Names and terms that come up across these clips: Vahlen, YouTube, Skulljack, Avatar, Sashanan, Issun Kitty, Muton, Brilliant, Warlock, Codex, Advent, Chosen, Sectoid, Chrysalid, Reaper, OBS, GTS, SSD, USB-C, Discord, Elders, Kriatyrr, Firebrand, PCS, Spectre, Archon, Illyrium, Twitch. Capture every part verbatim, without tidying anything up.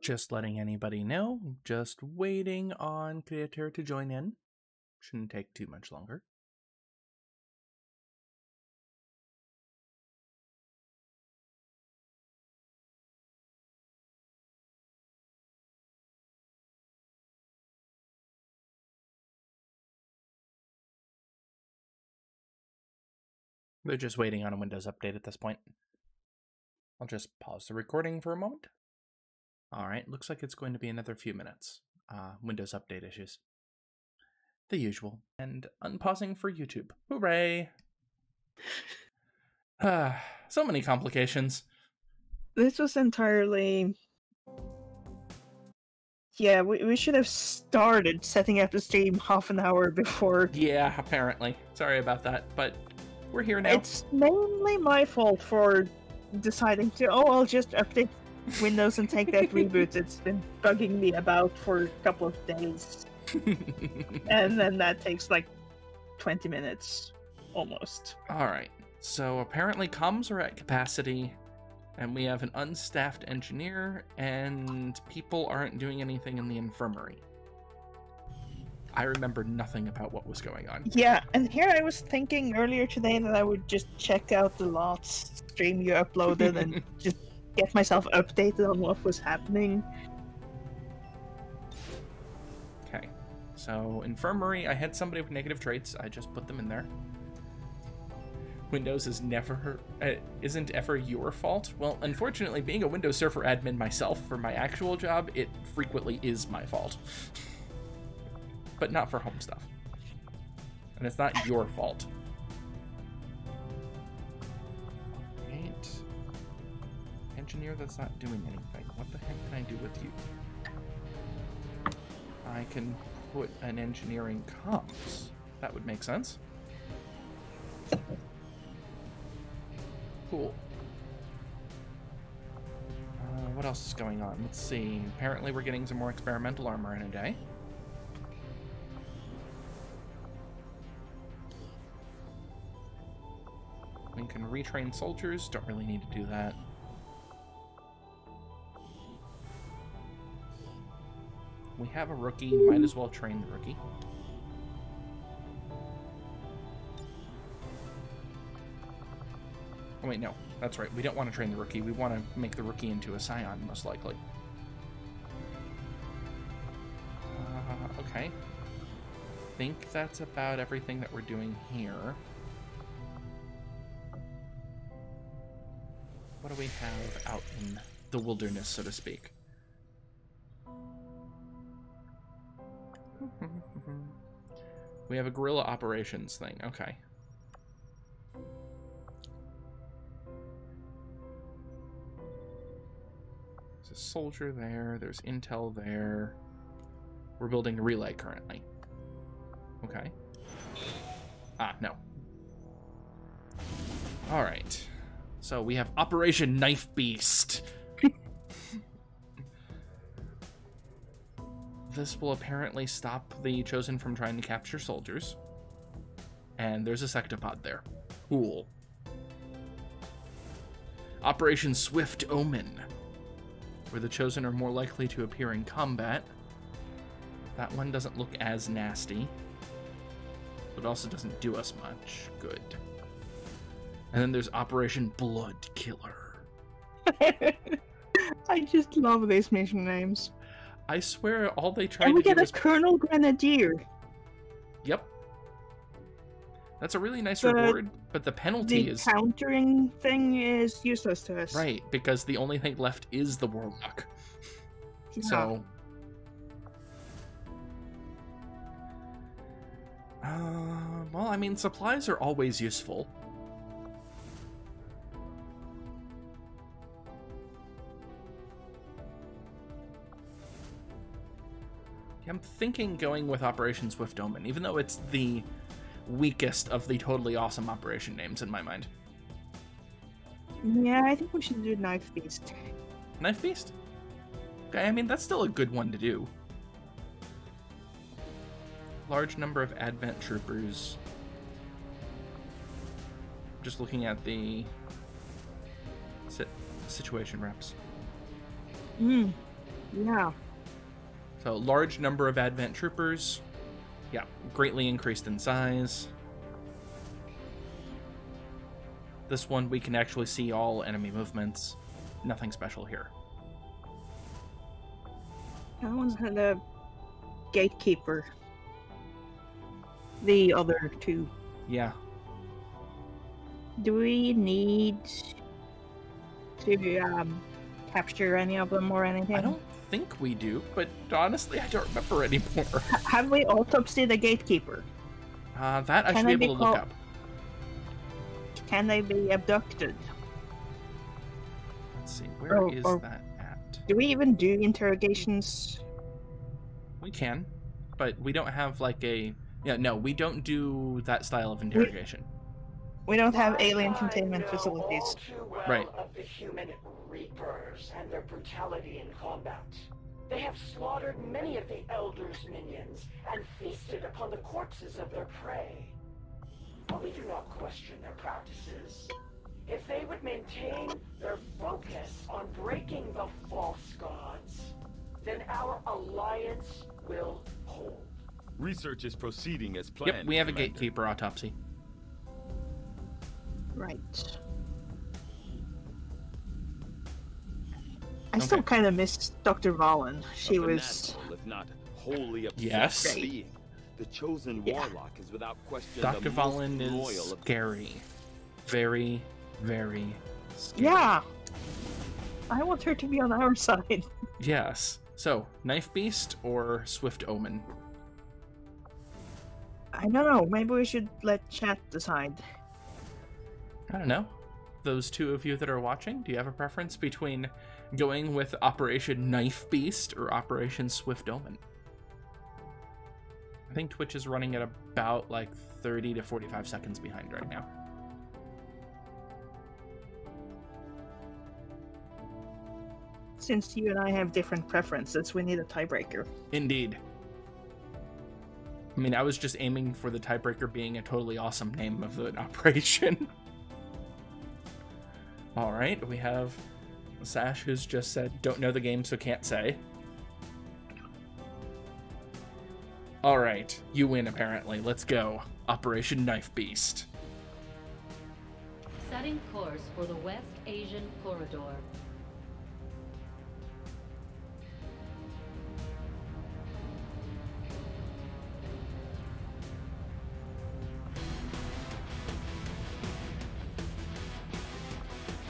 Just letting anybody know, just waiting on Kriatyrr to join in. Shouldn't take too much longer. They're just waiting on a Windows update at this point. I'll just pause the recording for a moment. All right, looks like it's going to be another few minutes. Uh, Windows update issues. The usual. And unpausing for YouTube. Hooray! Uh, so many complications. This was entirely... Yeah, we, we should have started setting up the stream half an hour before. Yeah, apparently. Sorry about that, but we're here now. It's mainly my fault for deciding to, oh, I'll just update Windows and take that reboot. It's been bugging me about for a couple of days. And then that takes like twenty minutes almost. All right. So apparently comms are at capacity and we have an unstaffed engineer and people aren't doing anything in the infirmary. I remember nothing about what was going on. Yeah, and here I was thinking earlier today that I would just check out the last stream you uploaded and just get myself updated on what was happening. Okay, so infirmary, I had somebody with negative traits. I just put them in there. Windows is never, uh, isn't ever your fault. Well, unfortunately, being a Windows Server admin myself for my actual job, it frequently is my fault. But not for home stuff. And it's not your fault. Right. Engineer that's not doing anything. What the heck can I do with you? I can put an engineering comms. That would make sense. Cool. Uh, what else is going on? Let's see. Apparently we're getting some more experimental armor in a day. We can retrain soldiers. Don't really need to do that. We have a rookie. Might as well train the rookie. Oh, wait, no. That's right. We don't want to train the rookie. We want to make the rookie into a scion, most likely. Uh, okay. I think that's about everything that we're doing here. What do we have out in the wilderness, so to speak? We have a guerrilla operations thing. Okay. There's a soldier there. There's intel there. We're building a relay currently. Okay. Ah, no. All right. So we have Operation Knife Beast. This will apparently stop the Chosen from trying to capture soldiers. And there's a Sectopod there. Cool. Operation Swift Omen, where the Chosen are more likely to appear in combat. That one doesn't look as nasty, but also doesn't do us much good. And then there's Operation Blood Killer. I just love these mission names. I swear all they tried to do was... And we get a Colonel Grenadier. Yep. That's a really nice the, reward, but the penalty the is... The countering thing is useless to us. Right, because the only thing left is the Warlock. Yeah. So... Uh, well, I mean, supplies are always useful. I'm thinking going with Operation Swift Omen, even though it's the weakest of the totally awesome operation names in my mind. Yeah, I think we should do Knife Beast. Knife Beast? Okay, I mean, that's still a good one to do. Large number of Advent troopers. Just looking at the sit situation reps. Mm. Yeah. So large number of Advent troopers. Yeah, greatly increased in size. This one, we can actually see all enemy movements. Nothing special here. That one's had a Gatekeeper. The other two. Yeah. Do we need to um, capture any of them or anything? I don't think we do, but honestly, I don't remember anymore. Have we autopsied the Gatekeeper? Uh, that I should be able to look up. Can they be abducted? Let's see, where or, is or that at? Do we even do interrogations? We can, but we don't have like a... Yeah, no, we don't do that style of interrogation. We, we don't have alien containment facilities. Well right. Of the human Reapers and their brutality in combat. They have slaughtered many of the Elders' minions and feasted upon the corpses of their prey. But we do not question their practices. If they would maintain their focus on breaking the false gods, then our alliance will hold. Research is proceeding as planned. Yep, we have Commander. A Gatekeeper autopsy. Right. I okay. still kind of miss Doctor Vahlen. She a was... Natural, if not wholly yes. Being. The chosen yeah. warlock is without question Doctor Vahlen is loyal scary. Very, very scary. Yeah. I want her to be on our side. Yes. So, Knife Beast or Swift Omen? I don't know. Maybe we should let chat decide. I don't know. Those two of you that are watching, do you have a preference between going with Operation Knife Beast or Operation Swift Omen? I think Twitch is running at about like thirty to forty-five seconds behind right now. Since you and I have different preferences, we need a tiebreaker. Indeed. I mean, I was just aiming for the tiebreaker being a totally awesome name of the operation. All right, we have Sash, who's just said, don't know the game, so can't say. All right, you win, apparently. Let's go. Operation Knife Beast. Setting course for the West Asian Corridor.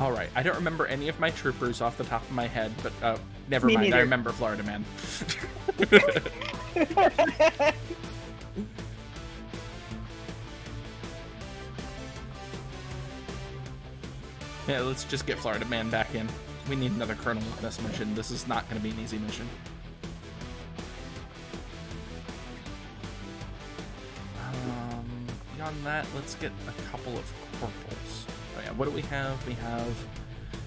All right, I don't remember any of my troopers off the top of my head, but uh, never Me mind. Neither. I remember Florida Man. Yeah, let's just get Florida Man back in. We need another colonel on this mission. This is not going to be an easy mission. Um, beyond that, let's get a couple of corporals. Oh yeah, what do we have? We have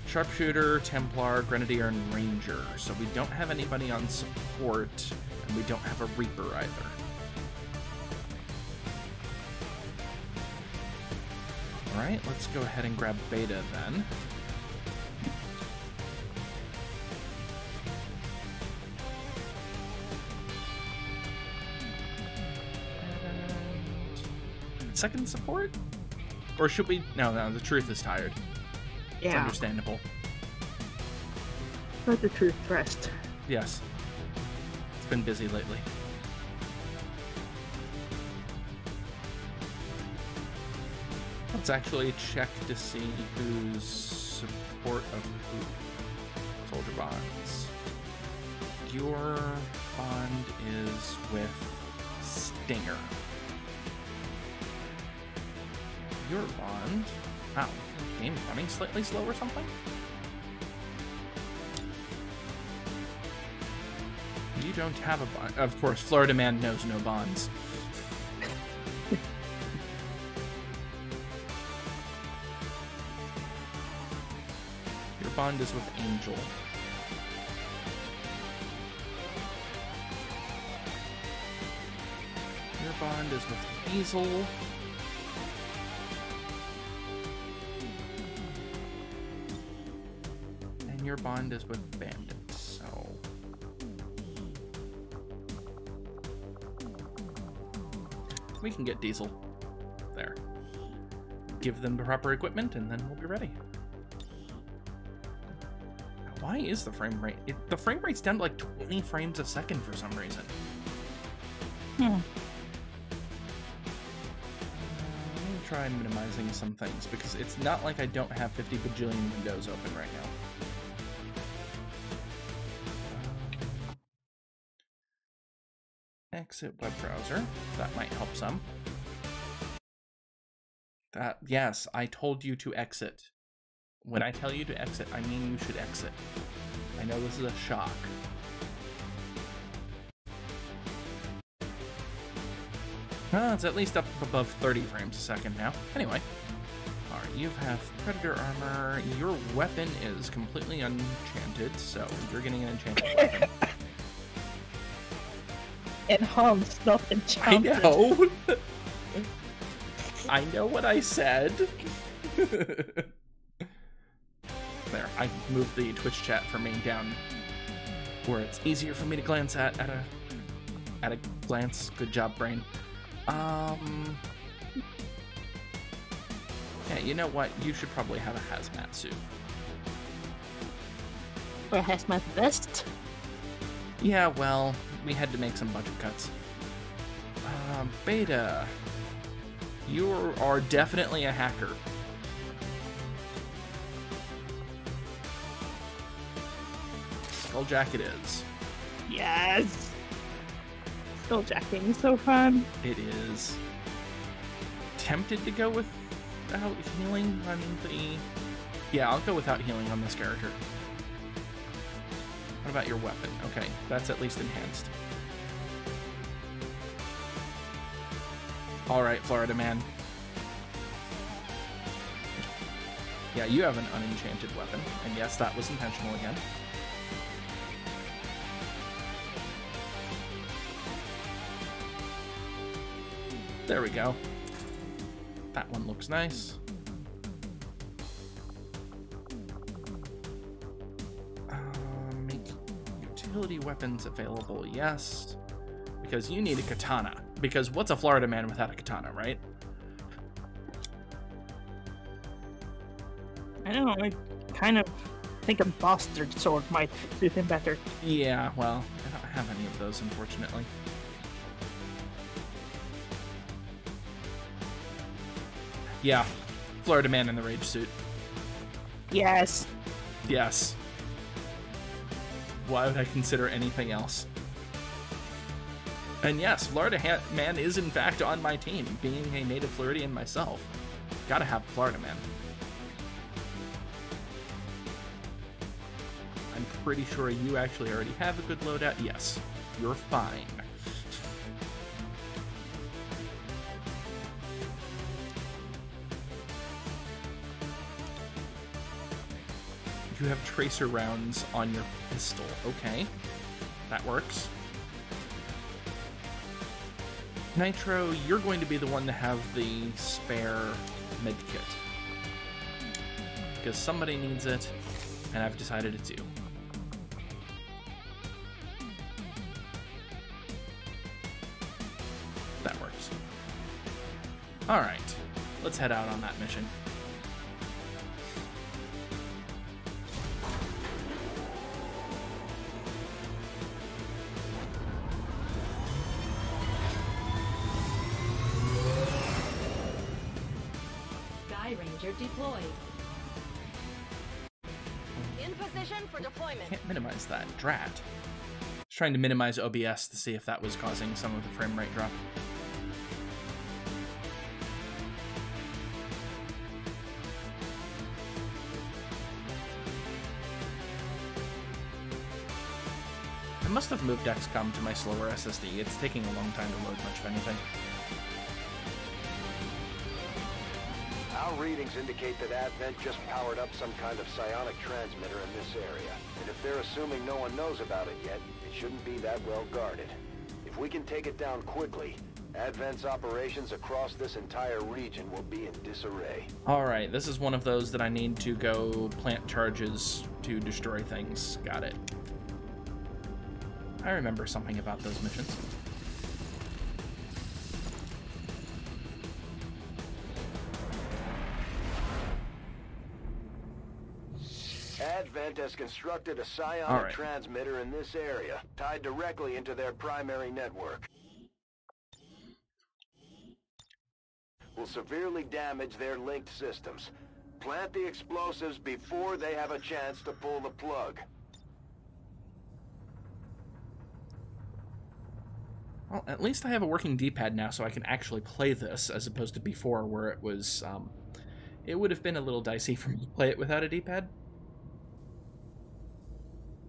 Sharpshooter, Templar, Grenadier, and Ranger. So we don't have anybody on support. And we don't have a Reaper either. All right, let's go ahead and grab Beta then. Second support? Or should we? No, no, the truth is tired. Yeah. It's understandable. Let the truth rest. Yes. It's been busy lately. Let's actually check to see who's support of who. Soldier bonds. Your bond is with Stinger. Your bond. Wow, game running slightly slow or something? You don't have a bond. Of course, Florida Man knows no bonds. Your bond is with Angel. Your bond is with Diesel. Bond is with bandits, so we can get Diesel there. Give them the proper equipment and then we'll be ready. Why is the frame rate? It, the frame rate's down to like twenty frames a second for some reason. Hmm. Let me try minimizing some things because it's not like I don't have fifty bajillion windows open right now. Exit web browser. That might help some. That, yes, I told you to exit. When I tell you to exit, I mean you should exit. I know this is a shock. Ah, it's at least up above thirty frames a second now. Anyway, all right, you have Predator armor. Your weapon is completely unenchanted, so you're getting an enchanted weapon. Enhanced, not enchanted. I know. I know what I said. There, I moved the Twitch chat for me down where it's easier for me to glance at at a at a glance. Good job, brain. Um, yeah, you know what? You should probably have a hazmat suit. Or a hazmat vest. Yeah, well, we had to make some budget cuts. Uh, Beta, you are definitely a hacker. Skulljack it is. Yes! Skulljacking is so fun. It is. Tempted to go without healing on the... Yeah, I'll go without healing on this character. What about your weapon? Okay, that's at least enhanced. Alright, Florida man. Yeah, you have an unenchanted weapon. And yes, that was intentional again. There we go. That one looks nice. Uh, make utility weapons available, yes. Because you need a katana. Because what's a Florida man without a katana, right? I don't know, I kind of think a bastard sword might suit him better. Yeah, well, I don't have any of those, unfortunately. Yeah, Florida man in the rage suit. Yes. Yes. Why would I consider anything else? And yes, Florida man is in fact on my team, being a native Floridian myself. Gotta have Florida man. I'm pretty sure you actually already have a good loadout. Yes, you're fine. You have tracer rounds on your pistol. Okay, that works. Nitro, you're going to be the one to have the spare medkit because somebody needs it, and I've decided it's you. That works. All right, let's head out on that mission. That drat. I was trying to minimize O B S to see if that was causing some of the frame rate drop. I must have moved X COM to my slower S S D. It's taking a long time to load much of anything. Our readings indicate that Advent just powered up some kind of psionic transmitter in this area. And if they're assuming no one knows about it yet, it shouldn't be that well guarded. If we can take it down quickly, Advent's operations across this entire region will be in disarray. Alright, this is one of those that I need to go plant charges to destroy things. Got it. I remember something about those missions. Project has constructed a psionic right. transmitter in this area, tied directly into their primary network. Will severely damage their linked systems. Plant the explosives before they have a chance to pull the plug. Well, at least I have a working D-pad now, so I can actually play this, as opposed to before, where it was, um... it would have been a little dicey for me to play it without a D-pad.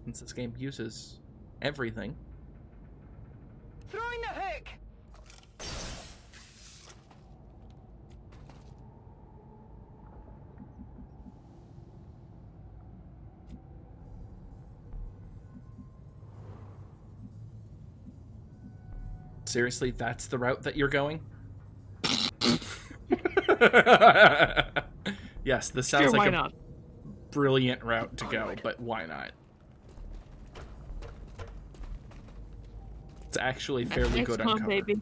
Since this game uses everything. Throwing the hook! Seriously, that's the route that you're going? Yes, this sounds sure, like a not? brilliant route to go, but why not? It's actually fairly That's good on cover. Baby.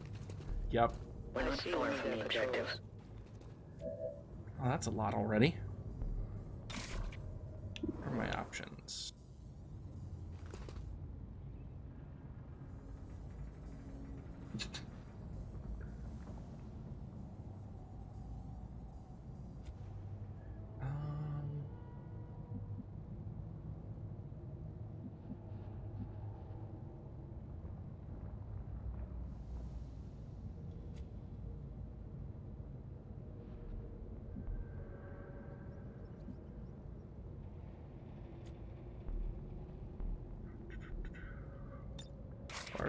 Yep. We're not far from the objective. Oh, that's a lot already. What are my options?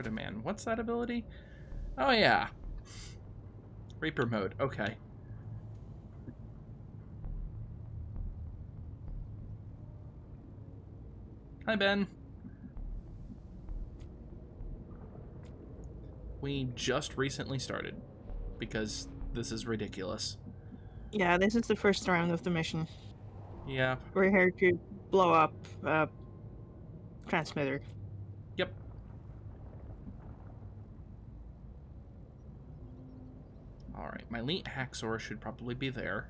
Demand. What's that ability? Oh yeah, Reaper mode. Okay. Hi Ben. We just recently started because this is ridiculous. Yeah, this is the first round of the mission. Yeah. We're here to blow up uh, transmitter. Alright, my elite Haxor should probably be there.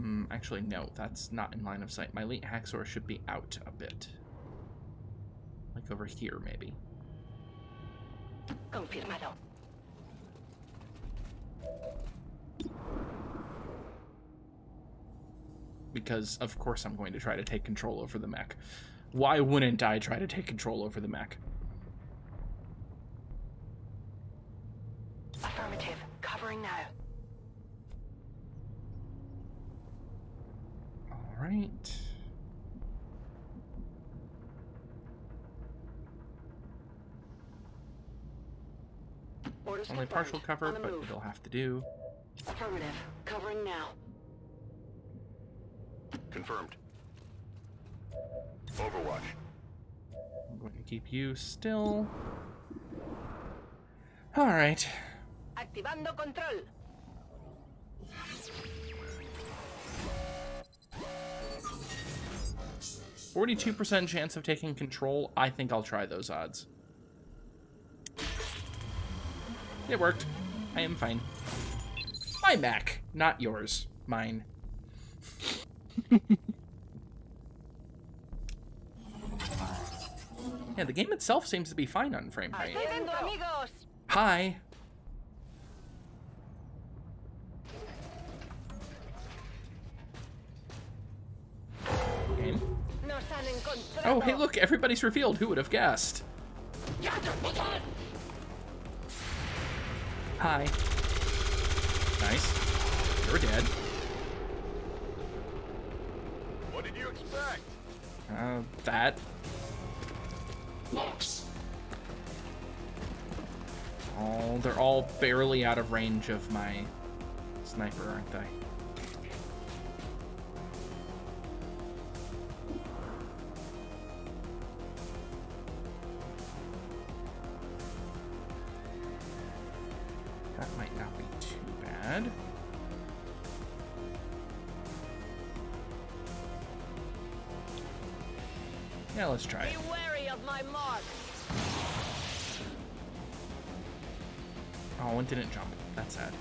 Mm, actually, no, that's not in line of sight. My elite Haxor should be out a bit. Like over here, maybe. Confirmado. Because, of course, I'm going to try to take control over the mech. Why wouldn't I try to take control over the mech? Affirmative. Covering now. All right. Orders Only partial cover, but move. It'll have to do. Affirmative. Covering now. Confirmed. Overwatch. I'm going to keep you still. All right. Activando control. forty-two percent chance of taking control. I think I'll try those odds. It worked. I am fine. My Mac, not yours. Mine. Yeah, the game itself seems to be fine on frame rate. Hi. Oh, hey, look, everybody's revealed. Who would have guessed? Hi. Nice. You're dead. What did you expect? Uh, that. Locks. Oh, they're all barely out of range of my sniper, aren't they? Let's try it. Be wary of my mark. Oh, one didn't jump. That's sad.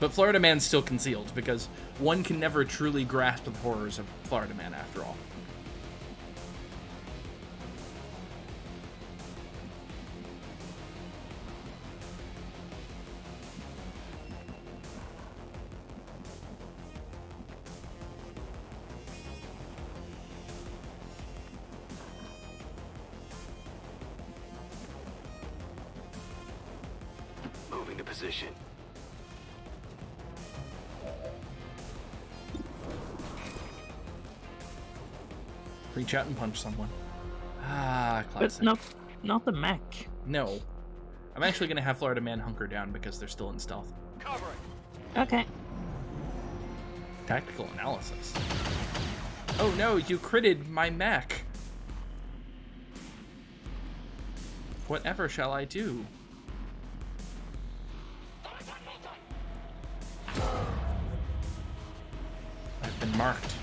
But Florida Man's still concealed, because one can never truly grasp the horrors of Florida Man after all. Reach out and punch someone. Ah, classic. But not, not the mech. No. I'm actually going to have Florida Man hunker down because they're still in stealth. Covering. Okay. Tactical analysis. Oh no, you critted my mech. Whatever shall I do? I've been marked.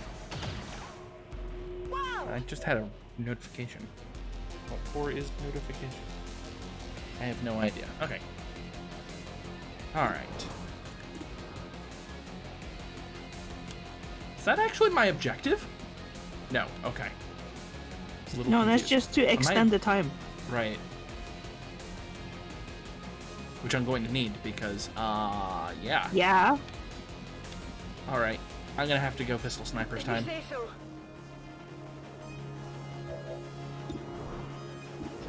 I just had a notification. What for is notification? I have no idea. Okay. Alright. Is that actually my objective? No. Okay. It's a little no, confused. That's just to extend I... the time. Right. Which I'm going to need because, uh, yeah. Yeah. Alright. I'm going to have to go pistol sniper's time.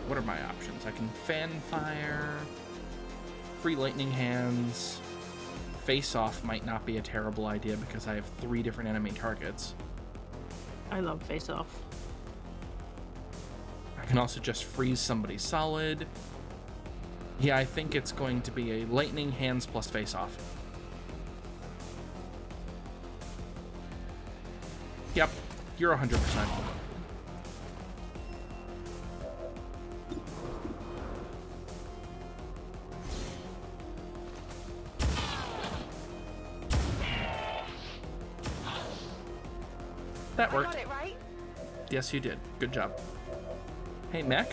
What are my options? I can fan fire, free lightning hands, face off might not be a terrible idea because I have three different enemy targets. I love face off. I can also just freeze somebody solid. Yeah, I think it's going to be a lightning hands plus face off. Yep, you're one hundred percent. That worked. I got it right? Yes, you did. Good job. Hey, mech.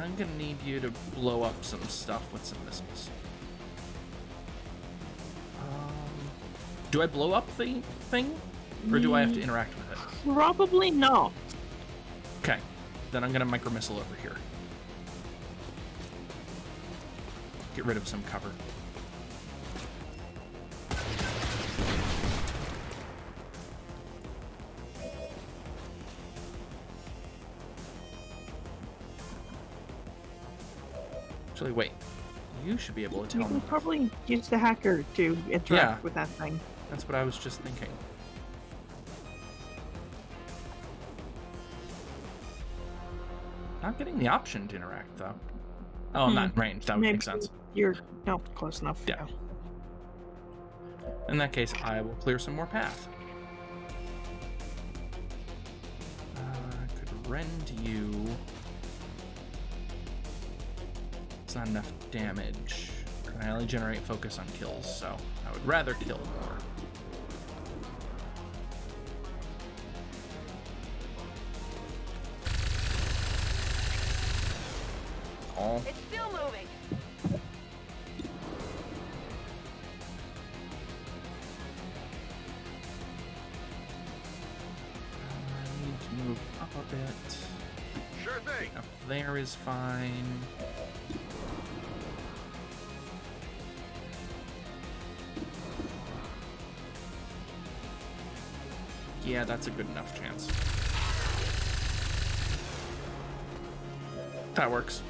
I'm gonna need you to blow up some stuff with some missiles. Um, do I blow up the thing? Or do I have to interact with it? Probably not. Okay. Then I'm gonna micro-missile over here. Get rid of some cover. Actually, wait. You should be able to tell me. You can me. Probably use the hacker to interact yeah, with that thing. That's what I was just thinking. Not getting the option to interact, though. Oh, I'm hmm. not in range. That would Maybe. make sense. You're not close enough. Yeah. In that case, I will clear some more path. Uh, I could rend you. It's not enough damage. And I only generate focus on kills, so I would rather kill more. Oh. It's still moving. There is fine. Yeah, that's a good enough chance. That works.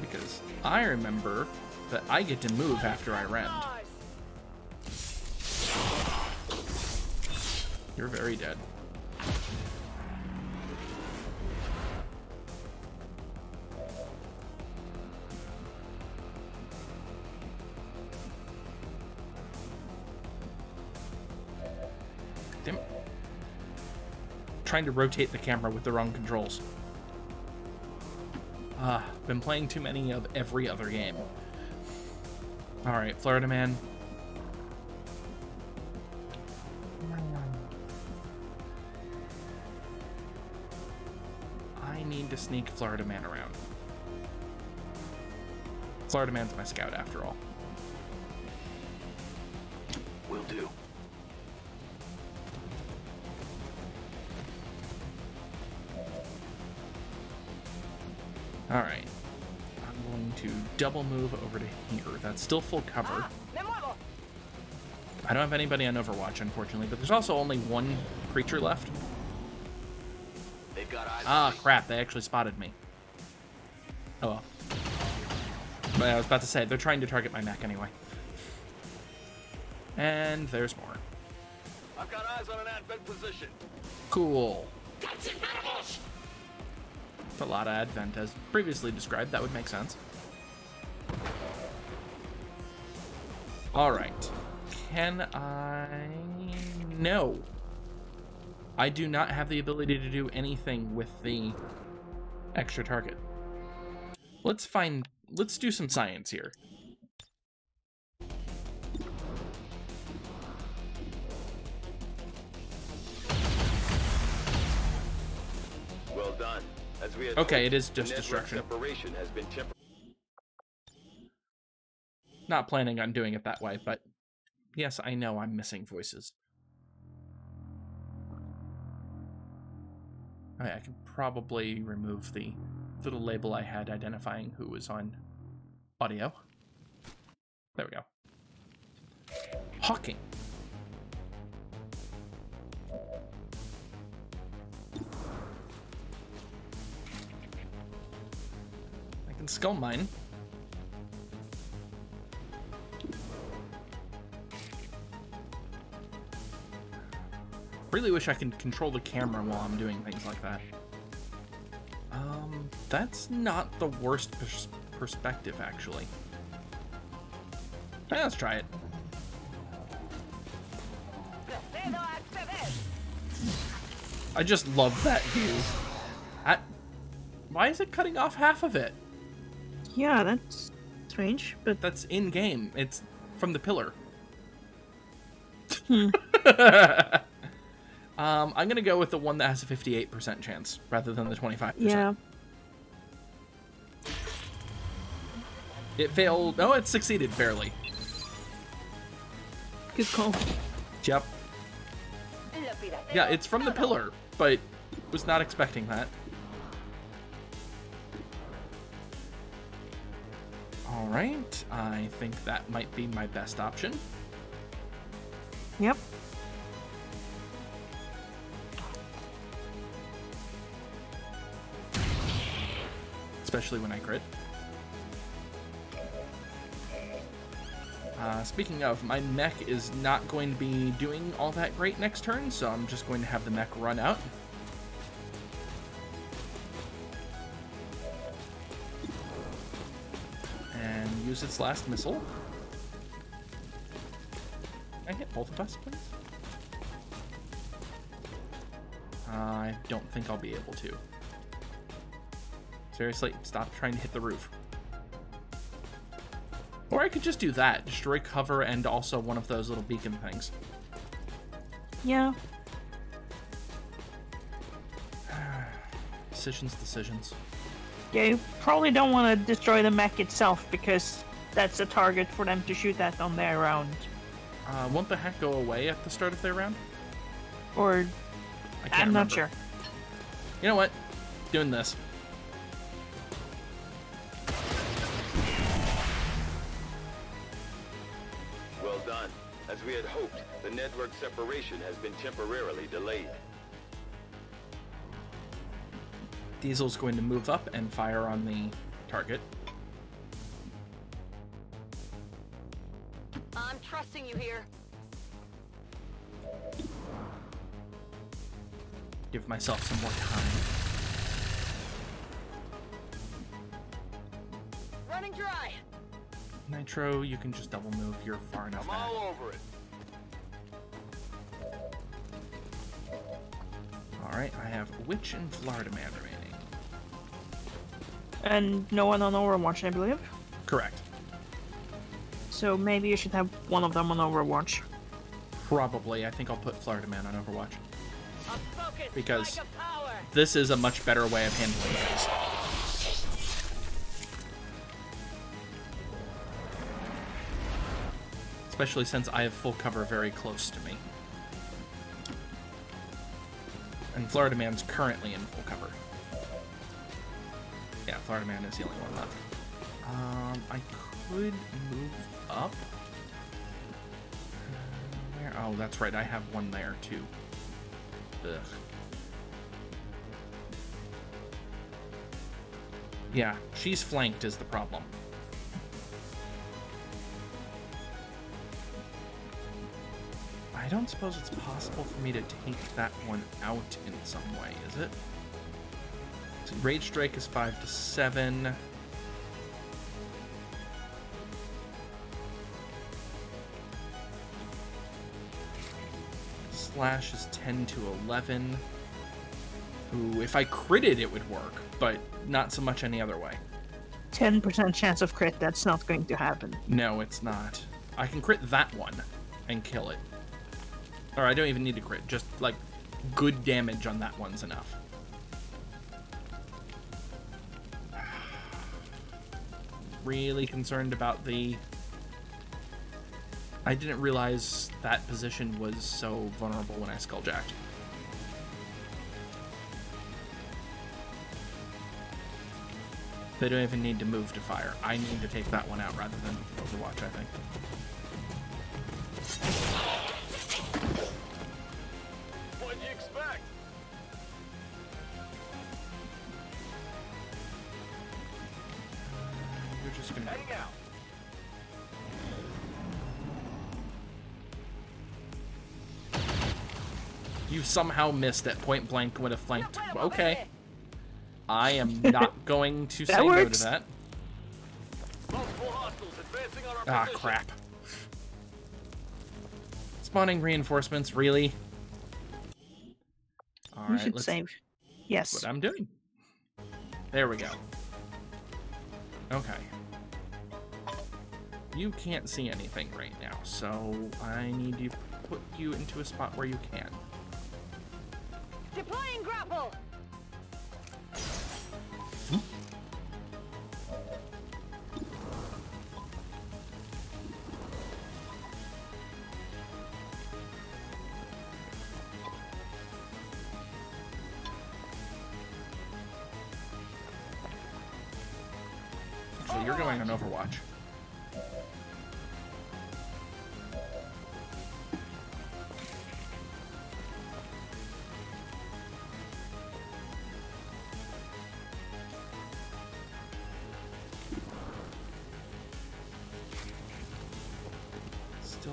Because I remember that I get to move after I rend. You're very dead. Trying to rotate the camera with the wrong controls. Ah, been playing too many of every other game. All right, Florida Man. need to sneak Florida Man around. Florida Man's my scout, after all. Will do. All right, I'm going to double move over to here. That's still full cover. I don't have anybody on Overwatch, unfortunately, but there's also only one creature left. They've got eyes. Ah, crap, they actually spotted me. Oh well. But I was about to say, they're trying to target my mech anyway. And there's more. I've got eyes on an Advent position. Cool. That's animals. A lot of Advent, as previously described. That would make sense. All right. Can I? No. I do not have the ability to do anything with the extra target. Let's find. Let's do some science here. Well done. As we okay, it is just destruction. Has been Not planning on doing it that way, but yes, I know I'm missing voices. All right, I can probably remove the little label I had identifying who was on audio. There we go. Hawking. Skull mine. Really wish I could control the camera while I'm doing things like that. Um, that's not the worst pers perspective, actually. Yeah, let's try it. I just love that view. That, why is it cutting off half of it? Yeah, that's strange, but that's in game. It's from the pillar. Hmm. um, I'm gonna go with the one that has a fifty-eight percent chance rather than the twenty-five percent. Yeah. It failed. Oh, it succeeded barely. Good call. Yep. Yeah, it's from the pillar, but was not expecting that. All right, I think that might be my best option. Yep. Especially when I crit. Uh, speaking of, my mech is not going to be doing all that great next turn, so I'm just going to have the mech run out. Use its last missile. Can I hit both of us, please? Uh, I don't think I'll be able to. Seriously, stop trying to hit the roof. Or I could just do that. Destroy cover and also one of those little beacon things. Yeah. Decisions, decisions. Yeah, you probably don't want to destroy the mech itself, because that's a target for them to shoot at on their round. Uh, won't the heck go away at the start of their round? Or... I can't I'm remember. Not sure. You know what? Doing this. Well done. As we had hoped, the network separation has been temporarily delayed. Diesel's going to move up and fire on the target. I'm trusting you here. Give myself some more time. Running dry. Nitro, you can just double move. You're far enough. I'm all over it. Alright, I have Witch and Florida Man remaining. And no one on Overwatch, I believe? Correct. So maybe you should have one of them on Overwatch. Probably. I think I'll put Florida Man on Overwatch. because this is a much better way of handling things. Especially since I have full cover very close to me. And Florida Man's currently in full cover. Yeah, Florida Man is the only one left. Um, I could move up. Where? Oh, that's right. I have one there, too. Ugh. Yeah, she's flanked is the problem. I don't suppose it's possible for me to take that one out in some way, is it? So Rage Strike is five to seven. Slash is ten to eleven. Ooh, if I critted, it would work, but not so much any other way. ten percent chance of crit, that's not going to happen. No, it's not. I can crit that one and kill it. Or I don't even need to crit, just like good damage on that one's enough. Really concerned about the... I didn't realize that position was so vulnerable when I skulljacked. They don't even need to move to fire. I need to take that one out rather than Overwatch, I think. What'd you expect? You're just gonna hang out. You somehow missed at point blank, would have flanked. Okay. I am not going to say no to that. Ah, crap. Spawning reinforcements, really? All right, let's save. Yes. That's what I'm doing. There we go. Okay. You can't see anything right now, so I need to put you into a spot where you can. Deploying grapple. Hmm? So you're going on Overwatch.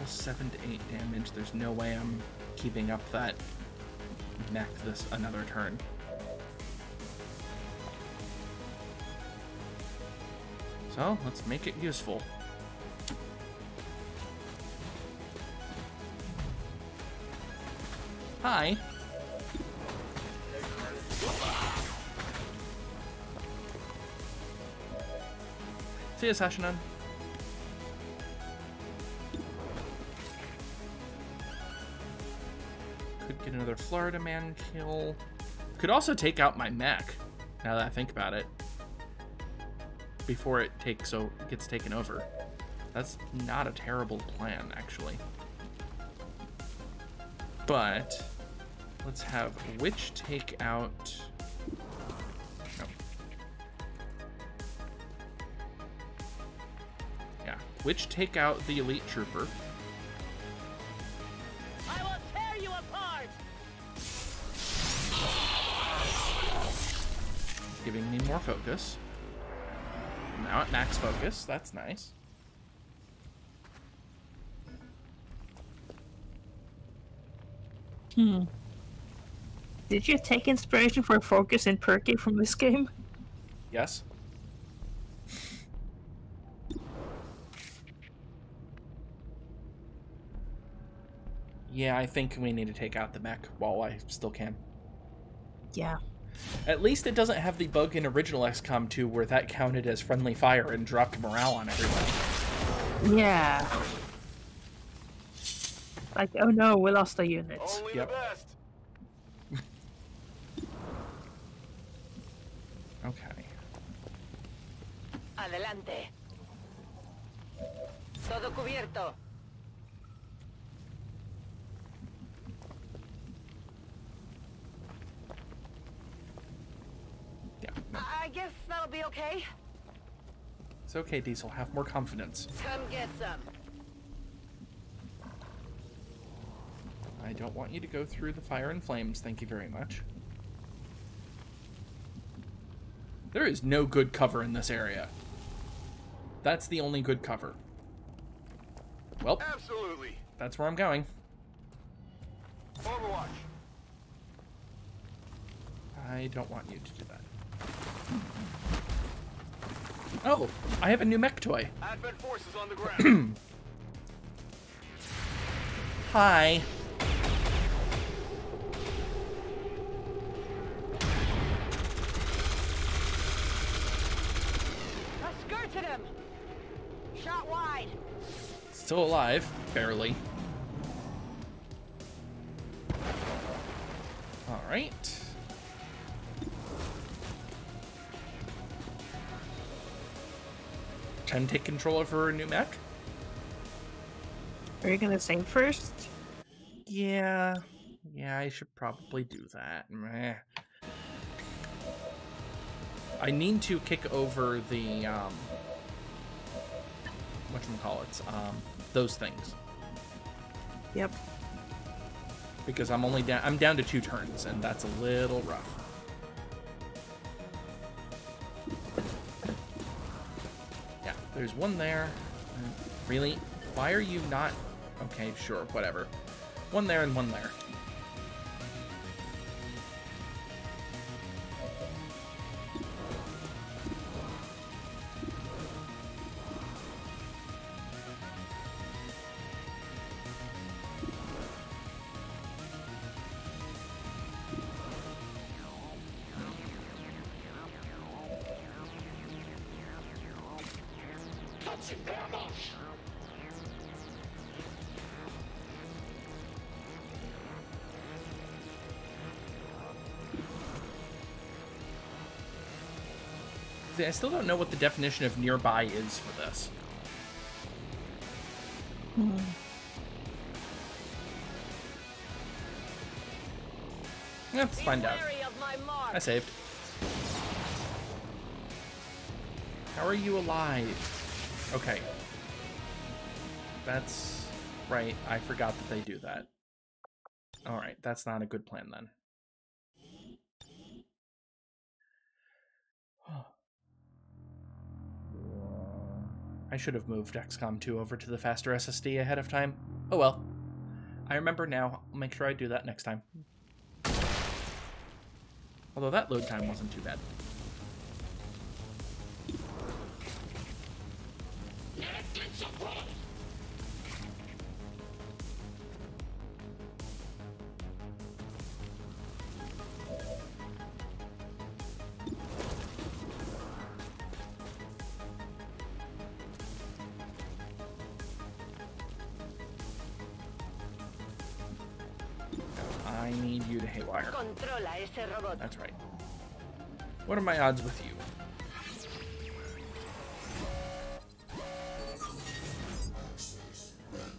Seven to eight damage. There's no way I'm keeping up that mech this another turn. So let's make it useful. Hi. See you, Sashanan. Get another Florida Man kill. Could also take out my mech, now that I think about it. Before it takes so gets taken over. That's not a terrible plan, actually. But let's have Witch take out. No. Yeah. Witch take out the Elite Trooper. Giving me more focus. Now at max focus, that's nice. Hmm. Did you take inspiration for focus in Perky from this game? Yes. Yeah, I think we need to take out the mech while I still can. Yeah. At least it doesn't have the bug in original X COM two where that counted as friendly fire and dropped morale on everyone. Yeah. Like, oh no, we lost a unit. Only yep. The best. Adelante. Todo cubierto. Yeah. No. I guess that'll be okay. It's okay, Diesel. Have more confidence. Come get some. I don't want you to go through the fire and flames. Thank you very much. There is no good cover in this area. That's the only good cover. Well, absolutely. That's where I'm going. Overwatch. I don't want you to do that. Oh, I have a new mech toy. Advent forces on the ground. Hi. Still alive, barely. All right. Time to take control of her new mech. Are you gonna sing first? Yeah, yeah, I should probably do that. Meh. I need to kick over the um, whatchamacallits, um. those things. Yep. Because I'm only down I'm down to two turns, and that's a little rough. Yeah, there's one there. Really? Why are you not? Okay, sure, whatever. One there and one there. I still don't know what the definition of nearby is for this. Mm. Let's find out. I saved. How are you alive? Okay. That's right. I forgot that they do that. All right. That's not a good plan then. I should have moved X COM two over to the faster S S D ahead of time. Oh well. I remember now. I'll make sure I do that next time. Although that load time wasn't too bad. That's right. What are my odds with you?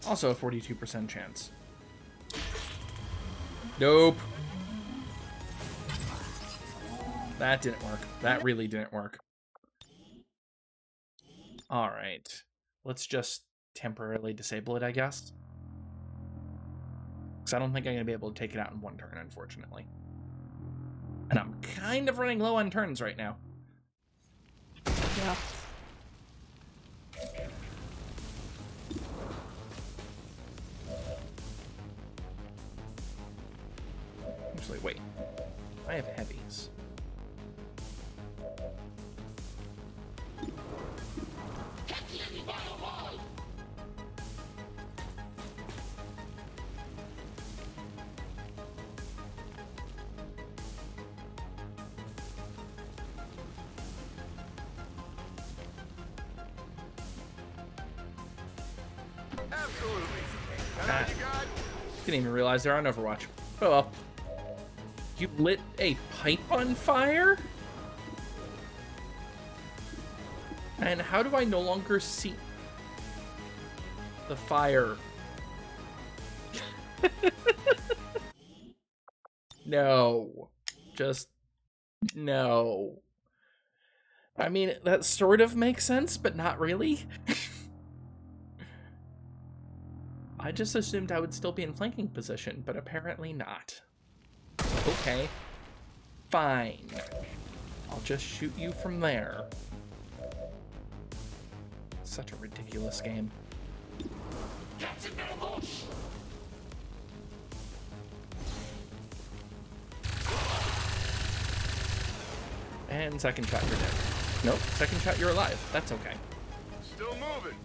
Also a forty-two percent chance. Nope. That didn't work. That really didn't work. All right. Let's just temporarily disable it, I guess. Because I don't think I'm going to be able to take it out in one turn, unfortunately. And I'm kind of running low on turns right now. Yeah. Actually, wait. I have heavies. Didn't even realize they're on Overwatch. Oh well. You lit a pipe on fire? And how do I no longer see the fire? No. Just no. I mean, that sort of makes sense, but not really. I just assumed I would still be in flanking position, but apparently not. Okay. Fine. I'll just shoot you from there. Such a ridiculous game. And second shot, you're dead. Nope, second shot, you're alive. That's okay. Still moving.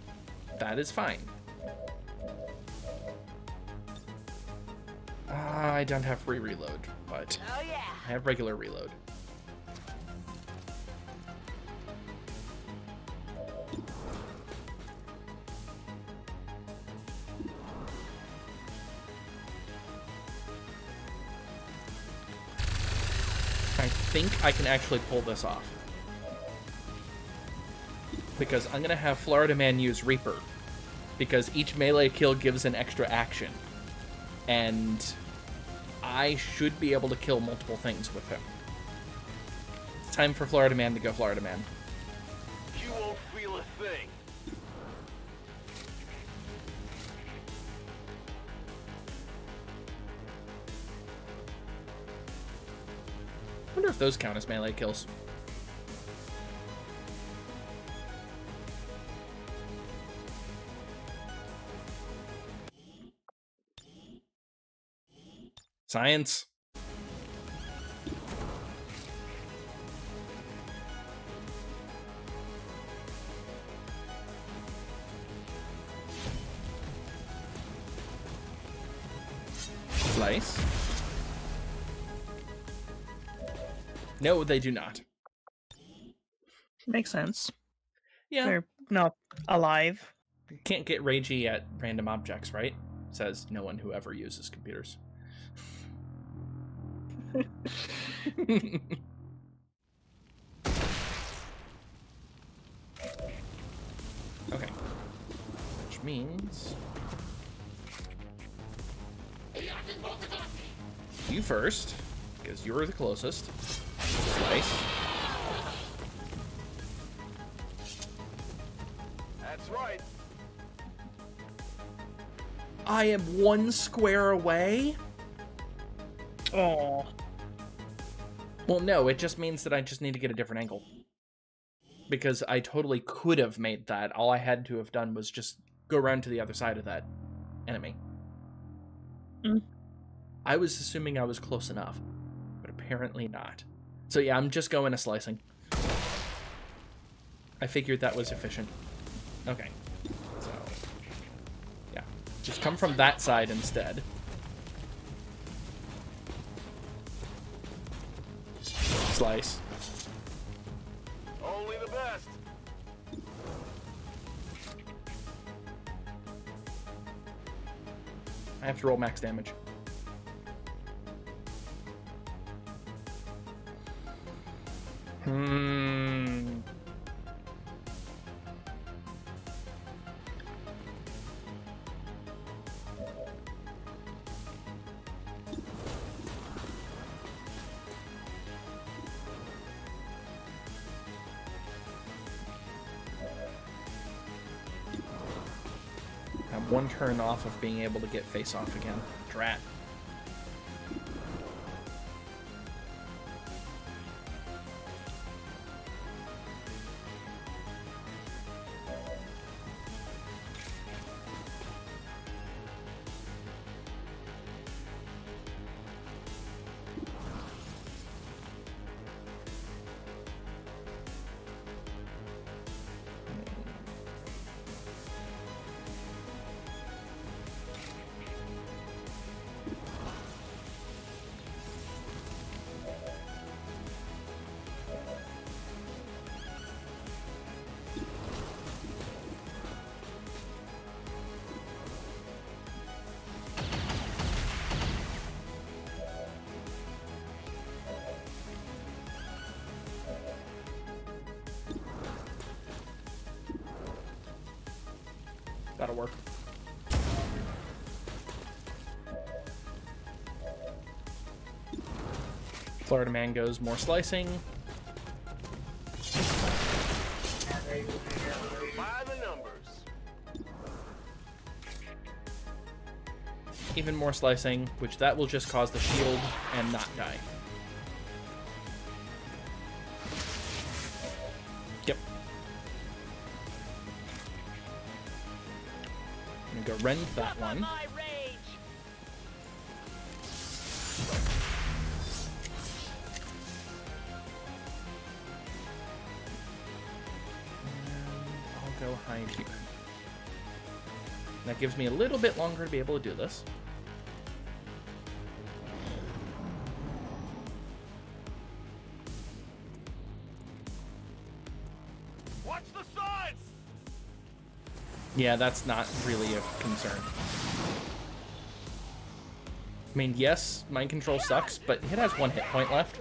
That is fine. Uh, I don't have free reload, but oh, yeah. I have regular reload. I think I can actually pull this off. Because I'm gonna have Florida Man use Reaper. Because each melee kill gives an extra action. And I should be able to kill multiple things with him. It's time for Florida Man to go Florida Man. You won't feel a thing. I wonder if those count as melee kills. Science. Slice. No, they do not. Makes sense. Yeah. They're not alive. You can't get ragey at random objects, right? Says no one who ever uses computers. Okay. Which means... you first, because you're the closest. Nice. That's right. I am one square away. Oh. Well, no, it just means that I just need to get a different angle. Because I totally could have made that. All I had to have done was just go around to the other side of that enemy. Mm. I was assuming I was close enough, but apparently not. So yeah, I'm just going to slicing. I figured that was efficient. Okay. So, yeah. Just come from that side instead. Slice. Only the best. I have to roll max damage. Hmm. I'm one turn off of being able to get face off again. Drat. That'll work. Florida Man goes more slicing. By the numbers. Even more slicing, which that will just cause the shield and not die. Yep. I'm gonna go rend that one. Here. That gives me a little bit longer to be able to do this. Watch the sides. Yeah, that's not really a concern. I mean, yes, mind control sucks, but it has one hit point left.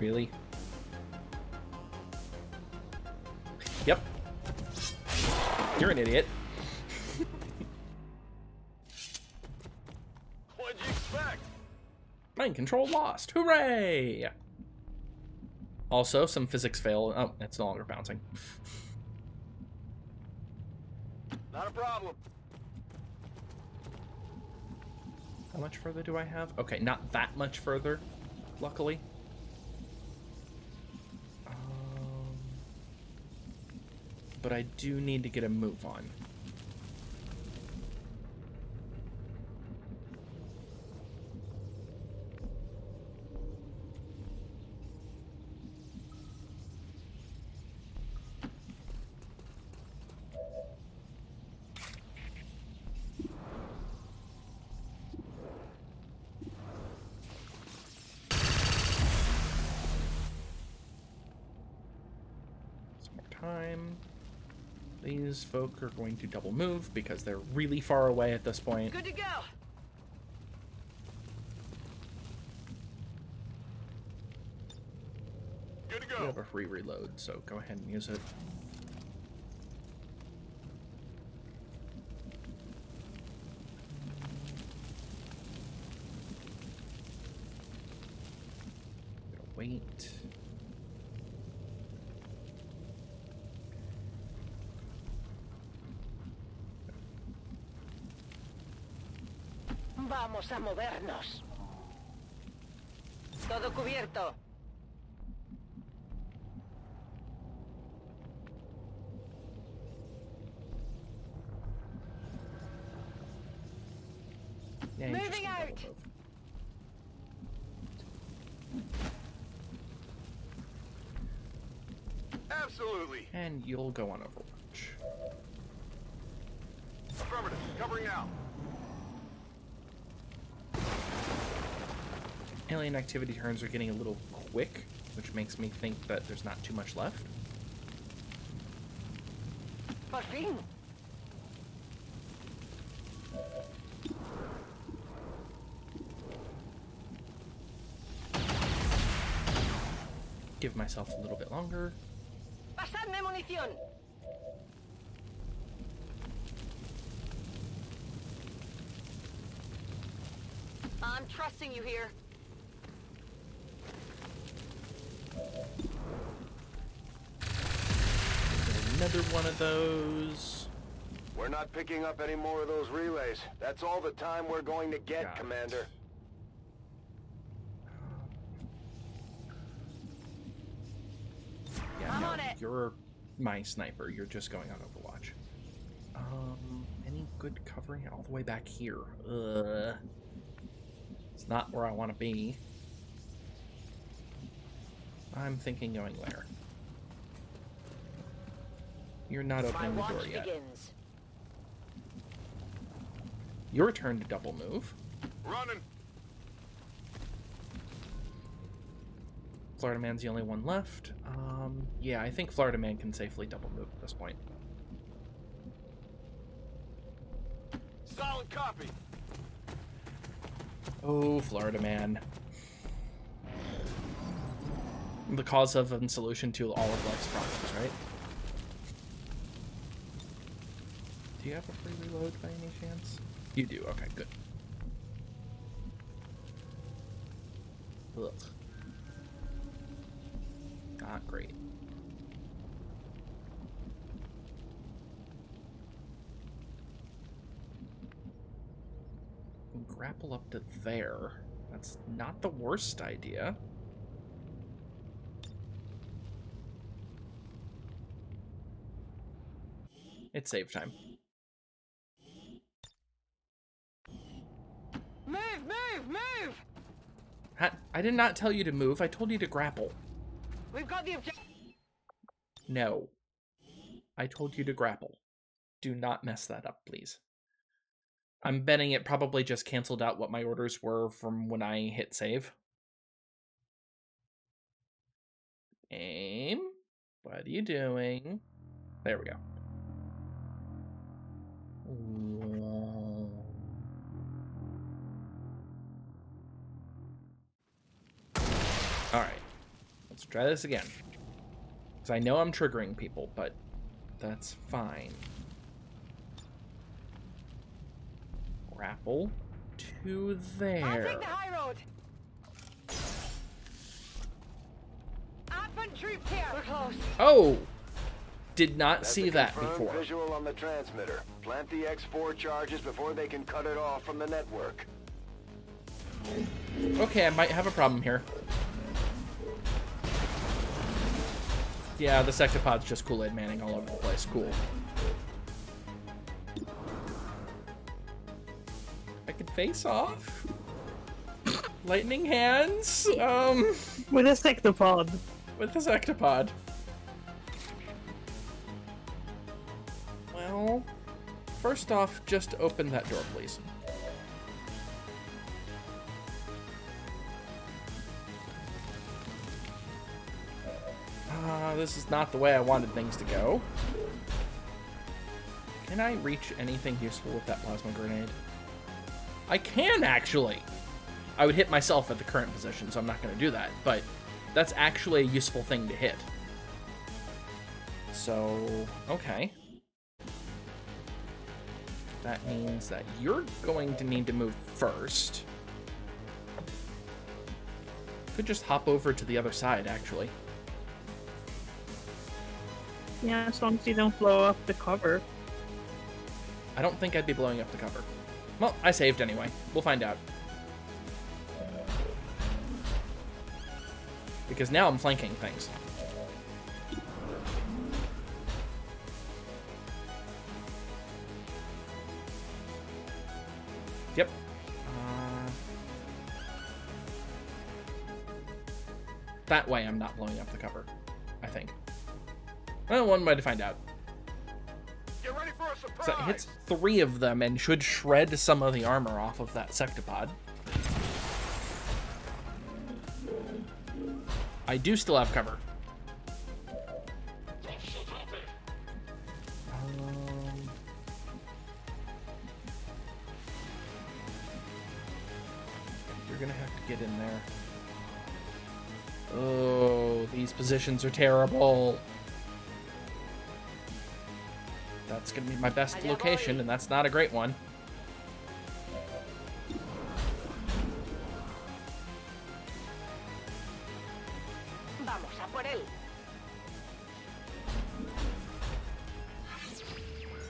Really? Yep. You're an idiot. What'd you expect? Mind control lost. Hooray! Also, some physics fail. Oh, it's no longer bouncing. Not a problem. How much further do I have? Okay, not that much further, luckily. But I do need to get a move on. Some more time. These folk are going to double move because they're really far away at this point. Good to go. Good to go. We have a free reload, so go ahead and use it. Wait. Vamos a movernos. Todo cubierto. Yeah, moving out. Absolutely. And you'll go on Overwatch. Affirmative. Covering now. Alien activity turns are getting a little quick, which makes me think that there's not too much left. Por fin. Give myself a little bit longer. Pasadme munición. I'm trusting you here. Another one of those. We're not picking up any more of those relays. That's all the time we're going to get, God. Commander. Yeah, I'm no, on it. You're my sniper. You're just going on Overwatch. Um, any good covering all the way back here? Uh, it's not where I want to be. I'm thinking going there. You're not opening the door yet. Begins. Your turn to double move. Running. Florida Man's the only one left. Um, yeah, I think Florida Man can safely double move at this point. Solid copy. Oh, Florida man. The cause of and solution to all of life's problems, right? Do you have a free reload by any chance? You do, okay, good. Ugh. Not great. We'll grapple up to there. That's not the worst idea. It's save time. Move, move, move! I, I did not tell you to move. I told you to grapple. We've got the objective. No. I told you to grapple. Do not mess that up, please. I'm betting it probably just canceled out what my orders were from when I hit save. Aim. What are you doing? There we go. Alright, let's try this again. Because I know I'm triggering people, but that's fine. Grapple to there. I'll take the high road. Advent troops here. We're close. Oh! Did not That's see that before. Visual on the transmitter. Plant the X four charges before they can cut it off from the network. Okay, I might have a problem here. Yeah, the Sectopod's just Kool-Aid Manning all over the place. Cool. I could face off. Lightning hands. Um. With a Sectopod. With a Sectopod. Well, first off, just open that door, please. Uh, this is not the way I wanted things to go. Can I reach anything useful with that plasma grenade? I can, actually! I would hit myself at the current position, so I'm not going to do that, but that's actually a useful thing to hit. So, okay. That means that you're going to need to move first. Could just hop over to the other side, actually. Yeah, as long as you don't blow up the cover. I don't think I'd be blowing up the cover. Well, I saved anyway. We'll find out. Because now I'm flanking things. Yep. Uh, that way I'm not blowing up the cover, I think. Well, one way to find out. Get ready for a surprise. So it hits three of them and should shred some of the armor off of that Sectopod. I do still have cover. Get in there. Oh, these positions are terrible. That's gonna be my best location, and that's not a great one.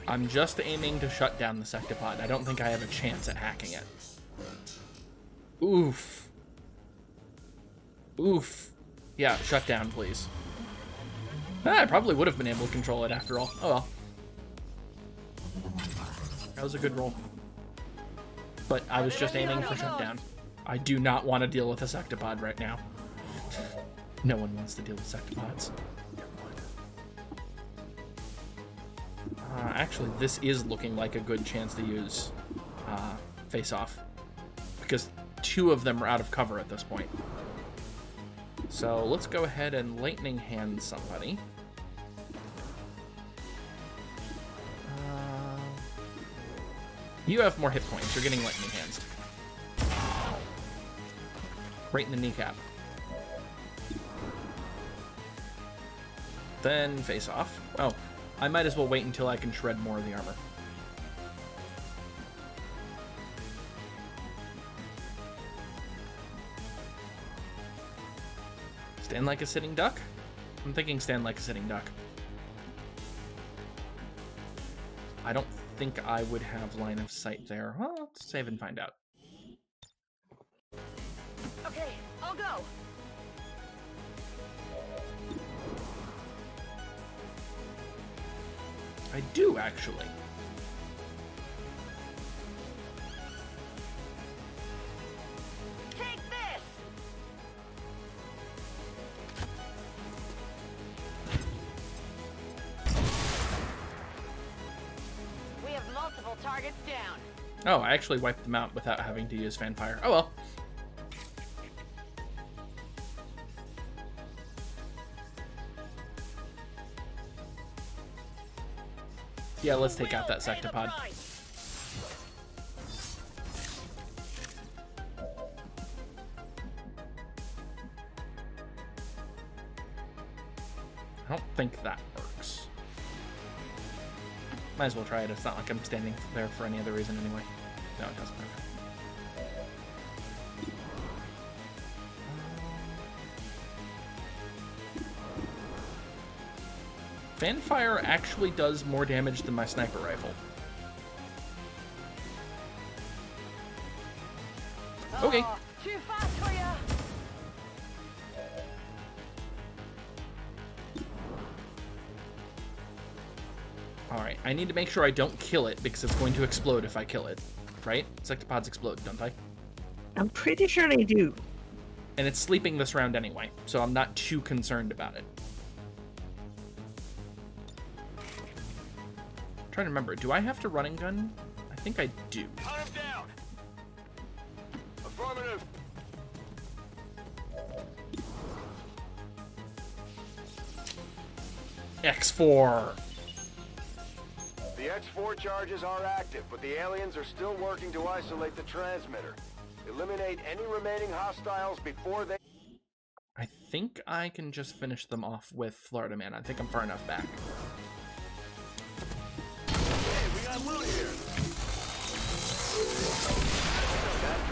I'm just aiming to shut down the Sectopod. I don't think I have a chance at hacking it. Oof. Oof. Yeah, shut down, please. Ah, I probably would have been able to control it after all. Oh well. That was a good roll. But I was just aiming for shutdown. I do not want to deal with a Sectopod right now. No one wants to deal with Sectopods. Uh, actually, this is looking like a good chance to use uh, face-off. Because two of them are out of cover at this point. So let's go ahead and lightning hand somebody. Uh, you have more hit points. You're getting lightning hands. Right in the kneecap. Then face off. Oh, I might as well wait until I can shred more of the armor. Stand like a sitting duck? I'm thinking stand like a sitting duck. I don't think I would have line of sight there. Well, let's save and find out. Okay, I'll go. I do, actually. Take this. We have multiple targets down. Oh, I actually wiped them out without having to use fanfire. Oh well. Yeah, let's take out that Sectopod. I don't think that works. Might as well try it. It's not like I'm standing there for any other reason anyway. No, it doesn't matter. Fanfire actually does more damage than my sniper rifle. Okay. Oh, too fast for ya. All right, I need to make sure I don't kill it because it's going to explode if I kill it, right? Sectopods explode, don't they? I'm pretty sure they do. And it's sleeping this round anyway, so I'm not too concerned about it. Trying to remember, do I have to running gun? I think I do. Hunt him down. Affirmative. X four. The X four charges are active, but the aliens are still working to isolate the transmitter. Eliminate any remaining hostiles before they... I think I can just finish them off with Florida Man. I think I'm far enough back.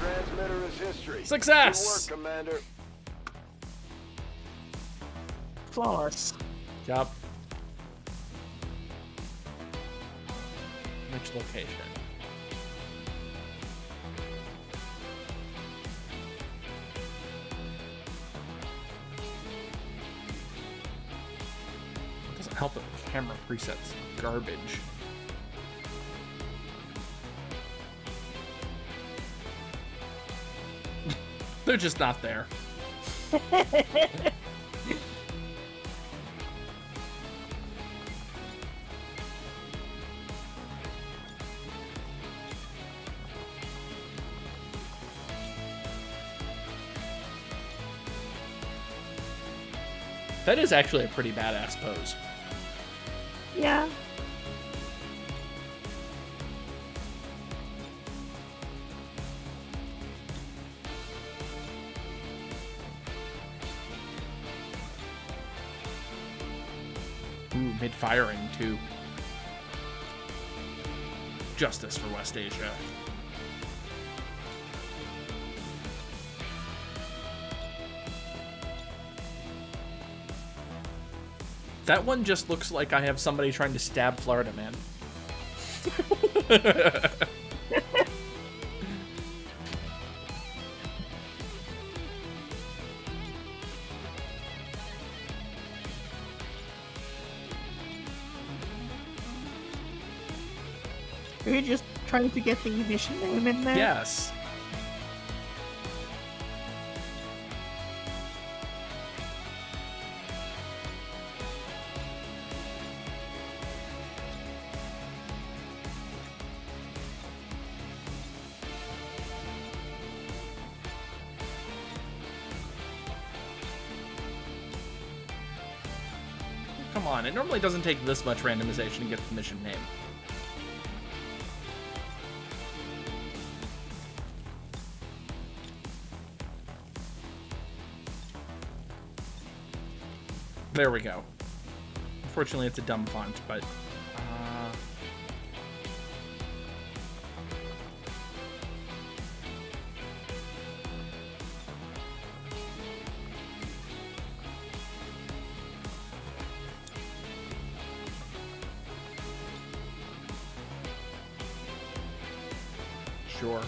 Transmitter is history. Success! Good work, Commander. Flawless. Job. Which location? It doesn't help that the camera presets garbage. They're just not there. That is actually a pretty badass pose. Yeah. Mid-firing, too. Justice for West Asia. That one just looks like I have somebody trying to stab Florida Man. We're just trying to get the ignition name in there. Yes. Come on, it normally doesn't take this much randomization to get the mission name. There we go. Unfortunately, it's a dumb font, but... Uh... Sure.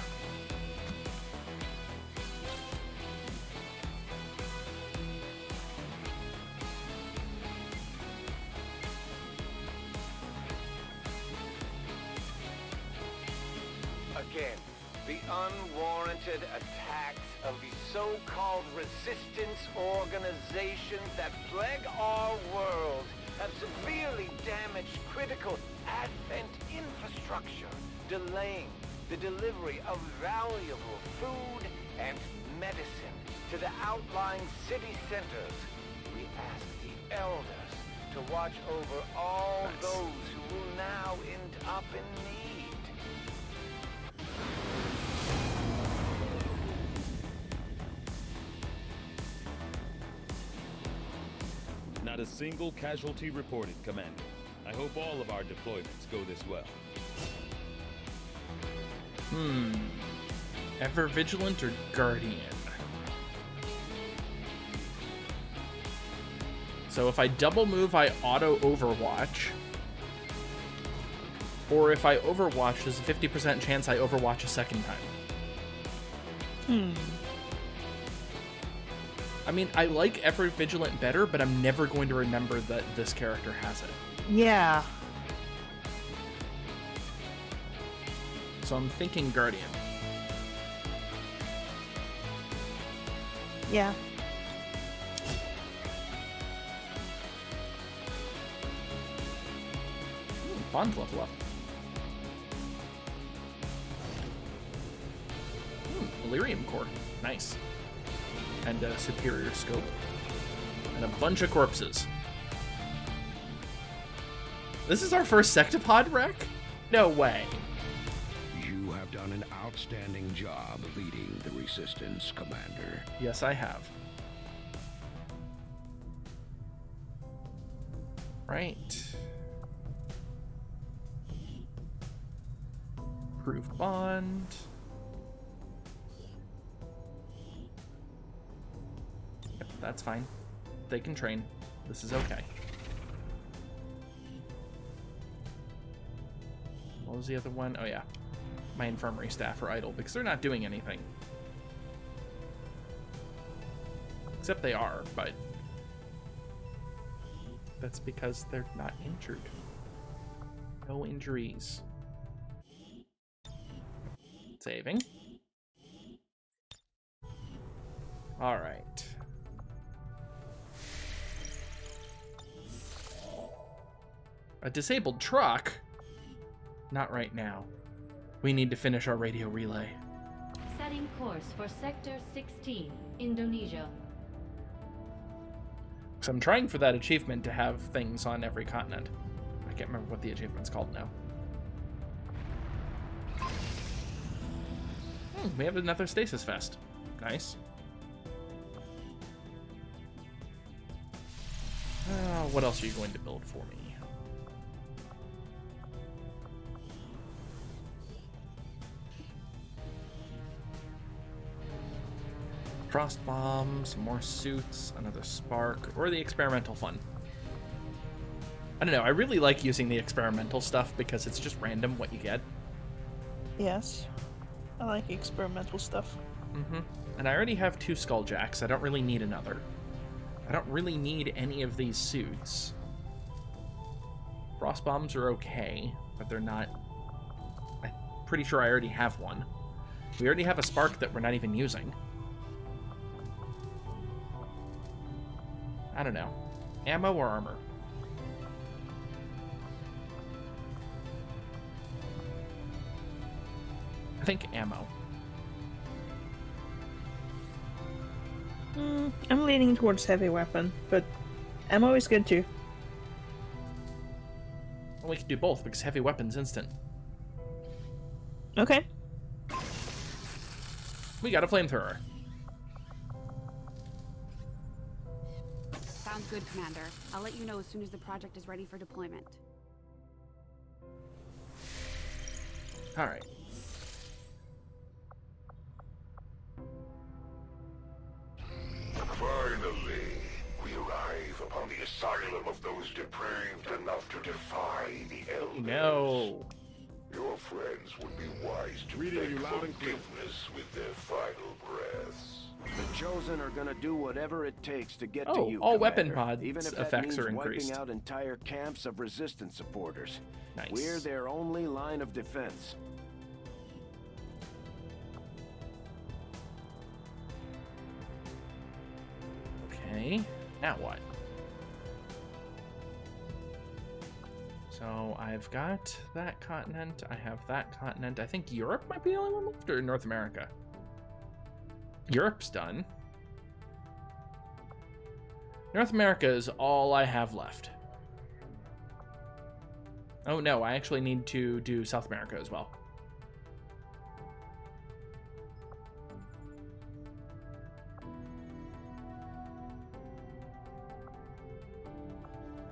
Attacks of the so-called resistance organizations that plague our world have severely damaged critical Advent infrastructure, delaying the delivery of valuable food and medicine to the outlying city centers. We ask the Elders to watch over all nice. Those who will now end up in need. Not a single casualty reported, Commander. I hope all of our deployments go this well. Hmm. Ever Vigilant or Guardian? So if I double move, I auto overwatch. Or if I overwatch, there's a fifty percent chance I overwatch a second time. Hmm. I mean, I like Ever Vigilant better, but I'm never going to remember that this character has it. Yeah. So I'm thinking Guardian. Yeah. Ooh, Bond's level up. Ooh, Illyrium Core. Nice. And a superior scope. And a bunch of corpses. This is our first Sectopod wreck? No way. You have done an outstanding job leading the Resistance, Commander. Yes, I have. Right. Proof bond. That's fine. They can train. This is okay. What was the other one? Oh, yeah. My infirmary staff are idle because they're not doing anything. Except they are, but... That's because they're not injured. No injuries. Saving. All right. A disabled truck? Not right now. We need to finish our radio relay. Setting course for Sector sixteen, Indonesia. So I'm trying for that achievement to have things on every continent. I can't remember what the achievement's called now. Hmm, we have another stasis vest. Nice. Uh, what else are you going to build for me? Frost bombs, more suits, another spark, or the experimental fun. I don't know. I really like using the experimental stuff because it's just random what you get. Yes. I like experimental stuff. Mm-hmm. And I already have two Skulljacks. I don't really need another. I don't really need any of these suits. Frost bombs are okay, but they're not... I'm pretty sure I already have one. We already have a spark that we're not even using. I don't know. Ammo or armor? I think ammo. Mm, I'm leaning towards heavy weapon, but ammo is good too. Well, we can do both because heavy weapon's instant. Okay. We got a flamethrower. Sounds good, Commander. I'll let you know as soon as the project is ready for deployment. All right. Finally, we arrive upon the asylum of those depraved enough to defy the Elders. No. Your friends would be wise to Read beg forgiveness with their final breaths. The Chosen are gonna do whatever it takes to get oh, to you. All Commander. Weapon pods Even if effects that means are increased. Wiping out entire camps of resistance supporters. Nice. We're their only line of defense. Okay. Now what? So I've got that continent. I have that continent. I think Europe might be the only one left, or North America. Europe's done. North America is all I have left. Oh no, I actually need to do South America as well.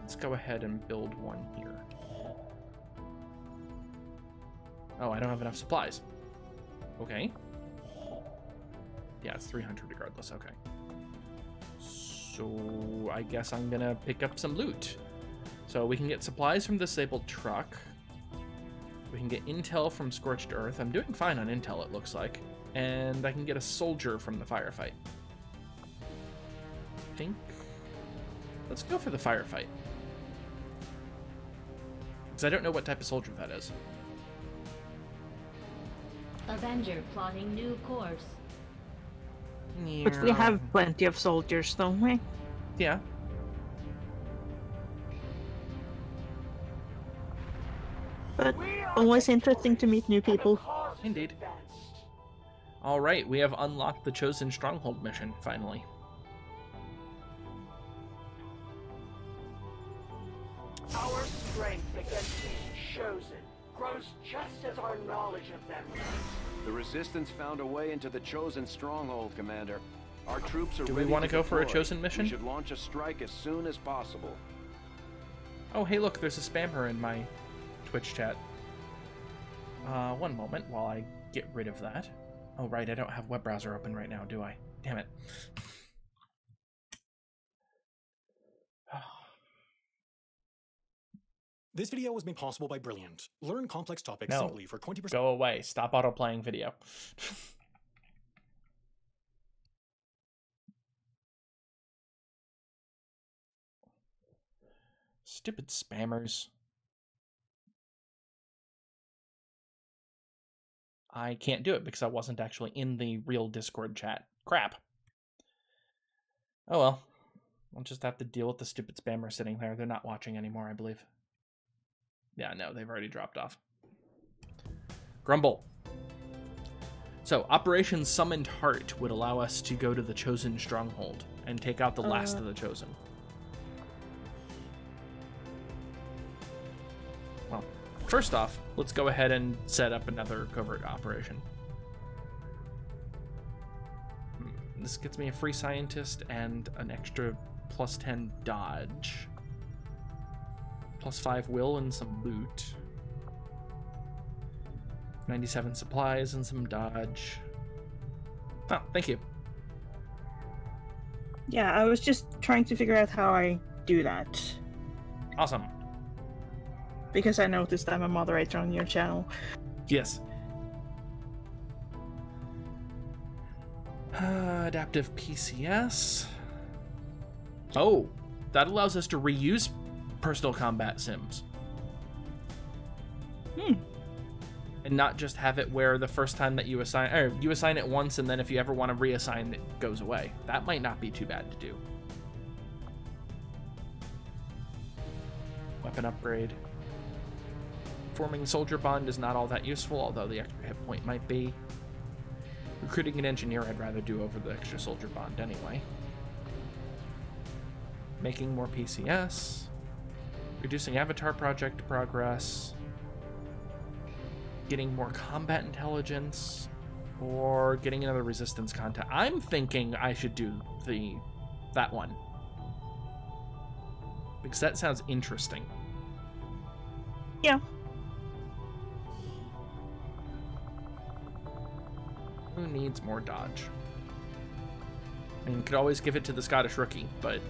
Let's go ahead and build one here. Oh, I don't have enough supplies. Okay. Yeah, it's three hundred regardless. Okay. So I guess I'm going to pick up some loot. So we can get supplies from the disabled truck. We can get intel from Scorched Earth. I'm doing fine on intel, it looks like. And I can get a soldier from the firefight. I think. Let's go for the firefight. Because I don't know what type of soldier that is. Avenger plotting new course. But we have plenty of soldiers, don't we? Yeah. But always interesting to meet new people. Indeed. All right, we have unlocked the Chosen Stronghold mission, finally. Our strength against these Chosen grows just as our knowledge of them grows. The Resistance found a way into the Chosen Stronghold, Commander. Our troops are Do we want to go deploy. for a Chosen mission? We should launch a strike as soon as possible. Oh, hey, look, there's a spammer in my Twitch chat. Uh, one moment while I get rid of that. Oh, right, I don't have web browser open right now, do I? Damn it. This video was made possible by Brilliant. Learn complex topics no. simply for twenty percent. Go away. Stop auto-playing video. Stupid spammers. I can't do it because I wasn't actually in the real Discord chat. Crap. Oh well. I'll just have to deal with the stupid spammer sitting there. They're not watching anymore, I believe. Yeah, no, they've already dropped off. Grumble. So, Operation Summoned Heart would allow us to go to the Chosen Stronghold and take out the uh, last of the Chosen. Well, first off, let's go ahead and set up another covert operation. This gets me a free scientist and an extra plus ten dodge. Plus five will and some loot. ninety-seven supplies and some dodge. Oh, thank you. Yeah, I was just trying to figure out how I do that. Awesome. Because I noticed I'm a moderator on your channel. Yes. Uh, adaptive P C S. Oh, that allows us to reuse personal combat sims. Hmm. And not just have it where the first time that you assign, or you assign it once, and then if you ever want to reassign, it goes away. That might not be too bad to do. Weapon upgrade. Forming soldier bond is not all that useful, although the extra hit point might be. Recruiting an engineer, I'd rather do over the extra soldier bond anyway. Making more P C S. Reducing Avatar project progress, getting more combat intelligence, or getting another resistance contact. I'm thinking I should do the that one. because that sounds interesting. Yeah. Who needs more dodge? I mean, you could always give it to the Scottish rookie, but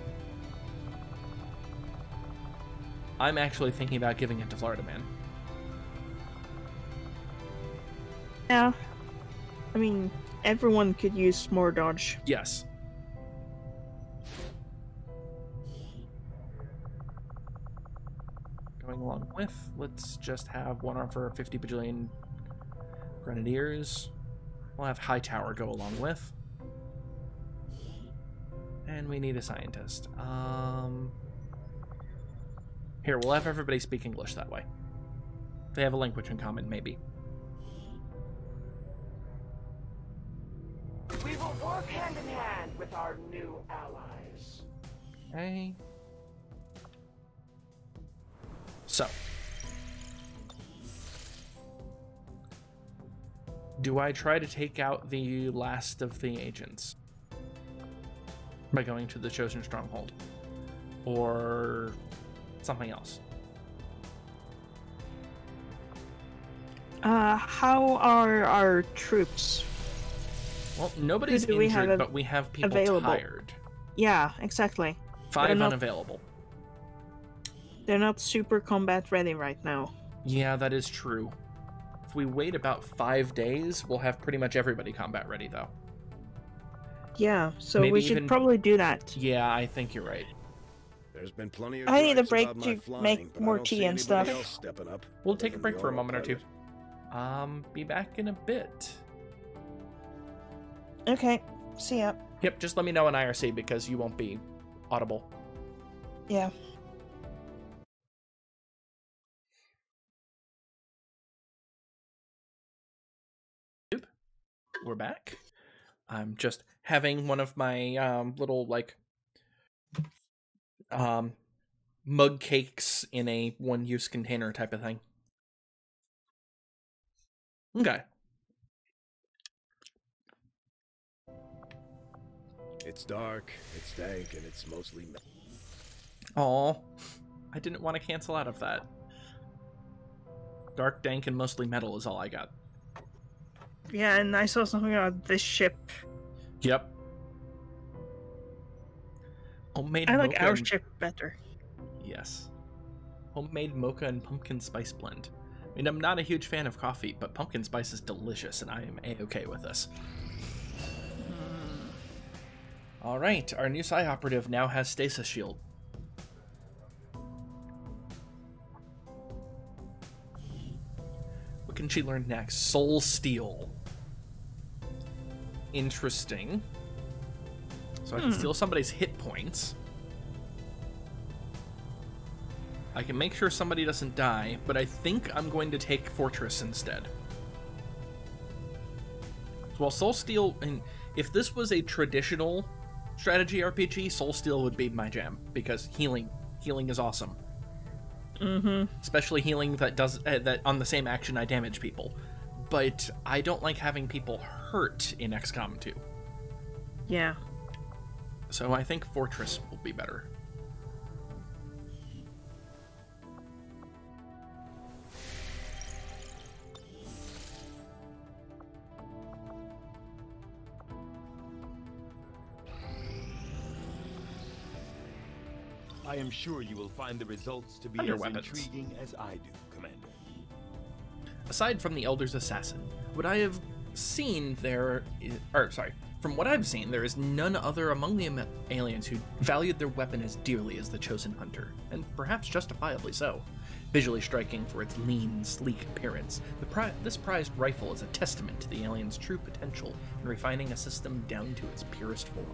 I'm actually thinking about giving it to Florida Man. Yeah. I mean, everyone could use more dodge. Yes. Going along with, let's just have one arm for fifty bajillion Grenadiers. We'll have Hightower go along with. And we need a scientist. Um, here, we'll have everybody speak English that way. They have a language in common, maybe. We will work hand in hand with our new allies. Okay. So. Do I try to take out the last of the agents by going to the Chosen Stronghold or something else? Uh, how are our troops? Well, nobody's injured, but we have people available. Tired. Yeah, exactly. Five not, unavailable. They're not super combat ready right now. Yeah, that is true. If we wait about five days, we'll have pretty much everybody combat ready, though. Yeah, so maybe we should even probably do that. Yeah, I think you're right. There's been plenty of I need a break to flying, make more tea and stuff. Up, we'll take a break for a moment pilot. or two. Um, be back in a bit. Okay, see ya. Yep, just let me know in I R C because you won't be audible. Yeah. We're back. I'm just having one of my um, little, like, um, mug cakes in a one-use container type of thing. Okay. It's dark, it's dank, and it's mostly... Aw. I didn't want to cancel out of that. Dark, dank, and mostly metal is all I got. Yeah, and I saw something about this ship. Yep. Homemade I like mocha our and... ship better. Yes. Homemade mocha and pumpkin spice blend. I mean, I'm not a huge fan of coffee, but pumpkin spice is delicious, and I am A-okay with this. All right, our new Psi Operative now has Stasis Shield. What can she learn next? Soul Steal. Interesting. So I can hmm. steal somebody's hit points. I can make sure somebody doesn't die, but I think I'm going to take Fortress instead. So while Soul Steal, and if this was a traditional strategy R P G, Soul Steal would be my jam because healing, healing is awesome. Mm-hmm. Especially healing that does uh, that on the same action I damage people, but I don't like having people hurt in X COM two. Yeah. So I think Fortress will be better. I am sure you will find the results to be as intriguing as I do, Commander. Aside from the Elder's Assassin, what I have seen there is, or sorry, from what I've seen, there is none other among the aliens who valued their weapon as dearly as the Chosen Hunter, and perhaps justifiably so. Visually striking for its lean, sleek appearance, the pri this prized rifle is a testament to the alien's true potential in refining a system down to its purest form.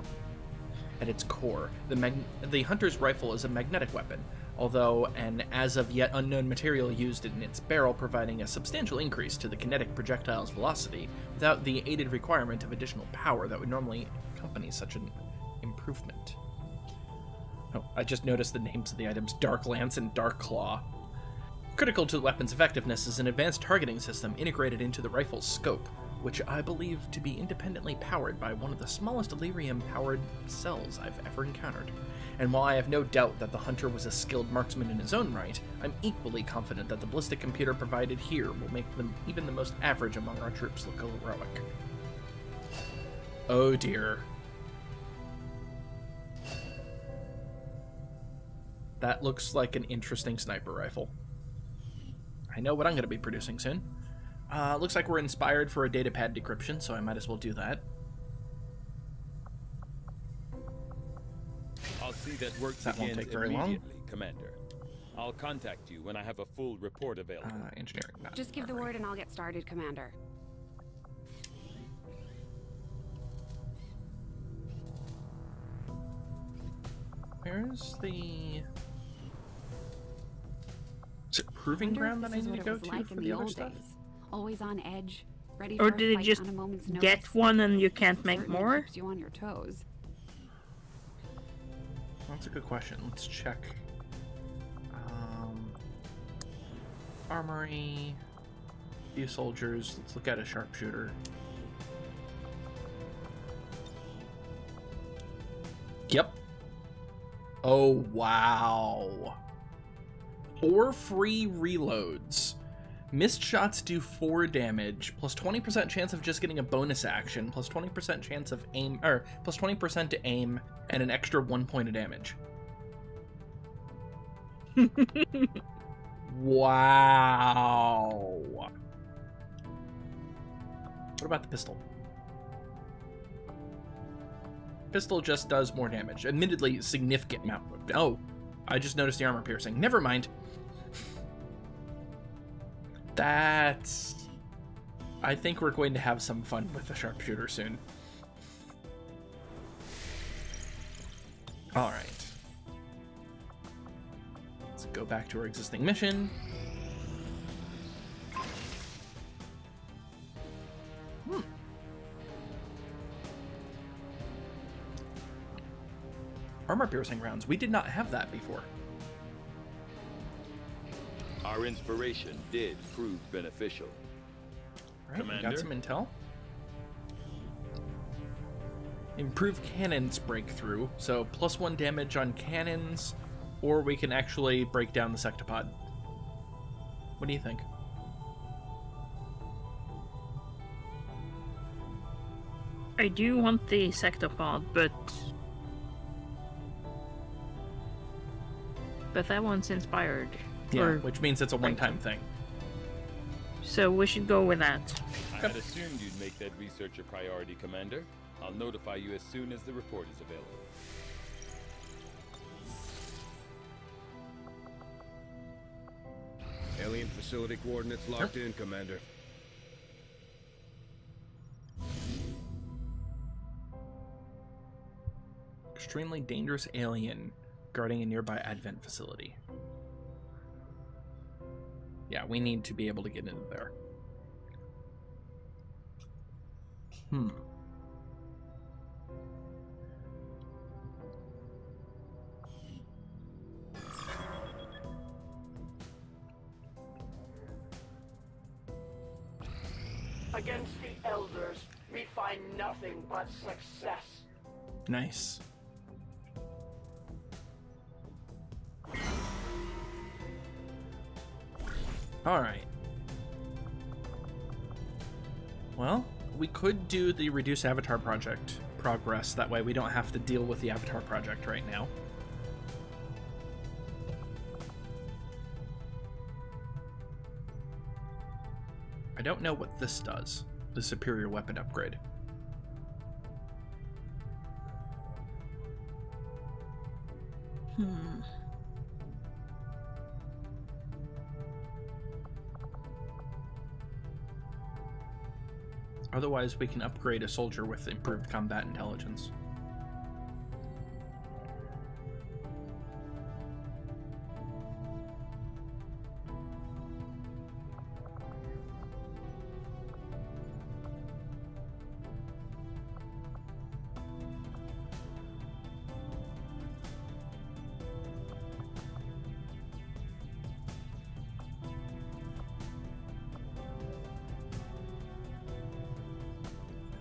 At its core, the, mag the Hunter's rifle is a magnetic weapon, although an as-of-yet unknown material used in its barrel providing a substantial increase to the kinetic projectile's velocity without the aided requirement of additional power that would normally accompany such an improvement. Oh, I just noticed the names of the items, Dark Lance and Dark Claw. Critical to the weapon's effectiveness is an advanced targeting system integrated into the rifle's scope, which I believe to be independently powered by one of the smallest Illyrium-powered cells I've ever encountered. and while I have no doubt that the hunter was a skilled marksman in his own right, I'm equally confident that the ballistic computer provided here will make them even the most average among our troops look heroic. Oh dear. That looks like an interesting sniper rifle. I know what I'm going to be producing soon. Uh, looks like we're inspired for a datapad decryption, so I might as well do that. I'll see that work that won't take very long, Commander. I'll contact you when I have a full report available. Uh, engineering. Not Just give the word and I'll get started, Commander. Where's the... Is it proving ground that I need to go to for the other stuff? Always on edge, ready for a fight on a moment's notice. Or did it just get one and you can't make more? Keeps you on your toes. That's a good question. Let's check. Um, armory, few soldiers. Let's look at a sharpshooter. Yep. Oh wow. Four free reloads. Missed shots do four damage, plus twenty percent chance of just getting a bonus action, plus twenty percent chance of aim, or plus twenty percent to aim, and an extra one point of damage. Wow. What about the pistol? Pistol just does more damage. Admittedly, significant amount. Oh, I just noticed the armor piercing. Never mind. That's... I think we're going to have some fun with the sharpshooter soon. All right. Let's go back to our existing mission. Hmm. Armor piercing rounds. We did not have that before. Our inspiration did prove beneficial. All right, Commander. We got some intel. Improve cannons breakthrough, so plus one damage on cannons, or we can actually break down the Sectopod. What do you think? I do want the Sectopod, but... But that one's inspired. Yeah, or, which means it's a one-time thing. So we should go with that. I had assumed you'd make that research a priority, Commander. I'll notify you as soon as the report is available. Alien facility coordinates locked in, Commander. Extremely dangerous alien guarding a nearby Advent facility. Yeah, we need to be able to get into there. Hmm. Against the Elders, we find nothing but success. Nice. Alright. Well, we could do the Reduce Avatar Project progress. That way we don't have to deal with the Avatar Project right now. I don't know what this does. The Superior Weapon Upgrade. Hmm. Otherwise, we can upgrade a soldier with improved combat intelligence.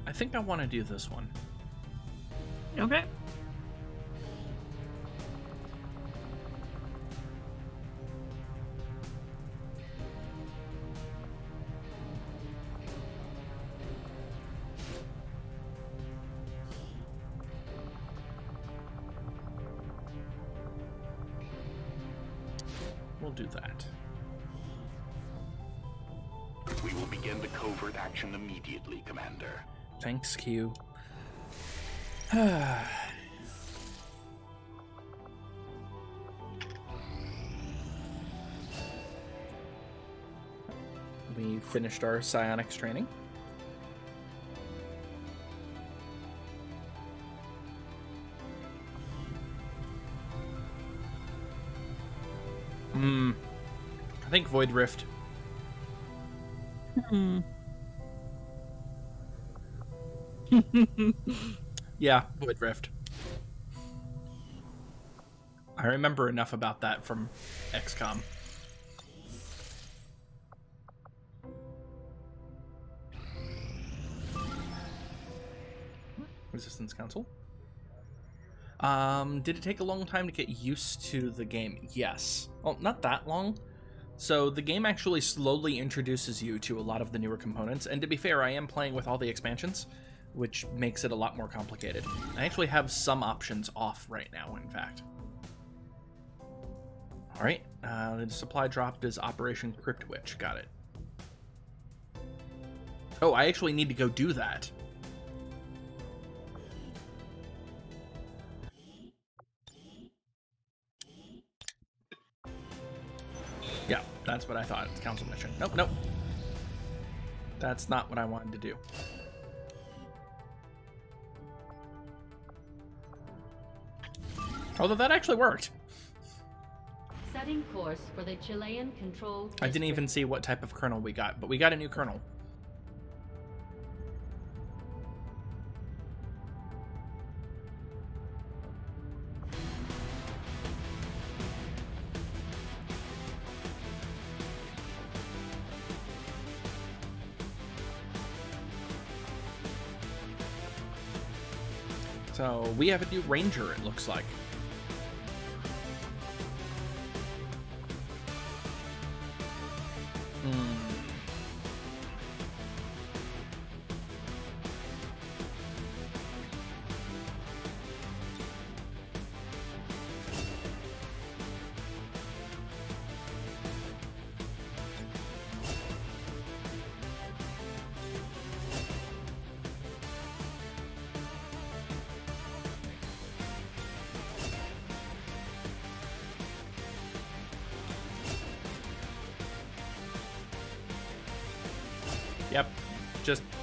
I think I want to do this one. Okay. will do that. We will begin the covert action immediately, Commander. Thanks, Q. We finished our psionics training. Hmm. I think Void Rift. Hmm. Yeah, Void Rift. I remember enough about that from X COM. Resistance Council. Um, did it take a long time to get used to the game? Yes. Well, not that long. So the game actually slowly introduces you to a lot of the newer components. And to be fair, I am playing with all the expansions, which makes it a lot more complicated. I actually have some options off right now, in fact. All right. Uh, the supply dropped is Operation Crypt Witch. Got it. Oh, I actually need to go do that. Yeah, that's what I thought. It's council mission. Nope, nope. That's not what I wanted to do. Although that actually worked. Setting course for the Chilean controlled. I didn't even see what type of kernel we got, but we got a new kernel. So we have a new ranger, it looks like. Mm.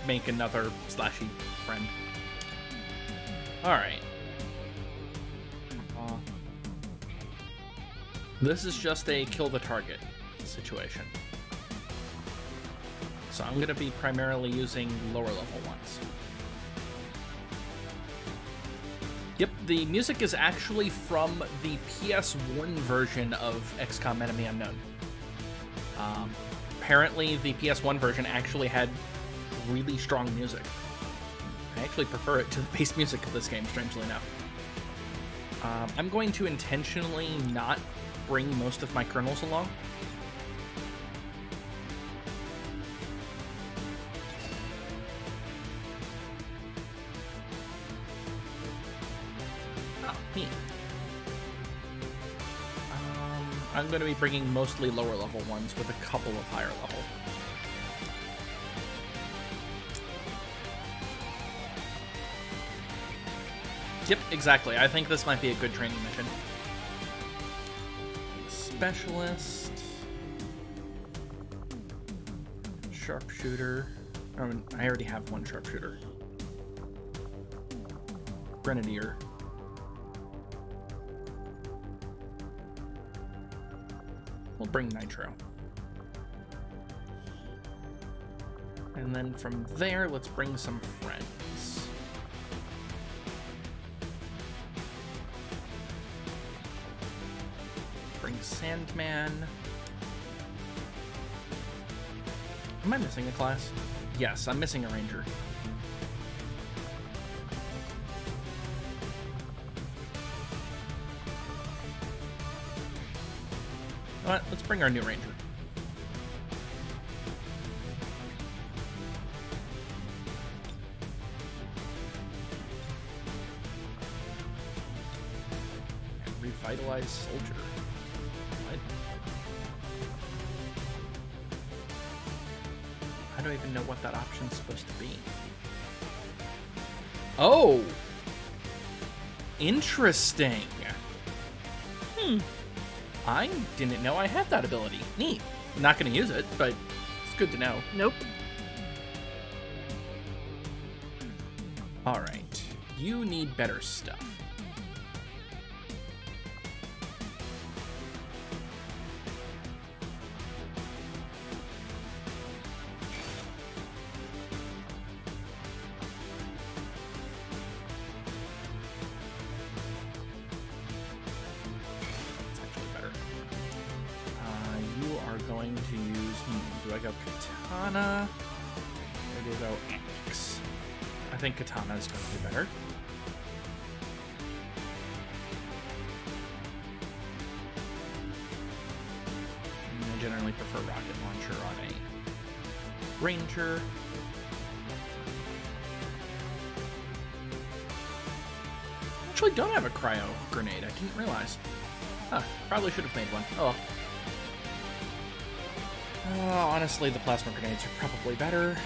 Make another slashy friend. All right. Uh, this is just a kill the target situation. So I'm going to be primarily using lower level ones. Yep, the music is actually from the P S one version of X COM Enemy Unknown. Um, apparently, the P S one version actually had really strong music. I actually prefer it to the bass music of this game, strangely enough. Um, I'm going to intentionally not bring most of my kernels along. Oh, neat. Um, I'm going to be bringing mostly lower level ones with a couple of higher level. Yep, exactly. I think this might be a good training mission. Specialist. Sharpshooter. Oh, I already have one sharpshooter. Grenadier. We'll bring Nitro. And then from there, let's bring some friends. Sandman. Am I missing a class? Yes, I'm missing a ranger. All right, let's bring our new ranger. And revitalize soldier. I don't even know what that option's supposed to be. Oh! Interesting. Hmm. I didn't know I had that ability. Neat. I'm not going to use it, but it's good to know. Nope. All right. You need better stuff. Katana is going to be better. I generally prefer rocket launcher on a ranger. I actually don't have a cryo grenade. I didn't realize. Huh, probably should have made one. Oh. Oh, honestly, the plasma grenades are probably better.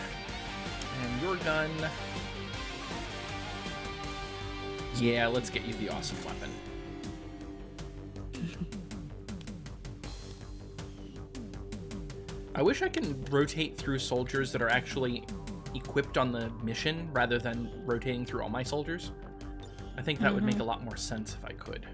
And your gun... Yeah, let's get you the awesome weapon. I wish I can rotate through soldiers that are actually equipped on the mission rather than rotating through all my soldiers. I think that mm-hmm. would make a lot more sense if I could.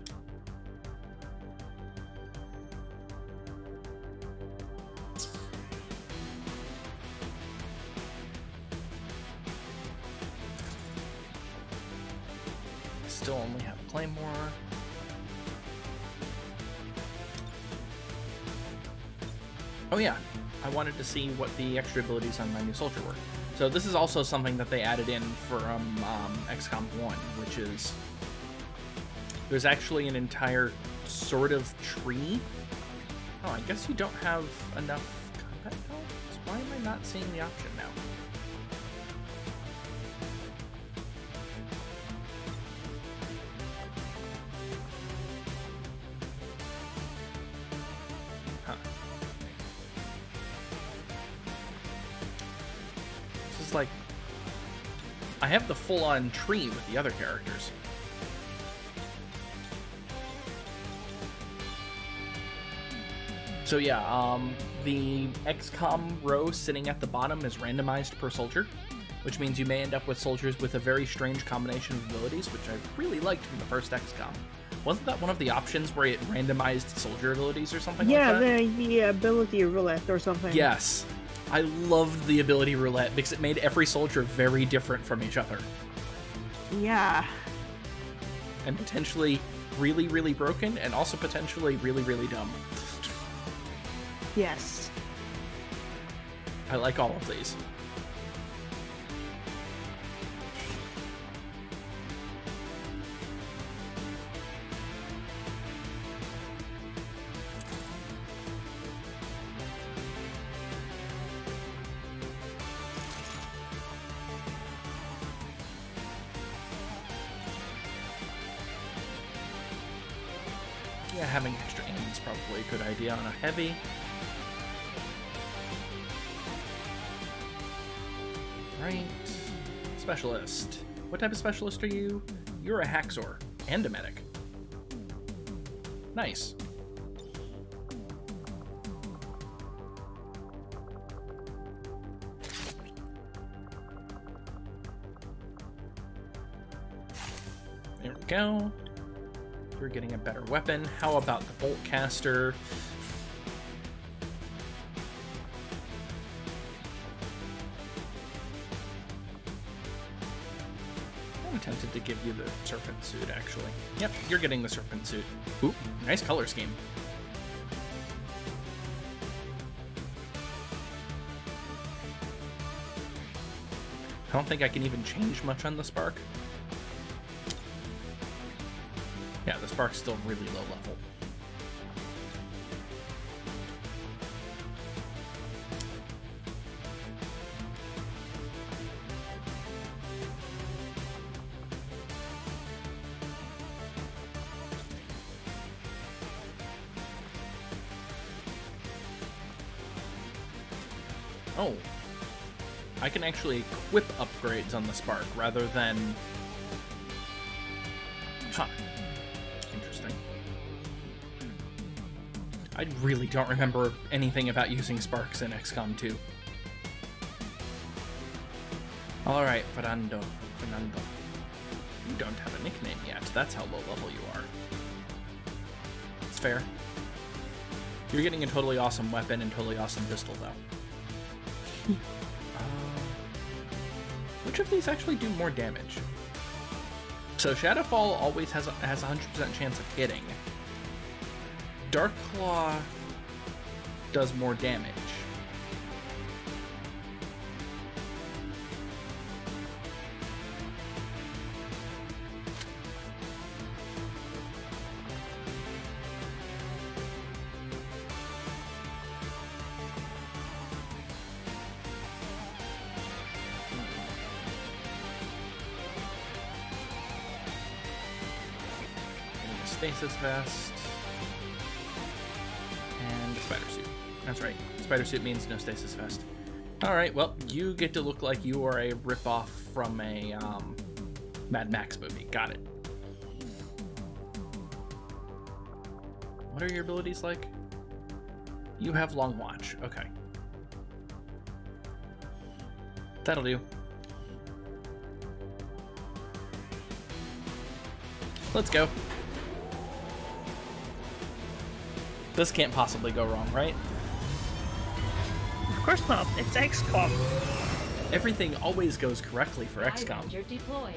Oh yeah, I wanted to see what the extra abilities on my new soldier were. So this is also something that they added in from um, X COM one, which is there's actually an entire sort of tree. Oh, I guess you don't have enough combat dogs? Why am I not seeing the option now? I have the full-on tree with the other characters. So yeah, um, the X COM row sitting at the bottom is randomized per soldier, which means you may end up with soldiers with a very strange combination of abilities, which I really liked from the first X COM. Wasn't that one of the options where it randomized soldier abilities or something yeah, like that? Yeah, the, the ability roulette or something. Yes. I loved the ability roulette because it made every soldier very different from each other. Yeah. And potentially really, really broken, and also potentially really, really dumb. Yes. I like all of these. Idea on a heavy. Right. Specialist. What type of specialist are you? You're a Haxor and a medic. Nice. There we go. We're getting a better weapon. How about the bolt caster? I'm tempted to give you the serpent suit, actually. Yep, you're getting the serpent suit. Ooh, nice color scheme. I don't think I can even change much on the spark. Yeah, the spark's still really low level. Oh, I can actually equip upgrades on the Spark rather than... Huh. Interesting. I really don't remember anything about using Sparks in X COM two. Alright, Fernando. Fernando. You don't have a nickname yet. That's how low level you are. It's fair. You're getting a totally awesome weapon and totally awesome pistol, though. uh, which of these actually do more damage? So Shadowfall always has a, has a one hundred percent chance of hitting. Darkclaw does more damage. Stasis vest and a spider suit. That's right. Spider suit means no stasis vest. All right. Well, you get to look like you are a ripoff from a um, Mad Max movie. Got it. What are your abilities like? You have long watch. Okay. That'll do. Let's go. This can't possibly go wrong, right? Of course not. It's X COM. Everything always goes correctly for X COM. You're deployed.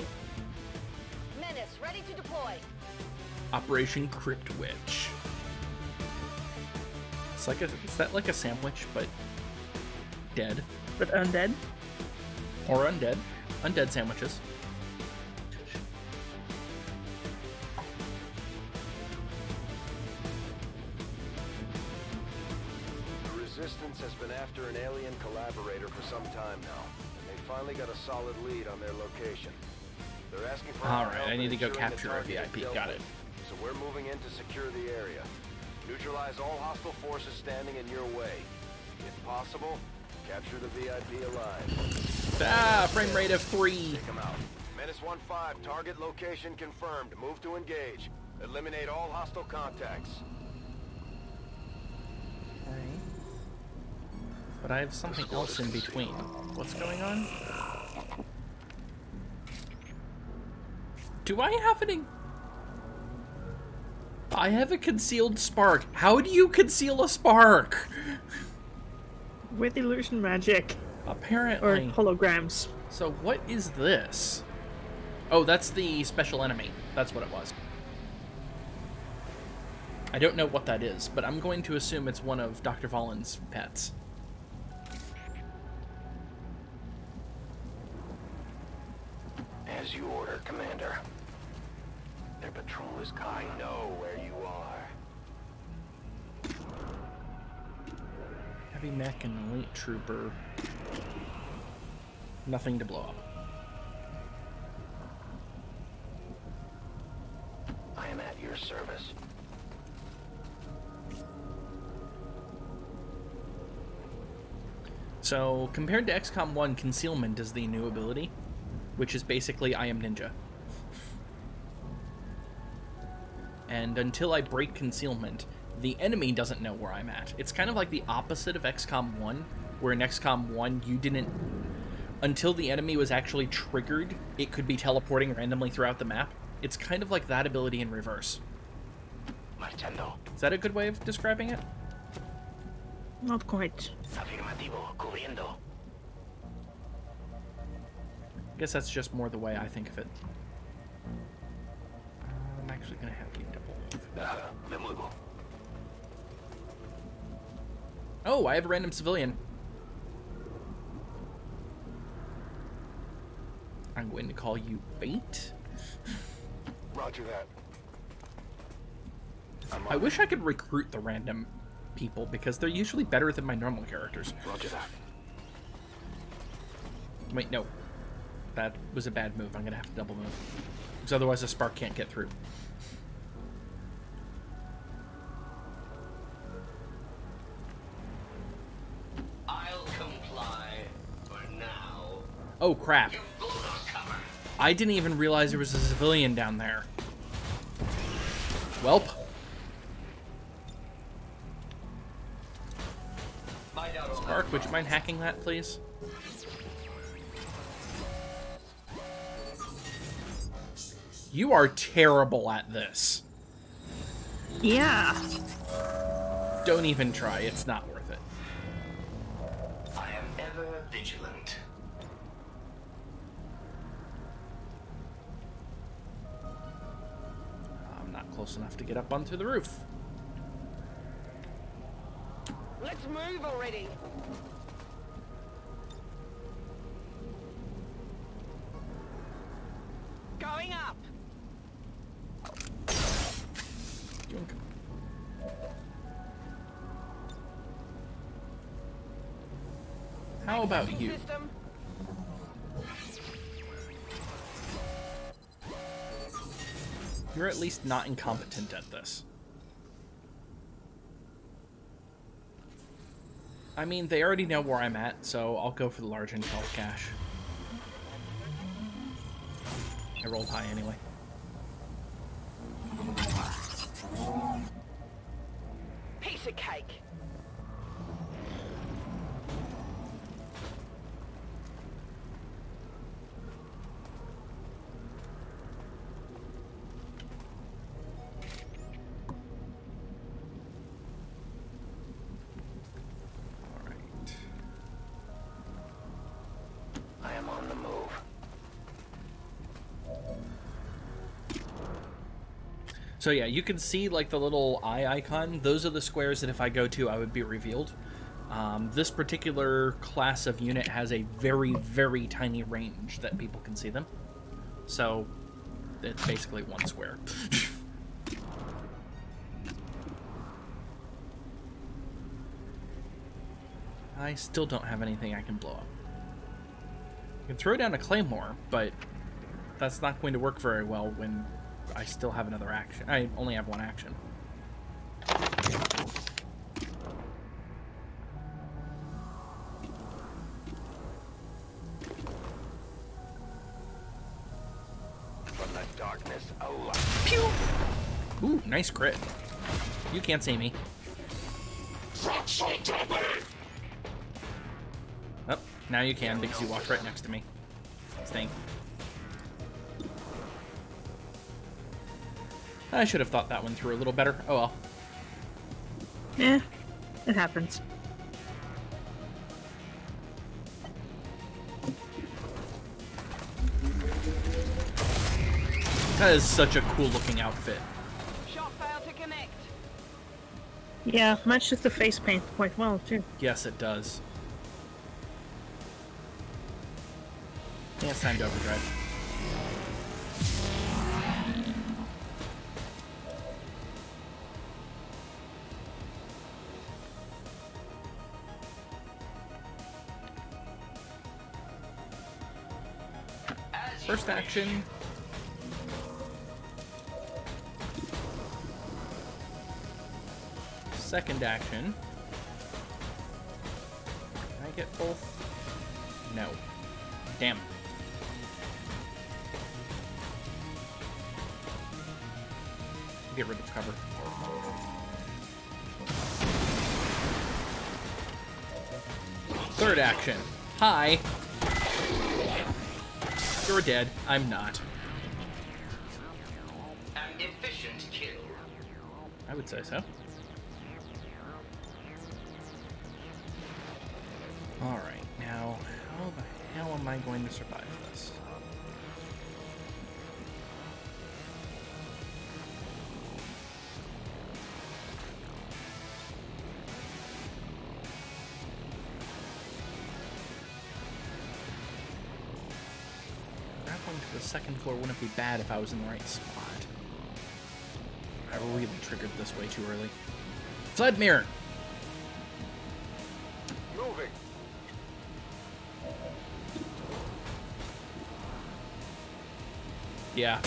Menace ready to deploy. Operation Crypt Witch. It's like a, is that like a sandwich, but dead? But undead? Or undead. Undead sandwiches. An alien collaborator for some time now, and they finally got a solid lead on their location. They're asking for all right. I need to go capture a V I P. Got it. So we're moving in to secure the area. Neutralize all hostile forces standing in your way. If possible, capture the V I P alive. Ah, frame rate of three. Take them out. Menace one five. Target location confirmed. Move to engage. Eliminate all hostile contacts. But I have something else in between. What's going on? Do I have an... I have a concealed spark. How do you conceal a spark? With illusion magic. Apparently. Or holograms. So what is this? Oh, that's the special enemy. That's what it was. I don't know what that is, but I'm going to assume it's one of Doctor Vahlen's pets. As you order, Commander. Their patrol is coming. I know where you are. Heavy mech and elite trooper. Nothing to blow up. I am at your service. So, compared to X COM one, concealment is the new ability. Which is basically, I am ninja. And until I break concealment, the enemy doesn't know where I'm at. It's kind of like the opposite of X COM one, where in X COM one, you didn't... Until the enemy was actually triggered, it could be teleporting randomly throughout the map. It's kind of like that ability in reverse. Marchando. Is that a good way of describing it? Not quite. Afirmativo, cubriendo. I guess that's just more the way I think of it. I'm actually gonna have you double move. Oh, I have a random civilian. I'm going to call you Bait. Roger that. I wish I could recruit the random people because they're usually better than my normal characters. Roger that. Wait, no. That was a bad move. I'm gonna have to double move. Because otherwise the spark can't get through. I'll comply for now. Oh, crap. I didn't even realize there was a civilian down there. Welp. Spark, would you mind hacking that, please? You are terrible at this. Yeah. Don't even try. It's not worth it. I am ever vigilant. I'm not close enough to get up onto the roof. Let's move already. Going up. How about you? You're at least not incompetent at this. I mean, they already know where I'm at, so I'll go for the large intel cache. I rolled high anyway. Piece of cake. So yeah, you can see like the little eye icon. Those are the squares that if I go to, I would be revealed. Um, this particular class of unit has a very, very tiny range that people can see them. So it's basically one square. I still don't have anything I can blow up. I can throw down a claymore, but that's not going to work very well when I still have another action. I only have one action. From the darkness, a light. Pew! Ooh, nice crit. You can't see me. Oh, now you can because you walked right next to me. Sting. I should have thought that one through a little better. Oh well. Yeah, it happens. That is such a cool looking outfit. Shot failed to connect. Yeah, matches the face paint quite well too. Yes, it does. Yeah, it's time to overdrive. First action. Second action. Can I get both? No. Damn. Get rid of cover. Third action. Hi. You're dead. I'm not. An efficient kill. I would say so. All right, now how the hell am I going to survive this? Second floor wouldn't be bad if I was in the right spot. I really triggered this way too early. Flood mirror! Moving. Yeah.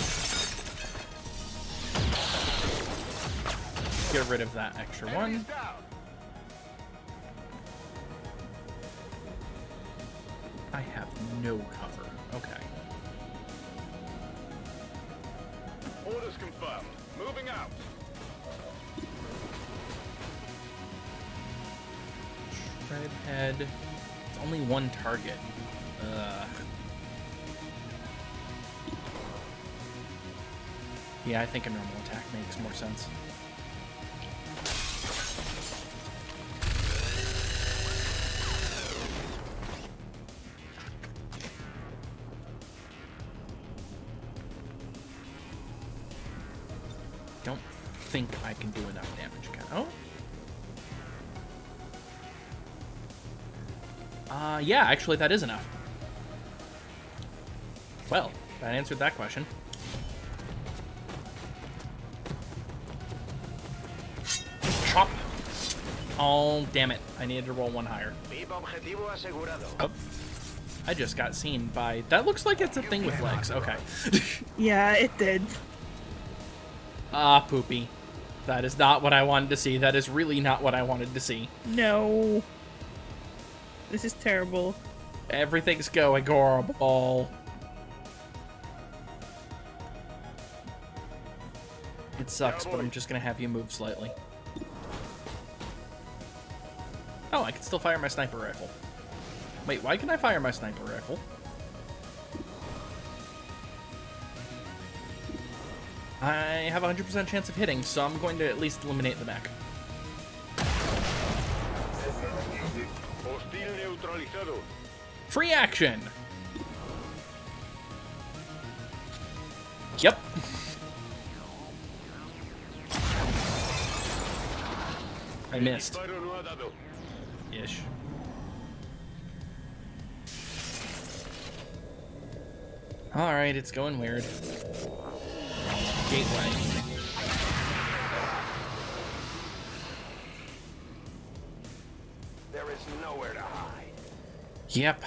Get rid of that extra one. I have no cover. Okay. Orders confirmed. Moving out. Shredhead. It's only one target. Uh. Yeah, I think a normal attack makes more sense. I think I can do enough damage. Can I? Oh. Uh, yeah, actually, that is enough. Well, that answered that question. Chop. Oh, damn it. I needed to roll one higher. Oh. I just got seen by... That looks like it's a thing with legs. Okay. Yeah, it did. Ah, uh, poopy. That is not what I wanted to see. That is really not what I wanted to see. No. This is terrible. Everything's going horrible. It sucks, but I'm just going to have you move slightly. Oh, I can still fire my sniper rifle. Wait, why can I fire my sniper rifle? I have a one hundred percent chance of hitting, so I'm going to at least eliminate the mech. Free action! Yep. I missed. Ish. Alright, it's going weird. Gateway. There is nowhere to hide. Yep.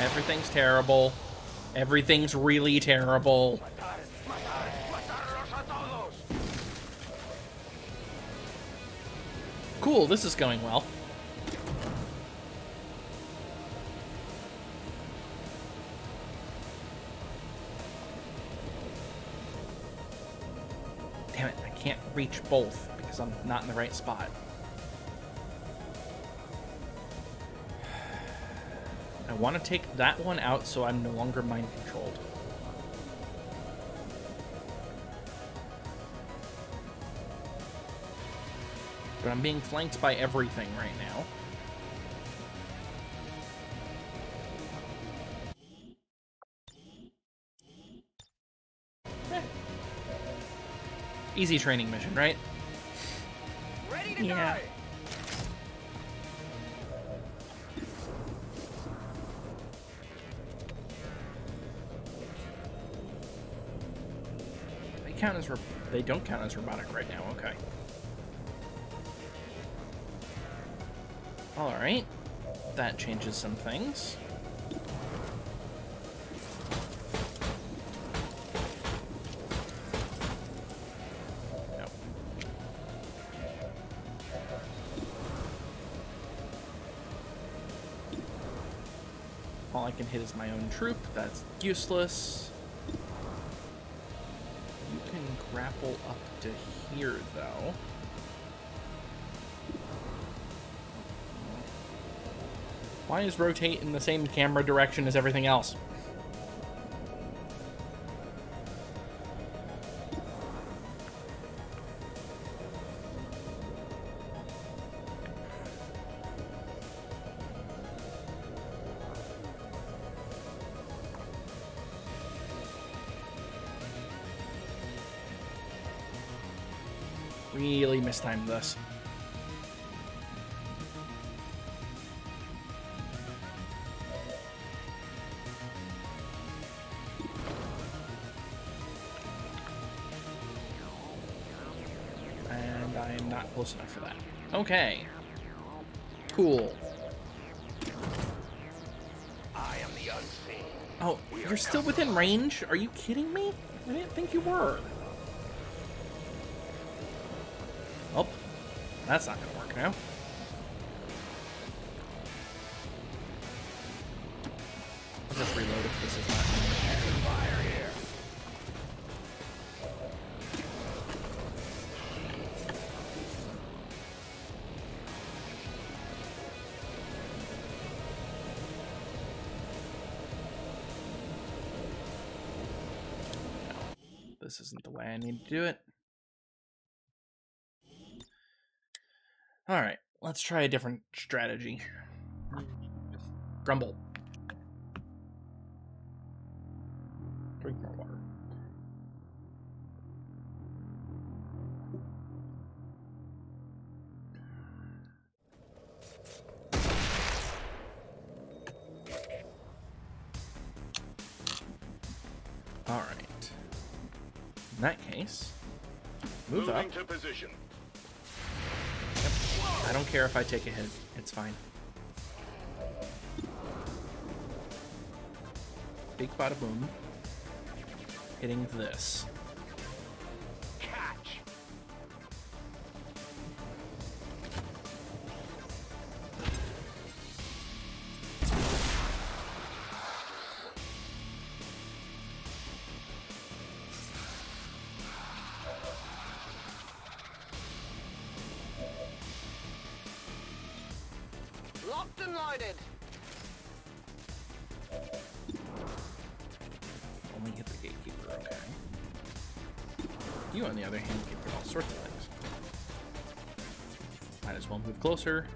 Everything's terrible. Everything's really terrible. Cool, this is going well. Can't reach both because I'm not in the right spot. I want to take that one out so I'm no longer mind controlled. But I'm being flanked by everything right now. Easy training mission, right? Ready to yeah. Die. They count as they don't count as robotic right now. Okay. All right, that changes some things. Can hit as my own troop. That's useless. You can grapple up to here, though. Why is rotate in the same camera direction as everything else? Really mistimed this. And I am not close enough for that. Okay. Cool. I am the unseen. Oh, you're still within range? Are you kidding me? I didn't think you were. That's not gonna work now. just reload if this is not. Fire here. This isn't the way I need to do it. All right, let's try a different strategy. Grumble. Drink more water. All right. In that case, move up. Moving to position. I don't care if I take a hit, it's fine. Big bada boom. Hitting this. Catch. Locked and loaded. Only hit the Gatekeeper, okay. You, on the other hand, get through all sorts of things. Might as well move closer.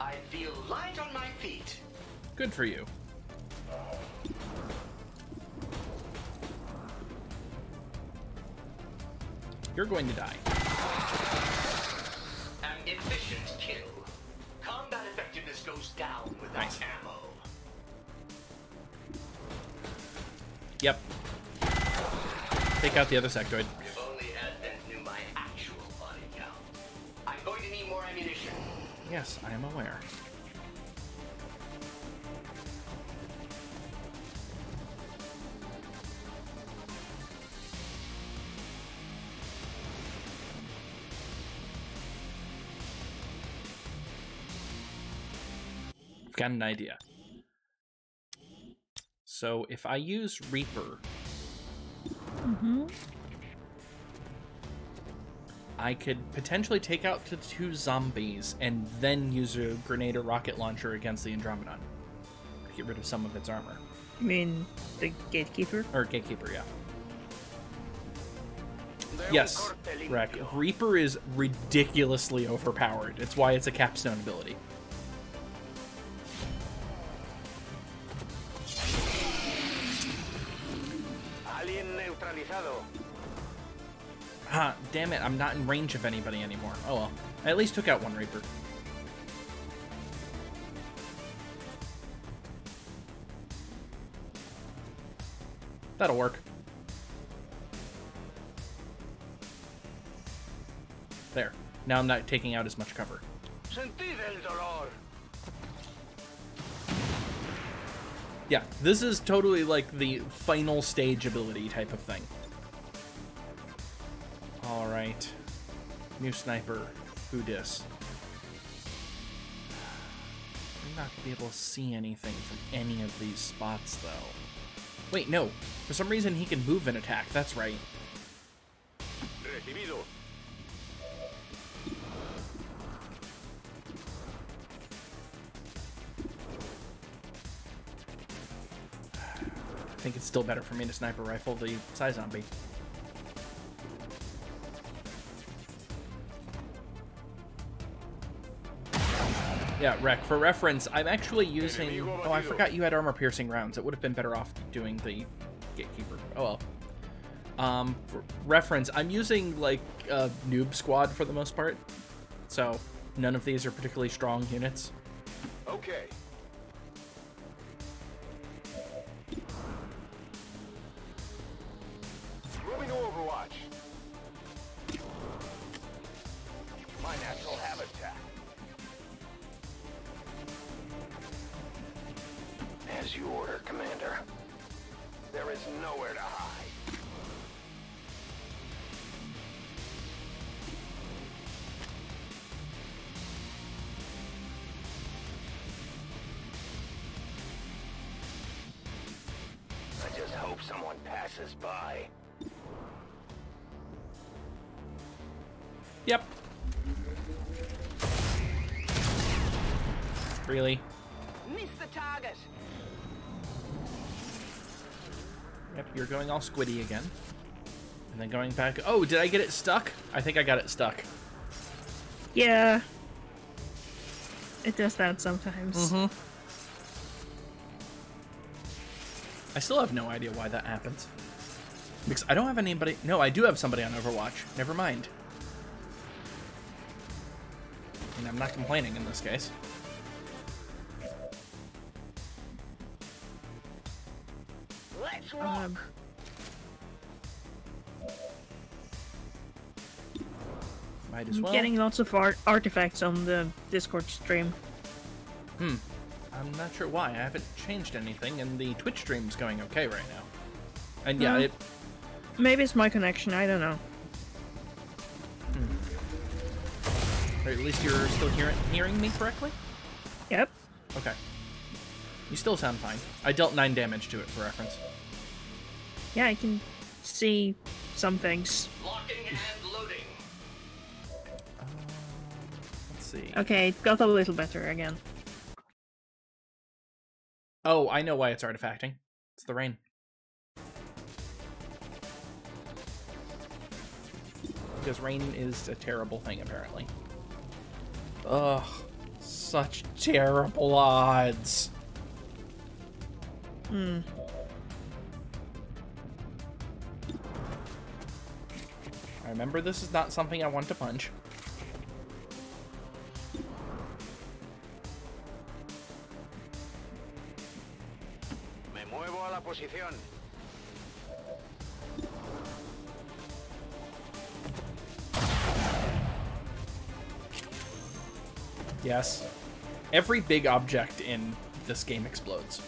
I feel light on my feet. Good for you. You're going to die. An efficient kill. Combat effectiveness goes down without nice. ammo. Yep. Take out the other sectoid. If only Advent knew my actual body count. I'm going to need more ammunition. Yes, I am aware. I've got an idea. So if I use Reaper, mm-hmm. I could potentially take out the two zombies and then use a grenade or rocket launcher against the Andromedon to get rid of some of its armor. You mean the Gatekeeper? Or Gatekeeper, yeah. Yes, Wreck. Reaper is ridiculously overpowered. It's why it's a capstone ability. Ah, damn it, I'm not in range of anybody anymore. Oh well. I at least took out one Reaper. That'll work. There. Now I'm not taking out as much cover. Yeah, this is totally like the final stage ability type of thing. All right, new sniper, who dis? I'm not gonna be able to see anything from any of these spots though. Wait, no, for some reason he can move and attack, that's right. Recibido. I think it's still better for me to sniper rifle the Psi Zombie. Yeah, Wreck. For reference, I'm actually using... Oh, I forgot you had armor-piercing rounds. It would have been better off doing the Gatekeeper. Oh, well. Um, for reference, I'm using, like, a noob squad for the most part. So, none of these are particularly strong units. Okay. passes by. Yep. Really? Miss the target. Yep, you're going all squiddy again. And then going back. Oh, did I get it stuck? I think I got it stuck. Yeah. It does that sometimes. Mm-hmm. I still have no idea why that happens. Because I don't have anybody. No, I do have somebody on Overwatch. Never mind. And I'm not complaining in this case. Let's rock. Um, Might as well. I'm getting lots of art artifacts on the Discord stream. Hmm. I'm not sure why. I haven't changed anything, and the Twitch stream's going okay right now. And yeah, um, it... Maybe it's my connection. I don't know. Or at least you're still hearing hearing me correctly? Yep. Okay. You still sound fine. I dealt nine damage to it for reference. Yeah, I can see some things. Locking and loading. Uh, let's see. Okay, it got a little better again. Oh, I know why it's artifacting. It's the rain. Because rain is a terrible thing, apparently. Ugh, such terrible odds. Hmm. I remember this is not something I want to punch. Me muevo a la posición. Yes. Every big object in this game explodes.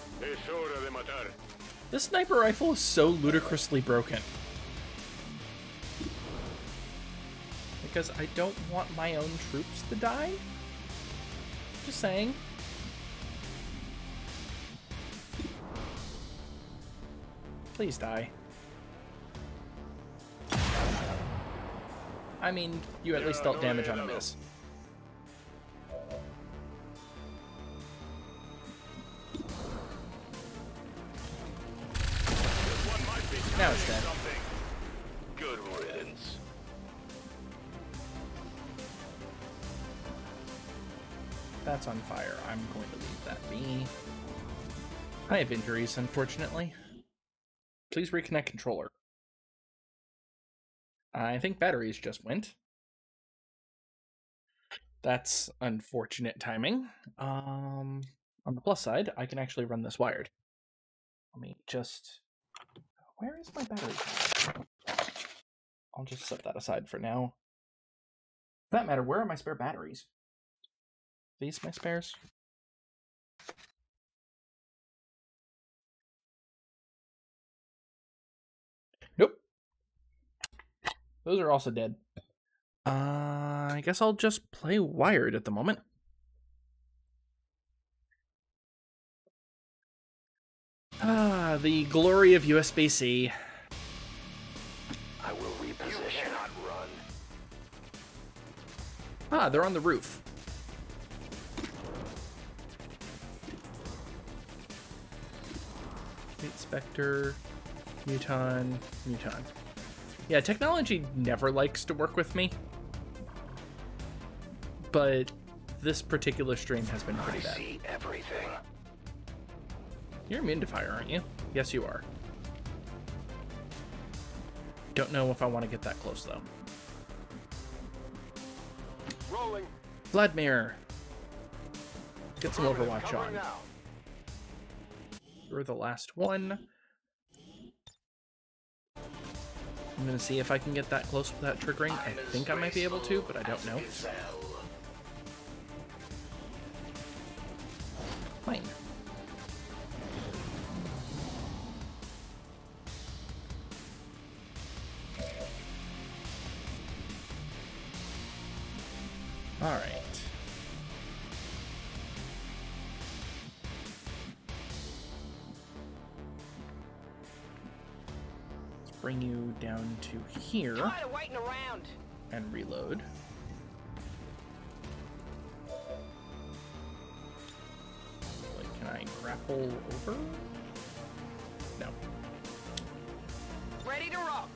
This sniper rifle is so ludicrously broken. Because I don't want my own troops to die? Just saying. Please die. I mean, you at least dealt damage on a miss. Now it's dead. Good riddance. That's on fire. I'm going to leave that be. I have injuries, unfortunately. Please reconnect controller. I think batteries just went. That's unfortunate timing. Um, on the plus side, I can actually run this wired. Let me just... Where is my battery? I'll just set that aside for now. For that matter, where are my spare batteries? Are these my spares? Nope. Those are also dead. Uh, I guess I'll just play wired at the moment. Ah, the glory of U S B C. I will reposition. Not run. Ah, they're on the roof. Spectre, Muton, Muton. Yeah, technology never likes to work with me. But this particular stream has been pretty bad. I see everything. You're immune to fire, aren't you? Yes, you are. Don't know if I want to get that close, though. Rolling. Vladimir. Get some Overwatch on. Now. You're the last one. I'm going to see if I can get that close without triggering. I think I might be able to, but I don't know. Fine. All right. bring you down to here. Tired of waiting around. And reload. Like, can I grapple over? No. Ready to rock.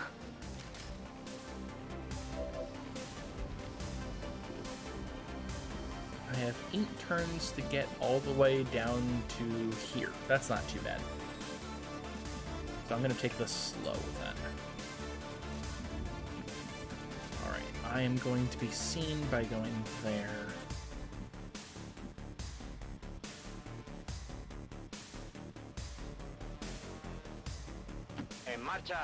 I have eight turns to get all the way down to here. That's not too bad. So I'm gonna take this slow then. Alright, I am going to be seen by going there. Hey, marcha!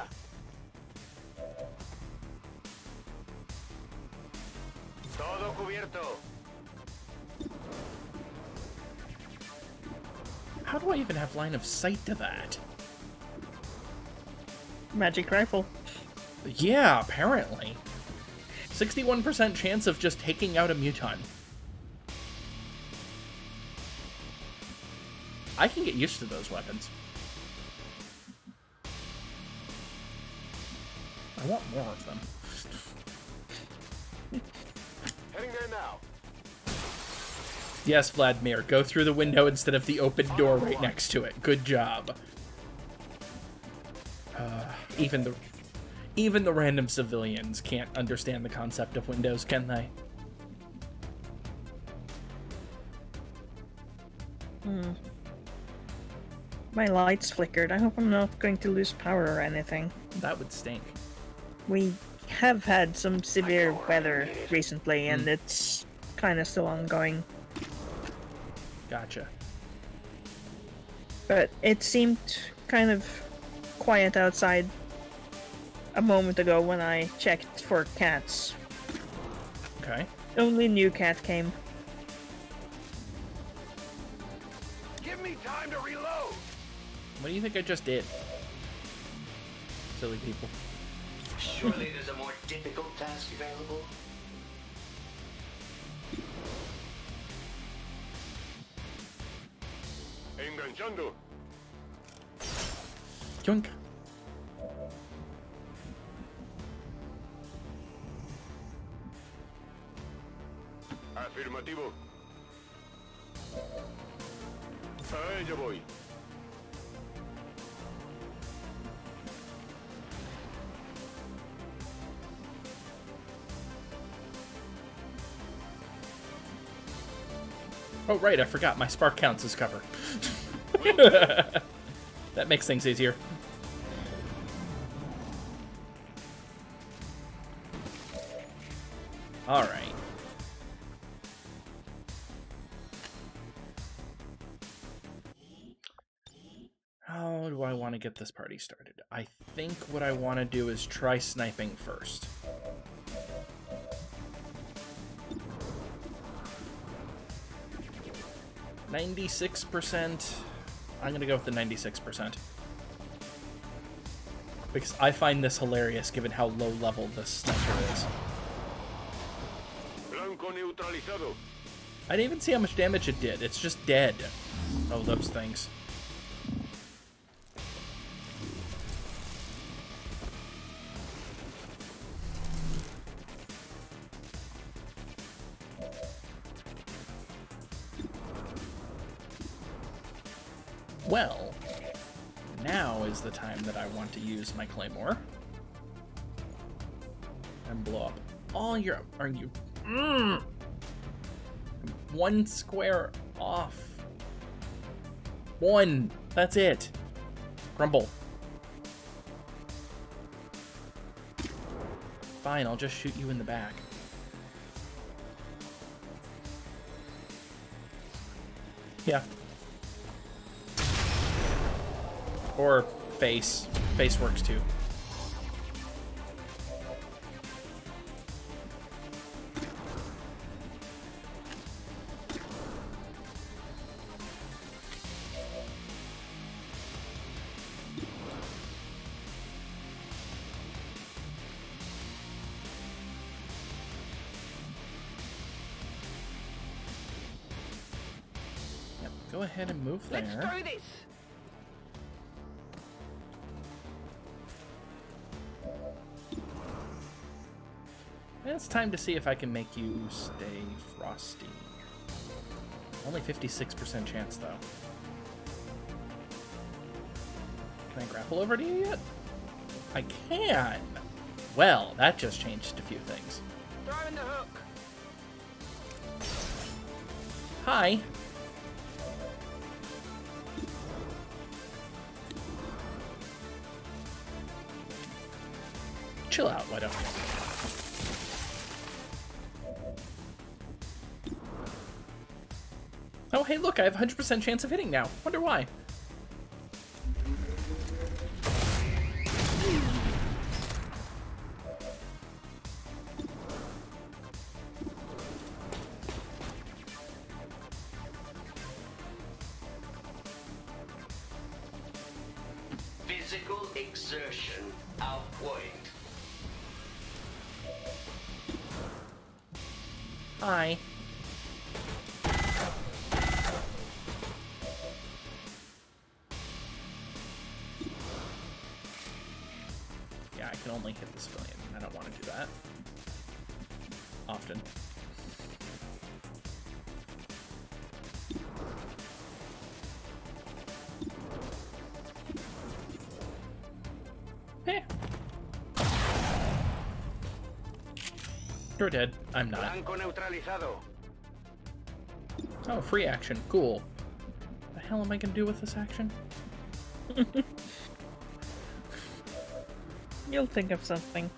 Todo cubierto! How do I even have line of sight to that? Magic rifle. Yeah, apparently. sixty-one percent chance of just taking out a Muton. I can get used to those weapons. I want more of them. Heading there now. Yes, Vladimir, go through the window instead of the open door right next to it. Good job. Uh, even the even the random civilians can't understand the concept of windows, can they? Hmm. My lights flickered. I hope I'm not going to lose power or anything. That would stink. We have had some severe weather recently, and mm. it's kind of still ongoing. Gotcha. But it seemed kind of quiet outside a moment ago when I checked for cats. Okay. Only new cat came. Give me time to reload! What do you think I just did? Silly people. Surely there's a more difficult task available. Yoink. Affirmativo. A ello voy. Oh, right, I forgot. My spark counts as cover. That makes things easier. All right. How do I want to get this party started? I think what I want to do is try sniping first. ninety-six percent. I'm going to go with the ninety-six percent. Because I find this hilarious given how low level this sniper is. Blanco neutralizado. I didn't even see how much damage it did. It's just dead. Oh, those things. Well, now is the time that I want to use my claymore and blow up all your. Are you? Mm, one square off. One. That's it. Crumble. Fine. I'll just shoot you in the back. Yeah. Or face. Face works too. Yep, go ahead and move there. Let's do this. And it's time to see if I can make you stay frosty. Only fifty-six percent chance, though. Can I grapple over to you yet? I can! Well, that just changed a few things. Throwing the hook. Hi. Chill out, why don't you? Oh, hey, look, I have one hundred percent chance of hitting now. Wonder why. Physical exertion outweighed. Hi. You're dead. I'm not. Oh, free action. Cool. What the hell am I gonna do with this action? You'll think of something.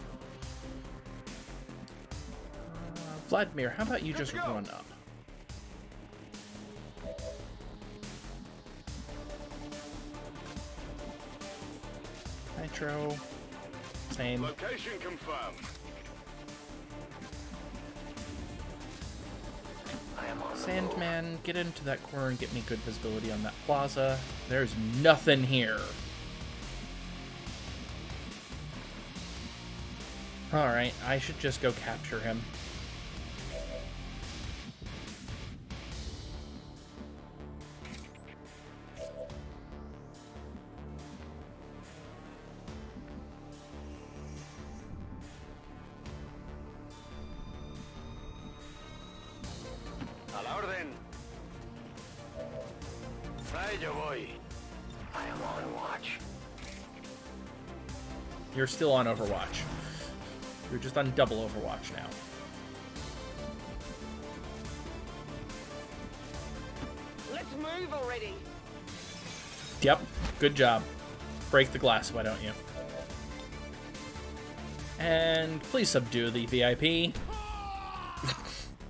Uh, Vladimir, how about you Let's just go. run up? Nitro. Same. Location confirmed. Sandman, get into that corner and get me good visibility on that plaza. There's nothing here. Alright, I should just go capture him. You're still on Overwatch. You're just on double Overwatch now. Let's move already. Yep, good job. Break the glass, why don't you? And please subdue the V I P.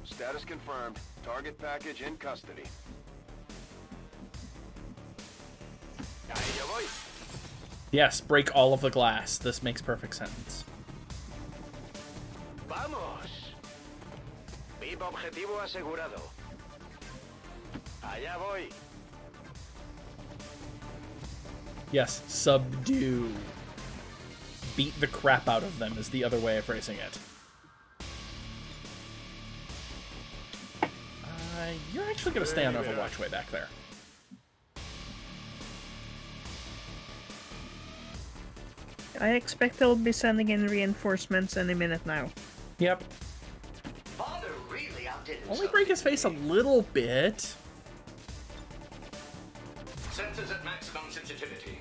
Status confirmed. Target package in custody. Yes, break all of the glass. This makes perfect sense. Vamos. Vivo objetivo asegurado. Allá voy. Yes, subdue. Beat the crap out of them is the other way of phrasing it. Uh, you're actually going to stay on Overwatch way back there. I expect they'll be sending in reinforcements any minute now. Yep. Father really outdid himself. Only break his face a little bit. Sensors at maximum sensitivity.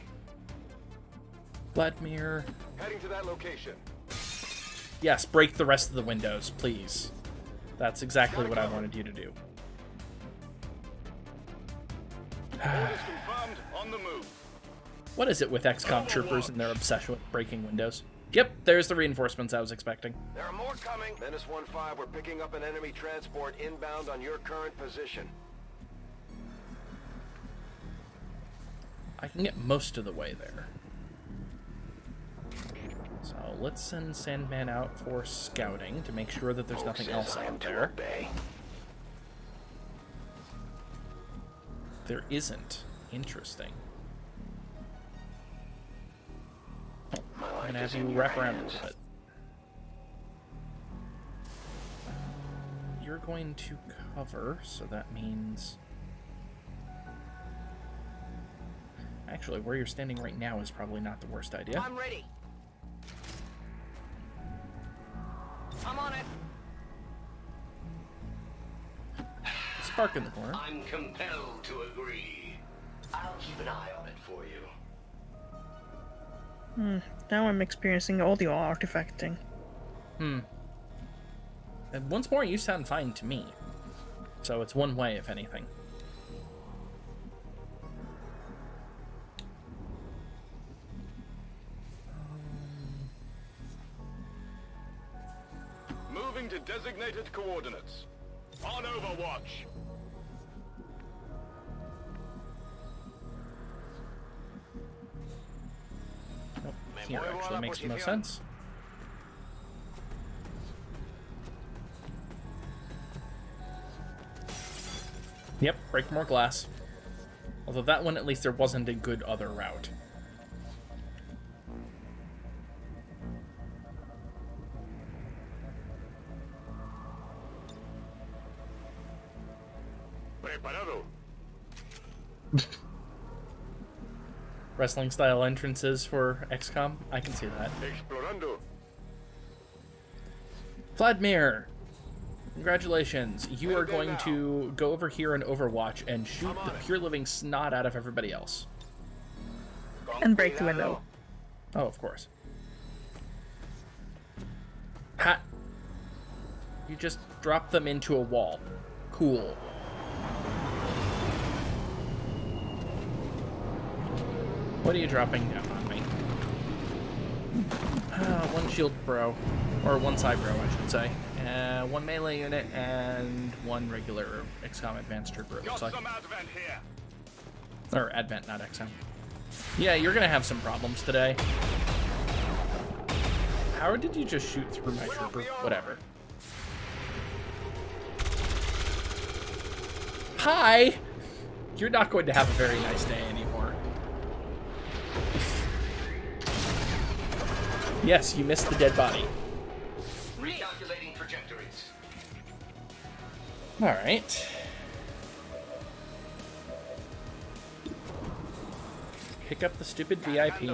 Vladimir. Heading to that location. Yes, break the rest of the windows, please. That's exactly what I wanted you to do. Orders confirmed, on the move. What is it with X COM troopers and their obsession with breaking windows? Yep, there's the reinforcements I was expecting. There are more coming. Menace one five, we're picking up an enemy transport inbound on your current position. I can get most of the way there. So let's send Sandman out for scouting to make sure that there's nothing else out there. There isn't. Interesting. I'm gonna have you wrap around a little bit. Uh, you're going to cover, so that means... Actually, where you're standing right now is probably not the worst idea. I'm ready. I'm on it. Spark in the corner. I'm compelled to agree. I'll keep an eye on it for you. Hmm. Now I'm experiencing audio artifacting. Hmm. And once more, you sound fine to me. So it's one way, if anything. Moving to designated coordinates. On Overwatch. Nope, here actually makes no sense. Yep, break more glass. Although that one, at least there wasn't a good other route. Preparado. Wrestling style entrances for X COM? I can see that. Explorando. Vladimir! Congratulations, you are going to go over here and Overwatch and shoot the pure living snot out of everybody else. And break the window. Oh, of course. Ha! You just drop them into a wall. Cool. What are you dropping down on me? Ah, one shield bro. Or one side bro, I should say. Uh, one melee unit and one regular X COM Advanced trooper, it looks like. Got some Advent here. Or Advent, not X COM. Yeah, you're gonna have some problems today. How did you just shoot through my trooper? Whatever. Hi! You're not going to have a very nice day anymore. Yes, you missed the dead body. Recalculating trajectories. All right. Pick up the stupid V I P.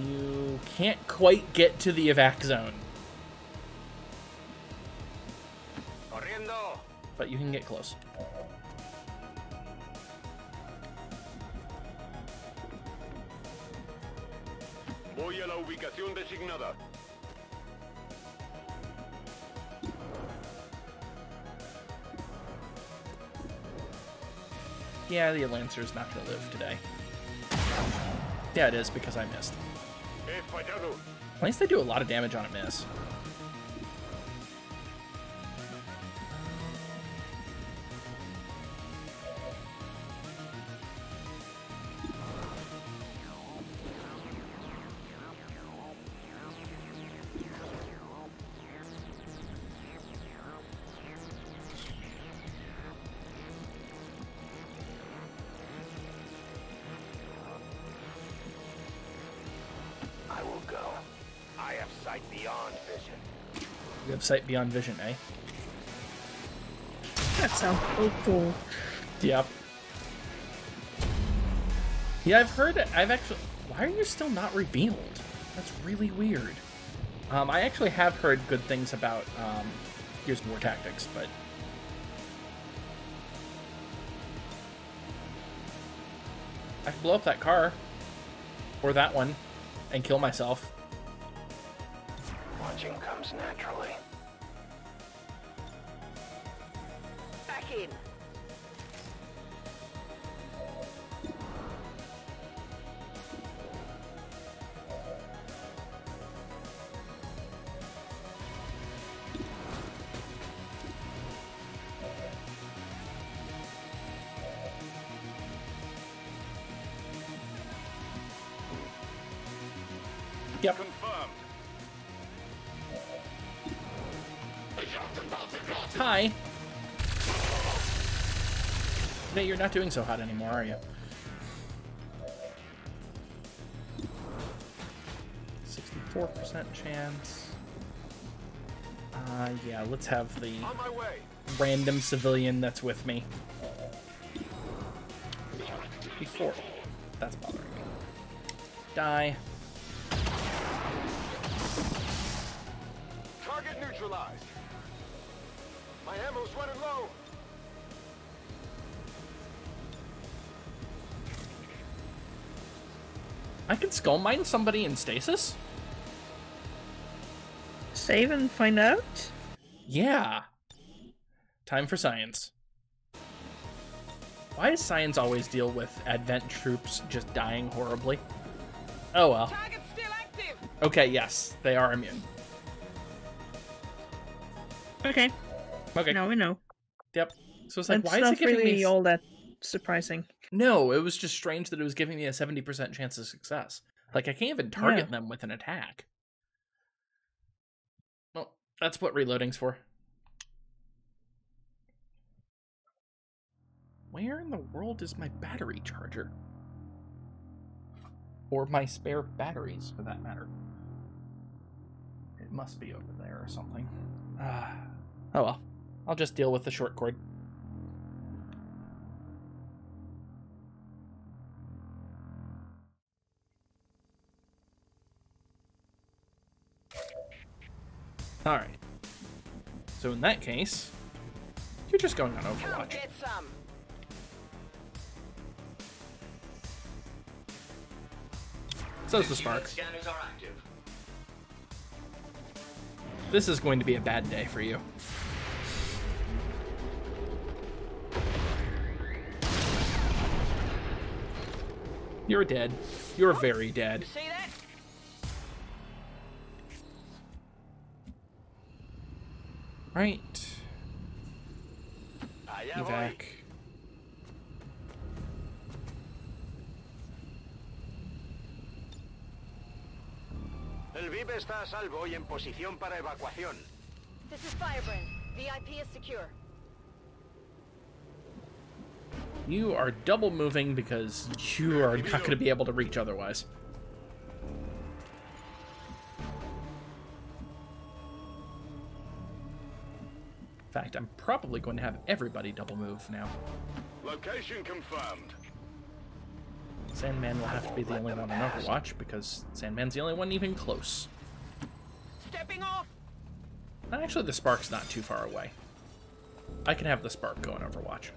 You can't quite get to the evac zone. But you can get close. Voy a la ubicación designada. Yeah, the Lancer's not gonna live today. Yeah, it is because I missed. At least they do a lot of damage on a miss. Sight beyond vision, eh? That sounds hopeful. Yep. Yeah, I've heard it. I've actually... Why are you still not revealed? That's really weird. Um, I actually have heard good things about... Um, here's more tactics, but... I can blow up that car. Or that one. And kill myself. Watching comes naturally. Yep. Confirmed. Hi. No, you're not doing so hot anymore, are you? sixty-four percent chance. Uh, yeah, let's have the random civilian that's with me. Before. That's bothering me. Die. Target neutralized. My ammo's running low. I can skull mine somebody in stasis? Save and find out? Yeah. Time for science. Why does science always deal with Advent troops just dying horribly? Oh well. Target's still active. Okay, yes, they are immune. Okay. Okay. Now we know. Yep. So it's like, That's why is it giving really me... It's not really all that surprising. No, it was just strange that it was giving me a seventy percent chance of success. Like, I can't even target no. them with an attack. Well, that's what reloading's for. Where in the world is my battery charger? Or my spare batteries, for that matter. It must be over there or something. Uh, oh well. I'll just deal with the short cord. Alright. So in that case, you're just going on Overwatch. Get some. So's the sparks. This is going to be a bad day for you. You're dead. You're very dead. You see that? Right. Evac. El V I P está a salvo y en posición para evacuación. This is Firebrand. V I P is secure. You are double moving because you are not going to be able to reach otherwise. In fact, I'm probably going to have everybody double move now. Location confirmed. Sandman will have to be the only one on Overwatch because Sandman's the only one even close. Stepping off. Actually, the spark's not too far away. I can have the spark go on Overwatch.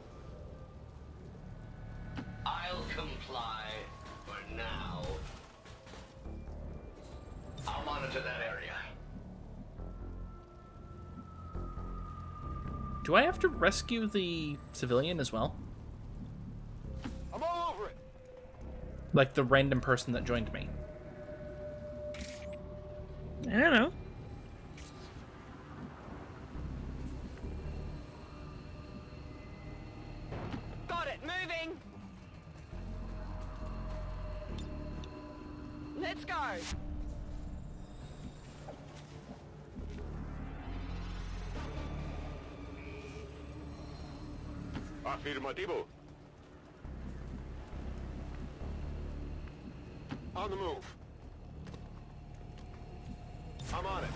I'll comply for now. I'll monitor that area. Do I have to rescue the civilian as well? I'm all over it. Like the random person that joined me. I don't know. Got it, moving. Let's go. Affirmativo. On the move. I'm on it.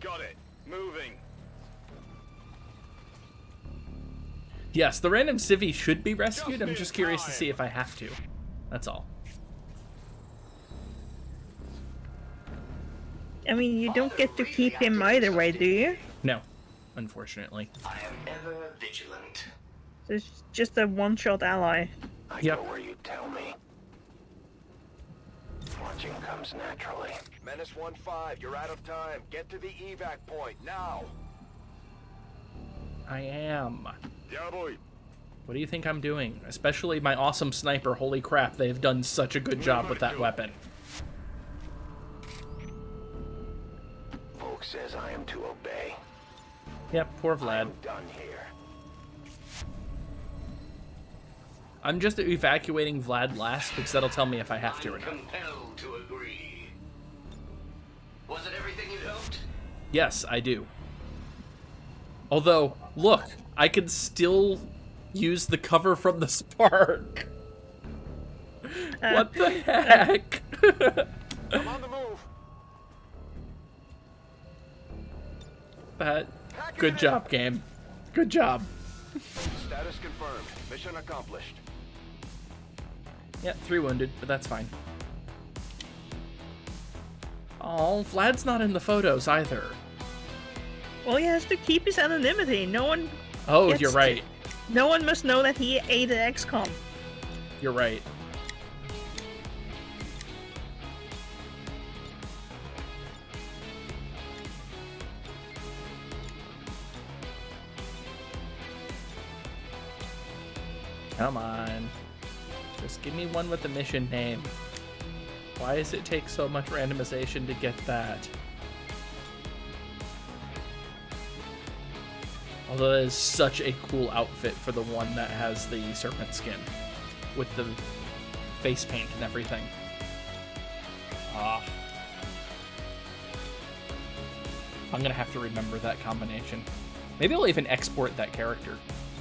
Got it. Moving. Yes, the random civvy should be rescued. Just I'm just curious time. to see if I have to. That's all. I mean, you don't get to keep him either way, do you? No. Unfortunately. I am ever vigilant. It's just a one-shot ally. I yep. go where you tell me. Watching comes naturally. Menace one five, you're out of time. Get to the evac point now. I am. Yeah, boy. What do you think I'm doing? Especially my awesome sniper. Holy crap, they've done such a good job with that weapon. Volk says I am to obey. Yep, poor Vlad. I'm done here. I'm just evacuating Vlad last because that'll tell me if I have to or not. I'm compelled to agree. Was it everything you hoped? Yes, I do. Although, look, I can still use the cover from the spark. Uh, what the heck? I'm on the move. That. Good job, game. Good job. Status confirmed. Mission accomplished. Yeah, three wounded, but that's fine. Oh, Vlad's not in the photos either. Well, he has to keep his anonymity. No one. Oh, you're right. To, no one must know that he ate at X COM. You're right. Come on. Just give me one with the mission name. Why does it take so much randomization to get that? Although that is such a cool outfit for the one that has the serpent skin with the face paint and everything. Ah. I'm gonna have to remember that combination. Maybe I'll even export that character,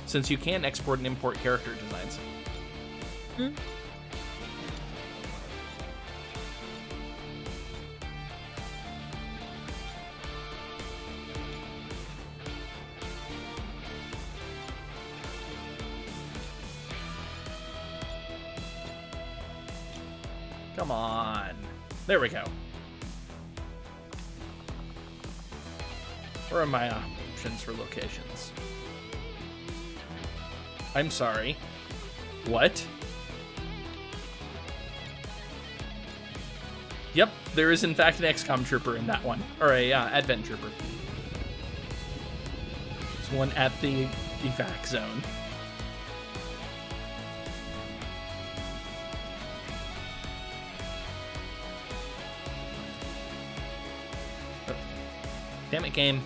since you can export and import character designs. Hmm. Come on. There we go. Where are my options for locations? I'm sorry. What? Yep, there is in fact an X COM trooper in that one. Or a uh, Advent trooper. There's one at the evac zone. Damn it, game.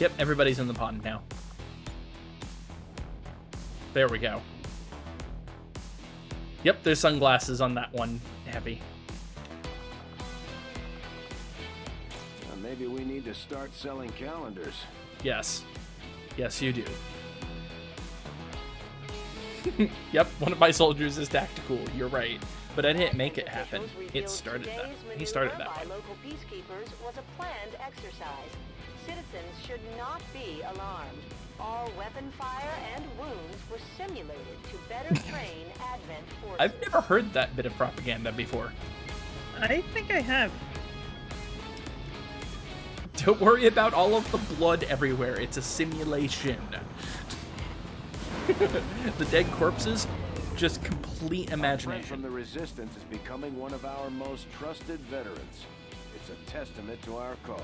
Yep, everybody's in the pond now. There we go. Yep, there's sunglasses on that one, heavy. Maybe we need to start selling calendars. Yes. Yes, you do. Yep, one of my soldiers is tactical. You're right. But I didn't make it happen. It started that. He started that one. Local peacekeepers was a planned exercise. Citizens should not be alarmed. All weapon fire and wounds were simulated to better train Advent forces. I've never heard that bit of propaganda before. I think I have. Don't worry about all of the blood everywhere. It's a simulation. The dead corpses, just complete imagination. Our friend from the Resistance is becoming one of our most trusted veterans. It's a testament to our cause.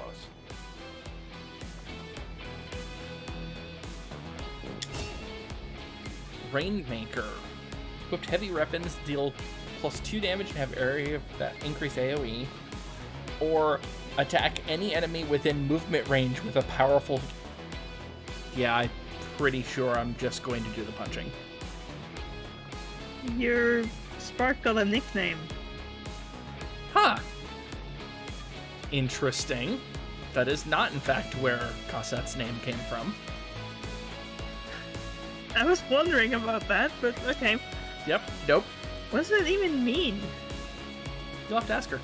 Rainmaker. Equipped heavy weapons, deal plus two damage and have area that increase A O E. Or attack any enemy within movement range with a powerful... Yeah, I'm pretty sure I'm just going to do the punching. Your Spark got a nickname. Huh. Interesting. That is not, in fact, where Cossette's name came from. I was wondering about that, but okay. Yep, nope. What does that even mean? You'll have to ask her.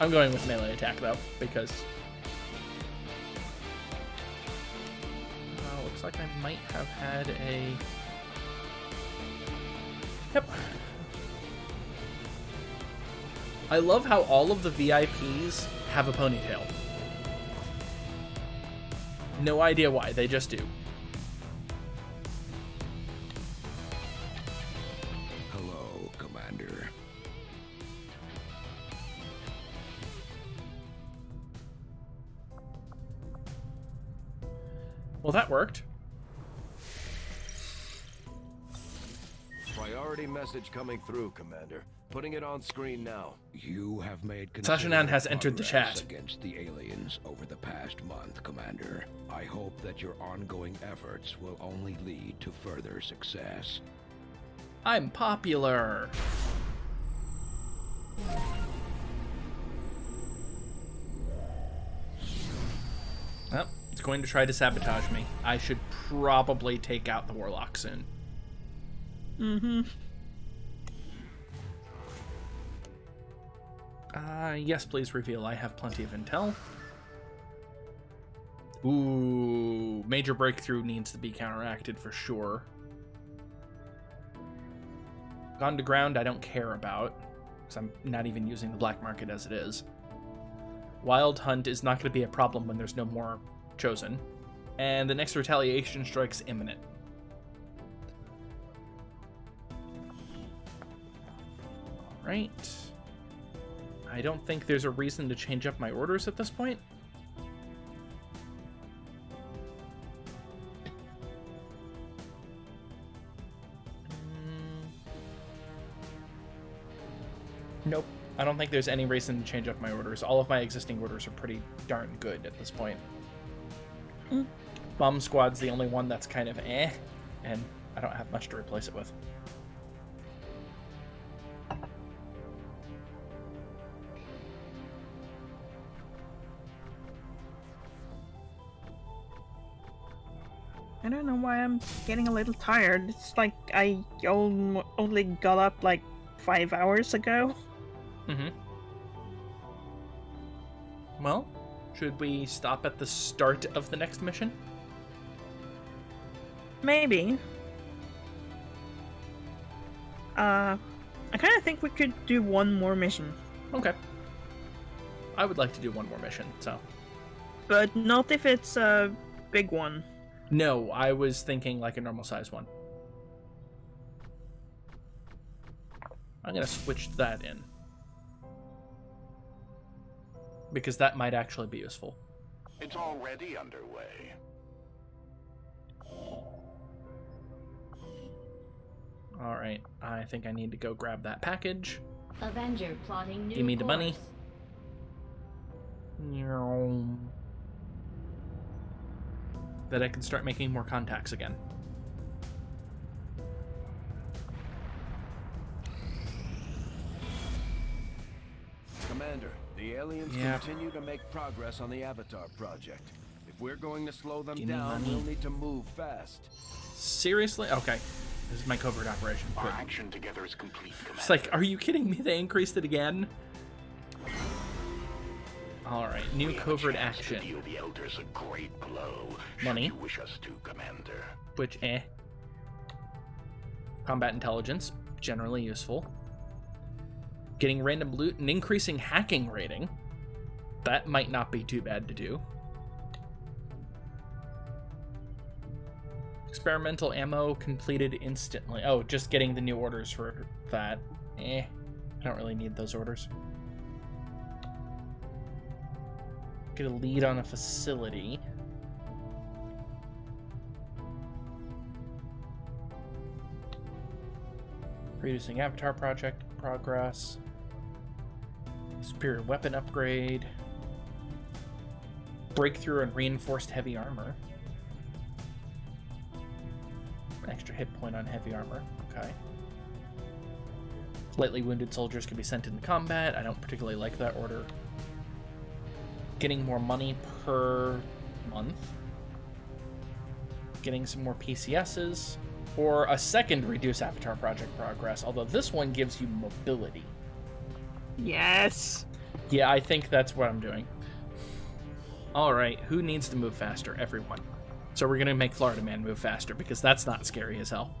I'm going with melee attack, though, because... Uh, looks like I might have had a... Yep. I love how all of the V I Ps have a ponytail. No idea why, they just do. Hello, Commander. Well, that worked. Priority message coming through, Commander. Putting it on screen now. You have made Sashanan has entered the chat against the aliens over the past month, Commander. I hope that your ongoing efforts will only lead to further success. I'm popular. Oh, It's going to try to sabotage me. I should probably take out the Warlock soon. Mm-hmm. Uh, yes, please reveal. I have plenty of intel. Ooh, major breakthrough needs to be counteracted for sure. Gone to ground, I don't care about, because I'm not even using the black market as it is. Wild hunt is not going to be a problem when there's no more chosen. And the next retaliation strike's imminent. All right. I don't think there's a reason to change up my orders at this point. Nope. I don't think there's any reason to change up my orders. All of my existing orders are pretty darn good at this point. Mm. Bomb Squad's the only one that's kind of eh, and I don't have much to replace it with. I don't know why I'm getting a little tired. It's like I only got up like five hours ago. Mm-hmm. Well, should we stop at the start of the next mission? Maybe. Uh, I kind of think we could do one more mission. Okay. I would like to do one more mission, so. But not if it's a big one. No, I was thinking like a normal size one. I'm going to switch that in. Because that might actually be useful. It's already underway. All right, I think I need to go grab that package. Avenger plotting new. Give me the money. That I can start making more contacts again. Commander, the aliens yeah. continue to make progress on the Avatar project. If we're going to slow them Give down, we'll need to move fast. Seriously? Okay. This is my covert operation. Our Quick. action together is complete, Commander. It's like, are you kidding me? They increased it again? All right, new we covert action. Deal the Elders a great blow. Money. You wish us to, Commander. Which, eh. Combat intelligence, generally useful. Getting random loot and increasing hacking rating. That might not be too bad to do. Experimental ammo completed instantly. Oh, just getting the new orders for that. Eh, I don't really need those orders. Get a lead on a facility. Reducing Avatar project progress. Superior weapon upgrade. Breakthrough and reinforced heavy armor. An extra hit point on heavy armor. Okay. Lightly wounded soldiers can be sent into combat. I don't particularly like that order. Getting more money per month. Getting some more P C Ss. Or a second reduce Avatar project progress, although this one gives you mobility. Yes. Yeah, I think that's what I'm doing. All right, who needs to move faster? Everyone. So we're going to make Florida Man move faster, because that's not scary as hell.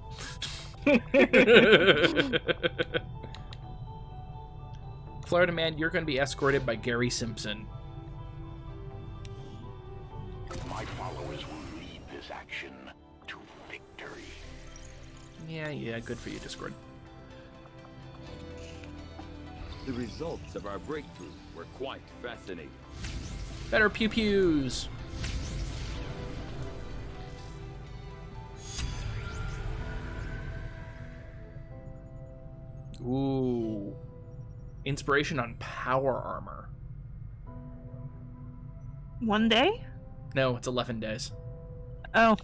Florida Man, you're going to be escorted by Gary Simpson. My followers will lead this action to victory. Yeah, yeah, good for you, Discord. The results of our breakthrough were quite fascinating. Better pew pews. Ooh. Inspiration on power armor. One day? No, it's eleven days. Oh.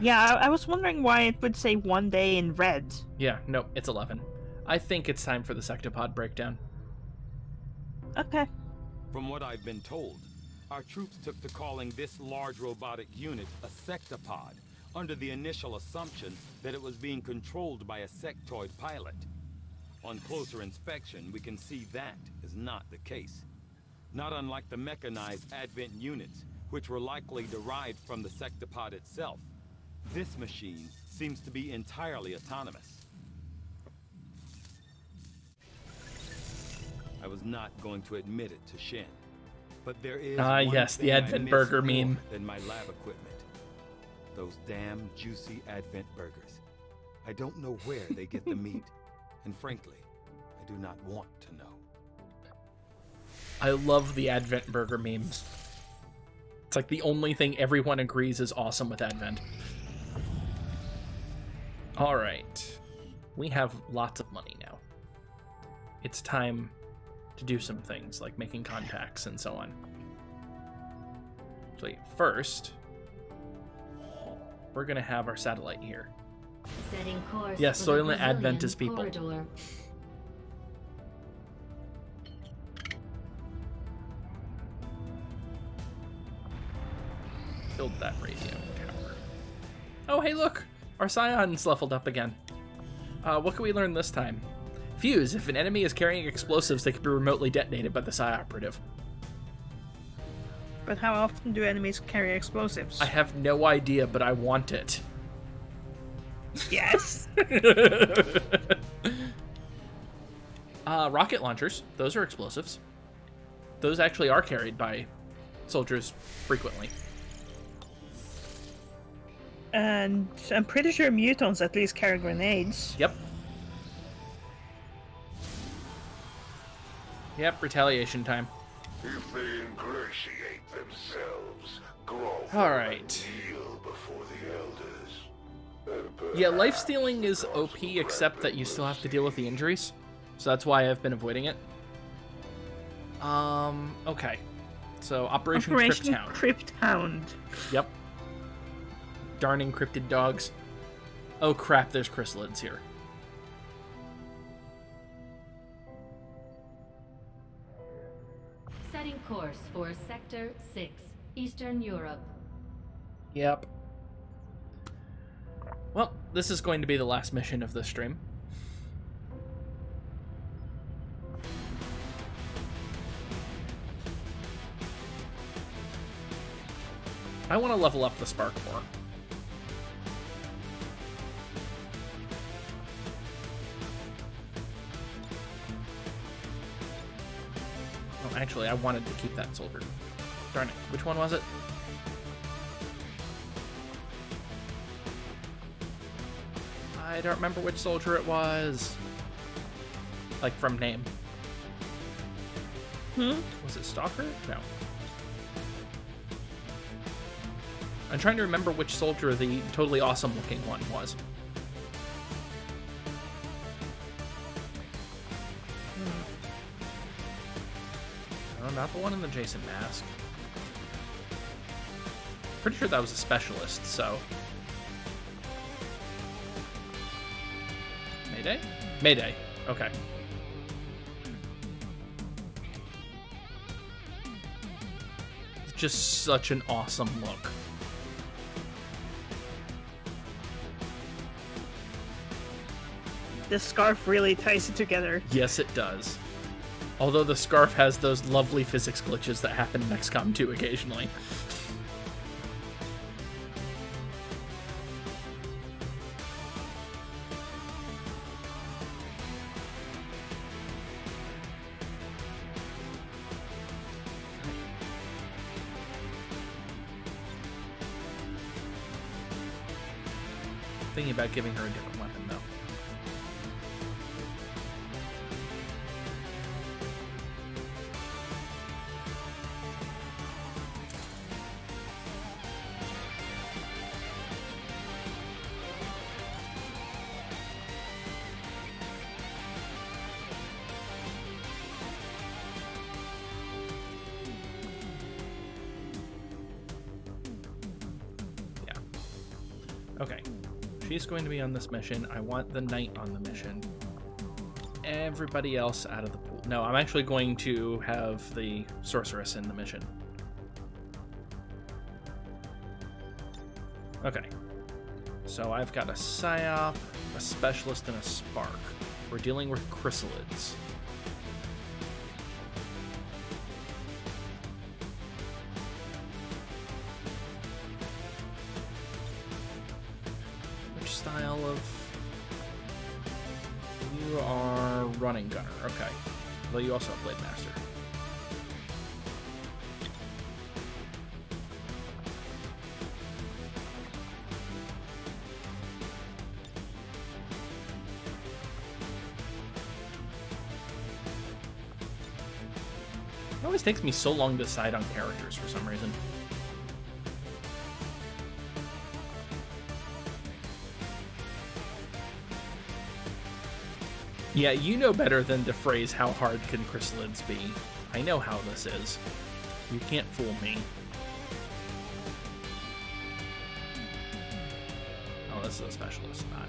Yeah, I, I was wondering why it would say one day in red. Yeah, no, it's eleven. I think it's time for the Sectopod breakdown. Okay. From what I've been told, Our troops took to calling this large robotic unit a Sectopod, under the initial assumption that it was being controlled by a sectoid pilot. On closer inspection, we can see that is not the case. Not unlike the mechanized Advent units, which were likely derived from the Sectopod itself, this machine seems to be entirely autonomous. I was not going to admit it to Shin, but there is ah yes, the Advent burger meme. Than my lab equipment, those damn juicy Advent burgers. I don't know where they get the meat, and frankly, I do not want to know. I love the Advent burger memes. It's like the only thing everyone agrees is awesome with Advent. All right, we have lots of money now. It's time to do some things like making contacts and so on. Actually, first, we're gonna have our satellite here. Setting course. Yes, Soylent Advent is people. Corridor. Build that radio tower. Oh, hey, look, our Scion's leveled up again. Uh, what can we learn this time? Fuse. If an enemy is carrying explosives, they can be remotely detonated by the Psi Operative. But how often do enemies carry explosives? I have no idea, but I want it. Yes! uh, rocket launchers. Those are explosives. Those actually are carried by soldiers frequently. And I'm pretty sure Mutons at least carry grenades. Yep. Yep, retaliation time. If they ingratiate themselves, grovel and kneel before the Elders. Yeah, life stealing is O P, except that you still have to deal with the injuries, so that's why I've been avoiding it. Um, okay. So Operation, Operation Crypt, Crypt Hound. Yep. Darn encrypted dogs. Oh crap! There's Chrysalids here. Setting course for Sector six, Eastern Europe. Yep. Well, this is going to be the last mission of this stream. I want to level up the Spark more. Actually, I wanted to keep that soldier. Darn it. Which one was it? I don't remember which soldier it was. Like, from name. Hmm? Was it Stalker? No. I'm trying to remember which soldier the totally awesome-looking one was. Not the one in the Jason mask. Pretty sure that was a specialist, so. Mayday? Mayday. Okay. It's just such an awesome look. This scarf really ties it together. Yes, it does. Although the scarf has those lovely physics glitches that happen in X COM two occasionally. Thinking about giving her a different weapon, though. Going to be on this mission. I want the knight on the mission. Everybody else out of the pool. No, I'm actually going to have the sorceress in the mission. Okay. So I've got a Psyop, a Specialist, and a Spark. We're dealing with Chrysalids. Which style of... You are running gunner. Okay. Though you also have Blade Master. It takes me so long to decide on characters for some reason. Yeah, you know better than to phrase how hard can Chrysalids be. I know how this is. You can't fool me. Oh, this is a specialist, not.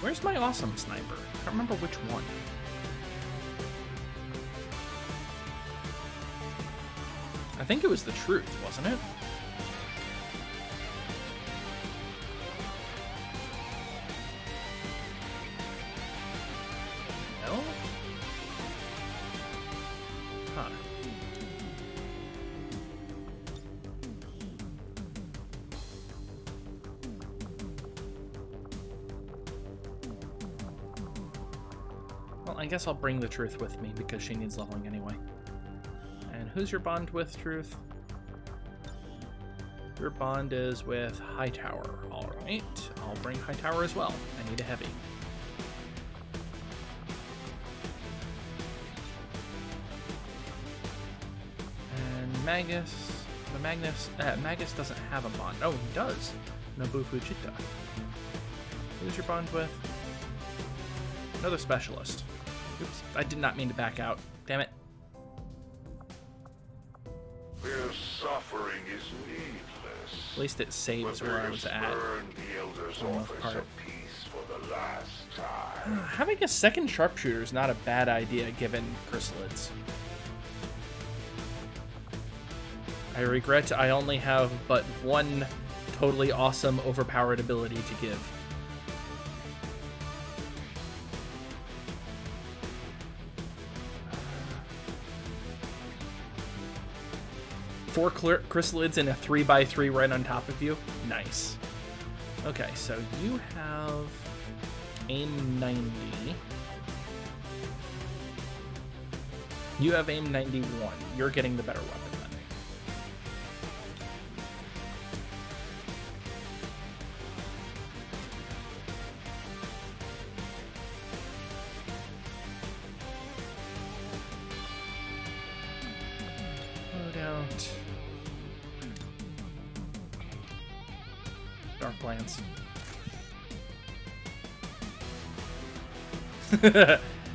Where's my awesome sniper? I don't remember which one. I think it was the truth, wasn't it? No? Huh. I guess I'll bring the truth with me because she needs leveling anyway. And who's your bond with, Truth? Your bond is with Hightower. Alright, I'll bring Hightower as well. I need a heavy. And Magus. The Magnus. Uh, Magus doesn't have a bond. Oh, he does. Nobu Fujita. Who's your bond with? Another specialist. Oops, I did not mean to back out. Damn it. Their suffering is needless. At least it saves where I was at. Having a second sharpshooter is not a bad idea given Chrysalids. I regret I only have but one totally awesome overpowered ability to give. Four Chrysalids and a three by three right on top of you. Nice. Okay, so you have aim ninety. You have aim ninety-one. You're getting the better weapon then. Loadout. Dark Lance.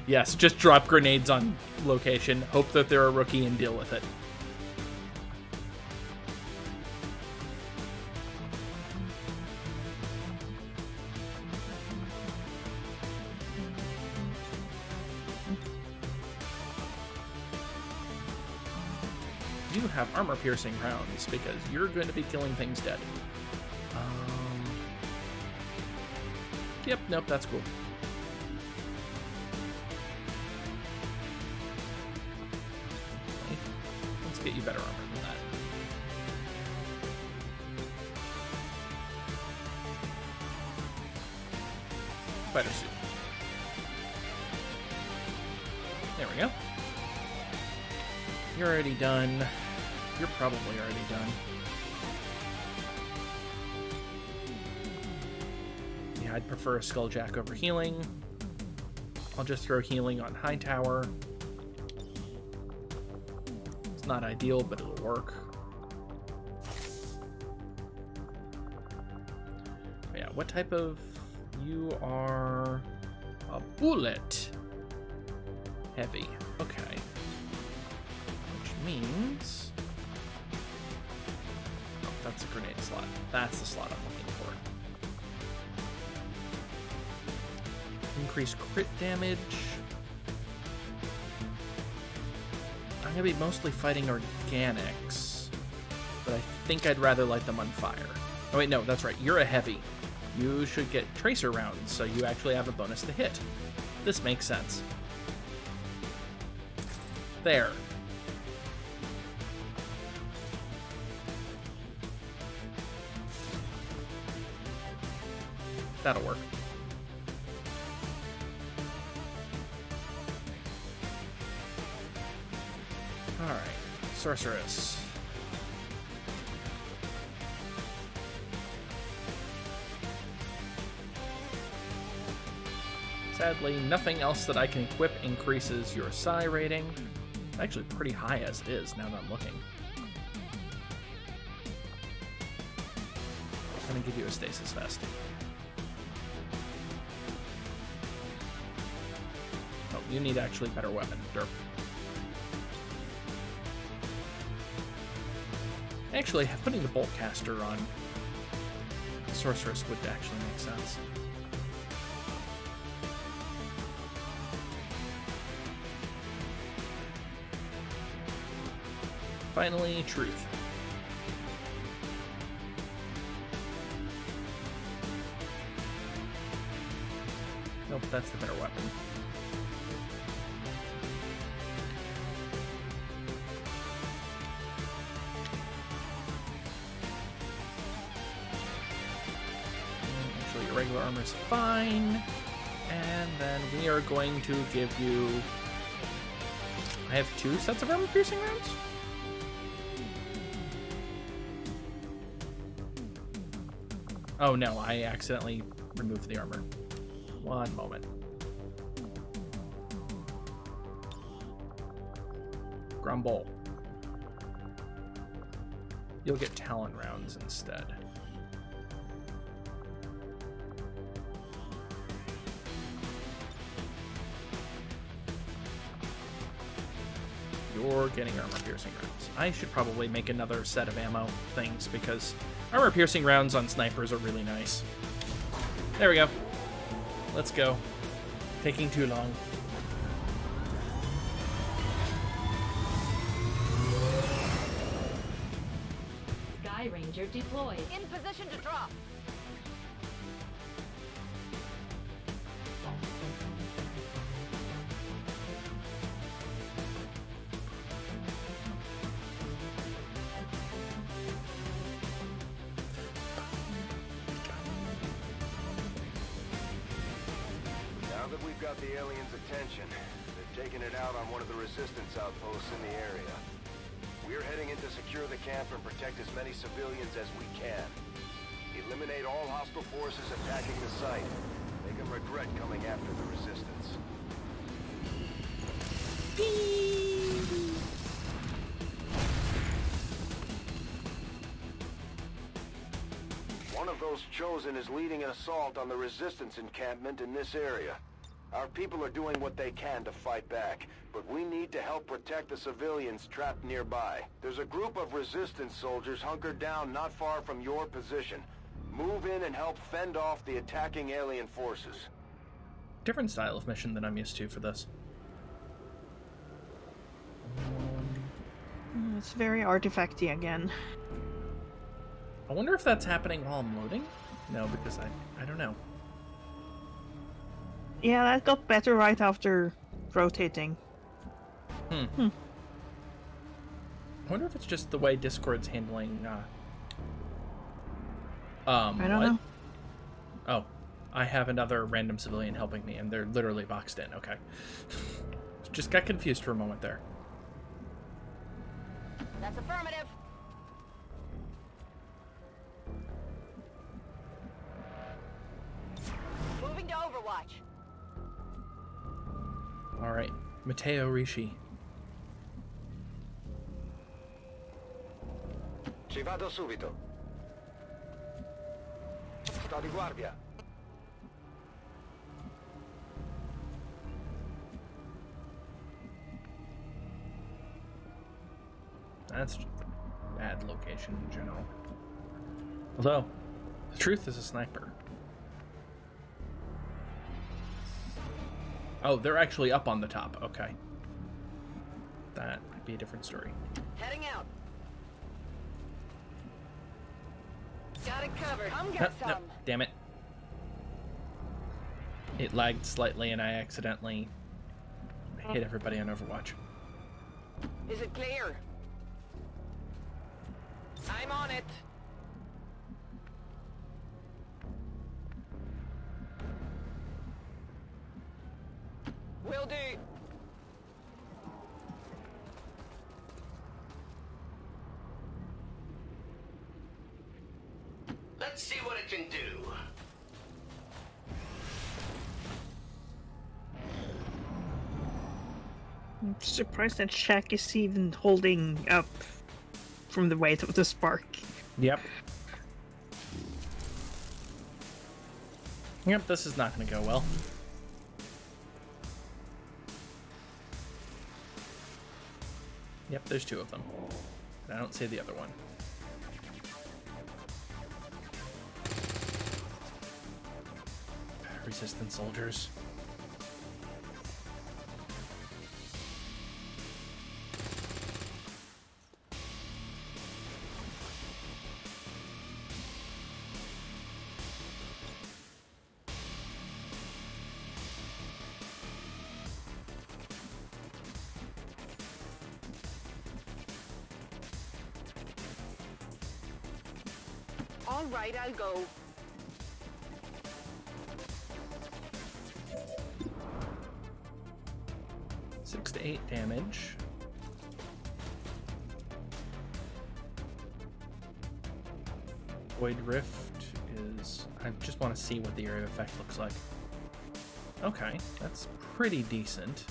Yes, just drop grenades on location. Hope that they're a rookie and deal with it. You have armor-piercing rounds because you're going to be killing things dead. Yep, nope, that's cool. Let's get you better armor than that. Fighter suit. There we go. You're already done. You're probably already done. yeah, I'd prefer a Skulljack over healing. I'll just throw healing on Hightower. It's not ideal, but it'll work. Yeah, what type of... You are a bullet heavy. Okay. Which means... Oh, that's a grenade slot. That's the slot I'm looking for. Increase crit damage. I'm gonna be mostly fighting organics, but I think I'd rather light them on fire. Oh wait, no, that's right. You're a heavy. You should get tracer rounds, so you actually have a bonus to hit. This makes sense. There. That'll work. Alright, Sorceress. Sadly, nothing else that I can equip increases your psi rating. It's actually pretty high as it is, now that I'm looking. I'm gonna give you a stasis vest. Oh, you need actually better weapon, derp. Actually, putting the bolt caster on the Sorceress would actually make sense. Finally, truth. Nope, that's the better weapon. Actually, your regular armor is fine. And then we are going to give you... I have two sets of armor-piercing rounds? Oh no, I accidentally removed the armor. One moment. Grumble. You'll get talent rounds instead. You're getting armor-piercing rounds. I should probably make another set of ammo things because armor-piercing rounds on snipers are really nice. There we go. Let's go. Taking too long. Sky Ranger deployed. In position to drop. Civilians as we can. Eliminate all hostile forces attacking the site. Make them regret coming after the resistance. Beep. One of those chosen is leading an assault on the resistance encampment in this area. Our people are doing what they can to fight back, but we need to help protect the civilians trapped nearby. There's a group of resistance soldiers hunkered down not far from your position. Move in and help fend off the attacking alien forces. Different style of mission than I'm used to for this. It's very artifacty again. I wonder if that's happening while I'm loading? No, because I, I don't know. Yeah, that got better right after rotating. Hmm. hmm. I wonder if it's just the way Discord's handling, uh... Um, I don't what? know. Oh, I have another random civilian helping me, and they're literally boxed in, okay. Just got confused for a moment there. That's affirmative! watch. All right, Matteo Ricci. Ci vado subito. Sto di guardia. That's just a bad location in general. Although, the truth is a sniper. Oh, they're actually up on the top. Okay. That might be a different story. Heading out. Got it covered. I'm got no, some. No, damn it. It lagged slightly and I accidentally hit everybody on Overwatch. Is it clear? I'm on it. Will do. Let's see what it can do. I'm surprised that Shaq is even holding up from the weight of the spark. Yep. Yep, this is not going to go well. Yep, there's two of them. I don't see the other one. Resistant soldiers. I'll go. Six to eight damage. Void Rift is... I just want to see what the area of effect looks like. Okay, that's pretty decent.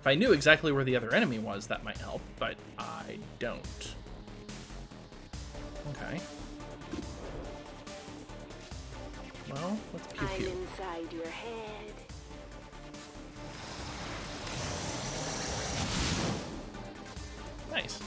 If I knew exactly where the other enemy was, that might help, but I don't. Okay. Well, let's pew pew. I'm inside your head. Nice.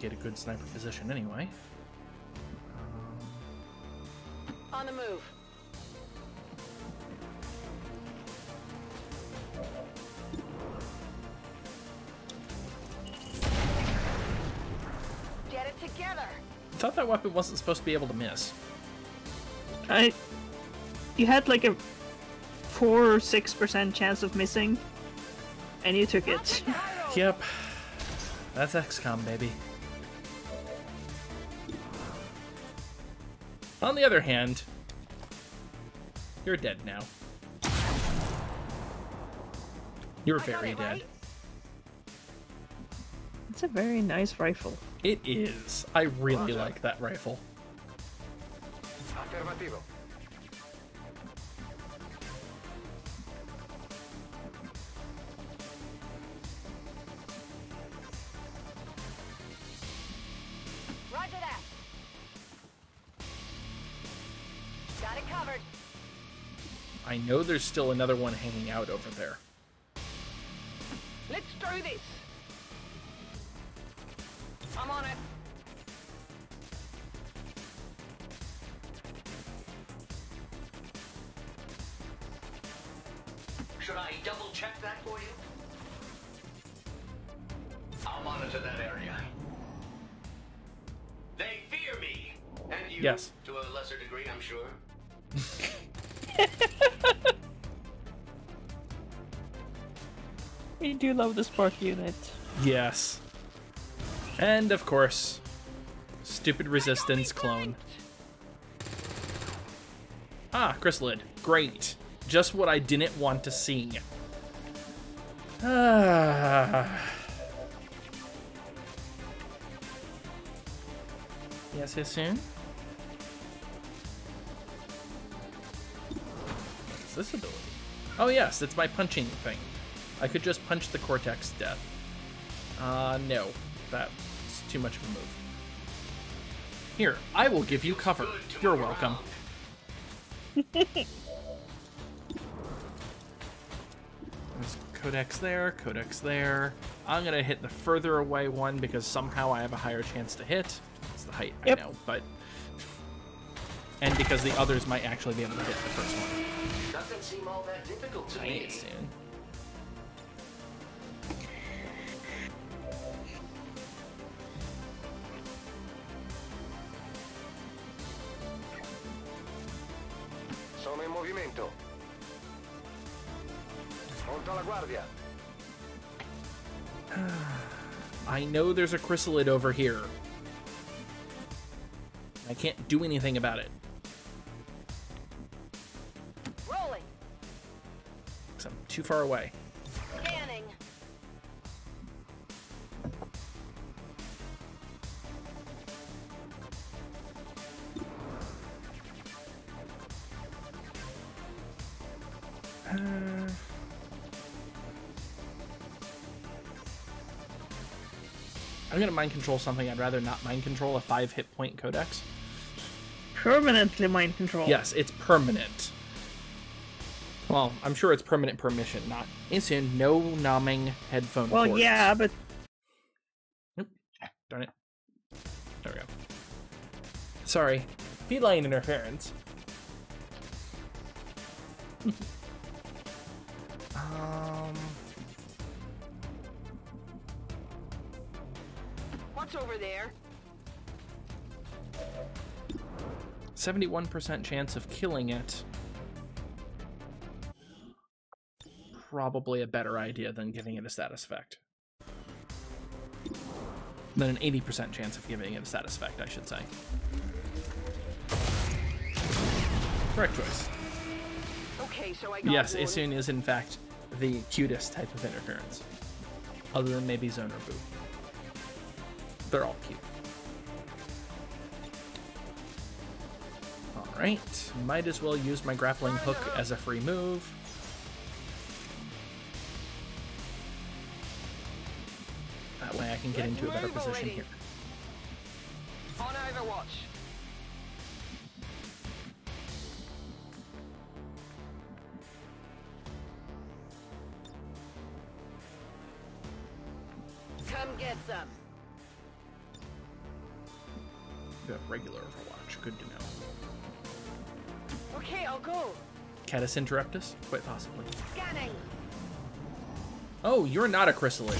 Get a good sniper position anyway. Um... On the move. Get it together. I thought that weapon wasn't supposed to be able to miss. I, you had like a four or six percent chance of missing, and you took it. Yep, that's X COM, baby. On the other hand, you're dead now. You're very dead. It's a very nice rifle. It is. I really like that rifle. I know there's still another one hanging out over there. Let's do this. I'm on it. Should I double check that for you? I'll monitor that area. They fear me, and you, yes, to a lesser degree, I'm sure. We do love the spark unit. Yes. And of course, stupid resistance clone. Ah, Chrysalid. Great. Just what I didn't want to see. Ah. Yes, Issun? What's this ability? Oh yes, it's my punching thing. I could just punch the Cortex to death. Uh, no. That's too much of a move. Here, I will give you cover. You're welcome. There's Codex there, Codex there. I'm gonna hit the further away one because somehow I have a higher chance to hit. It's the height, yep. I know, but... And because the others might actually be able to hit the first one. Doesn't seem all that difficult to me. Soon. I know there's a Chrysalid over here. I can't do anything about it. Rolling. Because I'm too far away. Scanning. Uh... I'm gonna mind control something. I'd rather not mind control a five hit point Codex. Permanently mind control. Yes, it's permanent. Well, I'm sure it's permanent permission, not instant. No numbing headphone. Well, cords. Yeah, but nope. Darn it. There we go. Sorry, feline interference. um. What's over there? seventy-one percent chance of killing it. Probably a better idea than giving it a status effect. Than an eighty percent chance of giving it a status effect, I should say. Correct choice. Okay, so I got yes, Issun is in fact the cutest type of interference. Other than maybe Zone or Boo. They're all cute. Alright, might as well use my grappling hook as a free move. That way I can get into a better position here. On Overwatch. Come get some. You have regular Overwatch. Good to know. Okay, I'll go. Catus interrupt us? Quite possibly. Scanning. Oh, you're not a Chrysalid.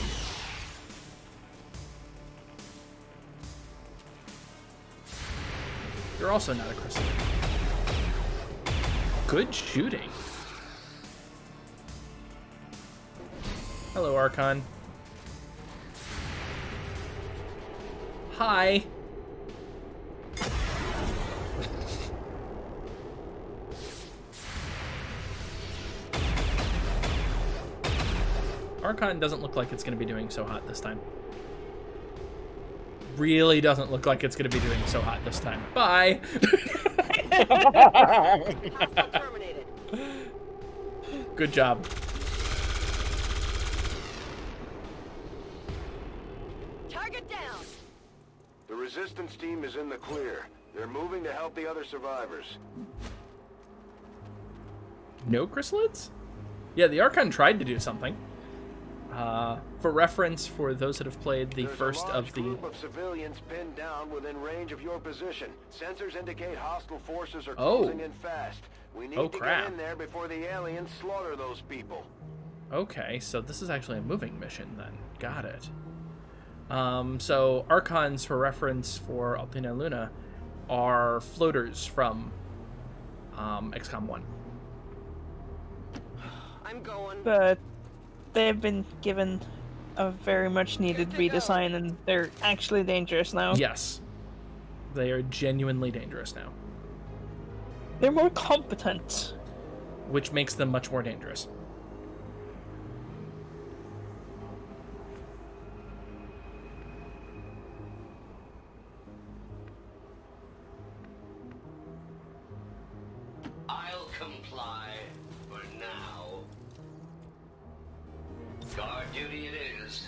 You're also not a Chrysalid. Good shooting. Hello, Archon. Hi. Archon doesn't look like it's going to be doing so hot this time. Really doesn't look like it's going to be doing so hot this time. Bye! Good job. Target down. The resistance team is in the clear. They're moving to help the other survivors. No Chrysalids? Yeah, the Archon tried to do something. Uh, for reference, for those that have played the There's first a large of the group of civilians pinned down within range of your position. Sensors indicate hostile forces are oh. closing in fast. We need oh, to crap. get in there before the aliens slaughter those people. Okay, so this is actually a moving mission then. Got it. Um, so Archons, for reference, for Alpina and Luna, are floaters from um, X COM one. I'm going. But they've been given a very much needed redesign, and they're actually dangerous now. Yes. They are genuinely dangerous now. They're more competent. Which makes them much more dangerous. I'll comply for now. Guard duty it is.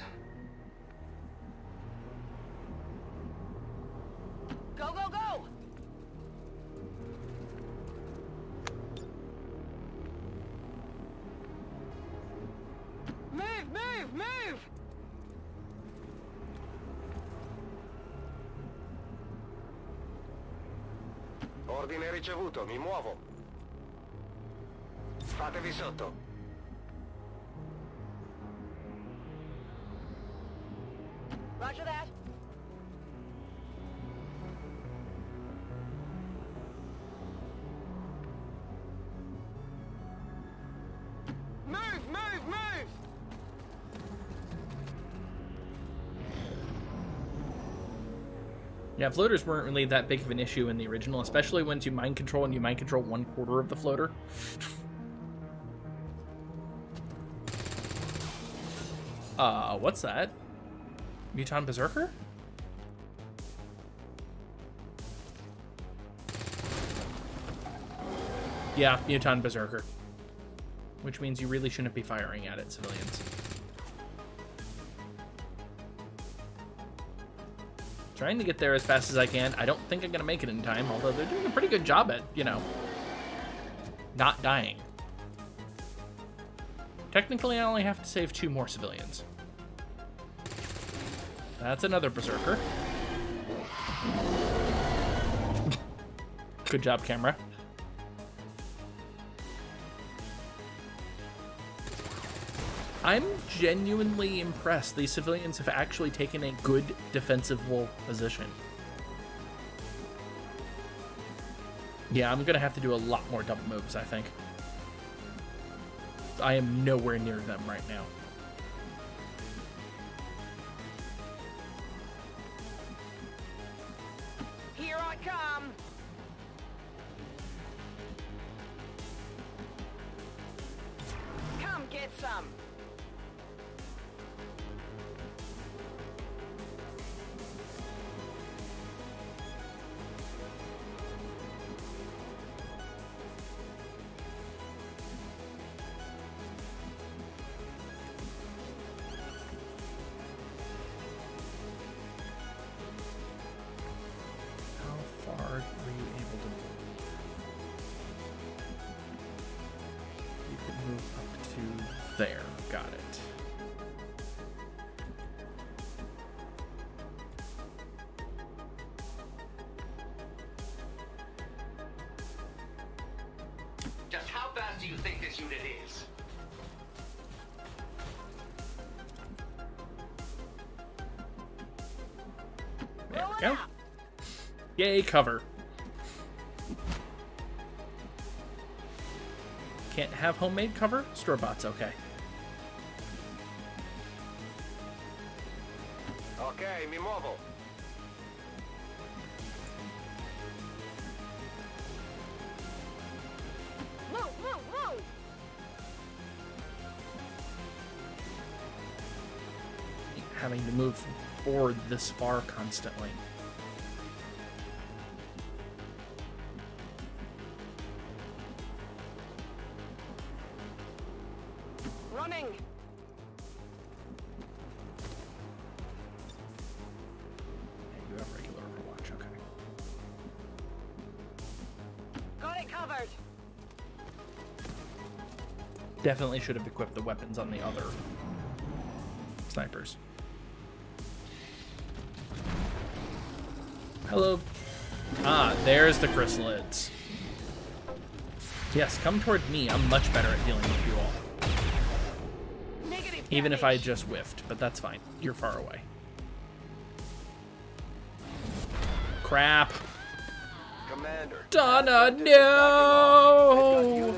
Go, go, go! Move, move, move! Ordine ricevuto, mi muovo. Fatevi sotto. Roger that. Yeah, floaters weren't really that big of an issue in the original, especially when you mind control and you mind control one quarter of the floater. uh, what's that? Muton Berserker? Yeah, Muton Berserker. Which means you really shouldn't be firing at it, civilians. Trying to get there as fast as I can. I don't think I'm gonna make it in time, although they're doing a pretty good job at, you know, not dying. Technically, I only have to save two more civilians. That's another Berserker. Good job, camera. I'm genuinely impressed. These civilians have actually taken a good defensible position. Yeah, I'm gonna have to do a lot more double moves, I think. I am nowhere near them right now. Here I come! Come get some! Yay, cover. Can't have homemade cover? Store-bot's okay. Okay, mi muovo. Whoa, whoa, whoa. Having to move forward this far constantly. Definitely should have equipped the weapons on the other snipers. Hello. Ah, there's the Chrysalids. Yes, come toward me. I'm much better at dealing with you all. Negative Even damage. If I just whiffed, but that's fine. You're far away. Crap. Commander, Donna, no!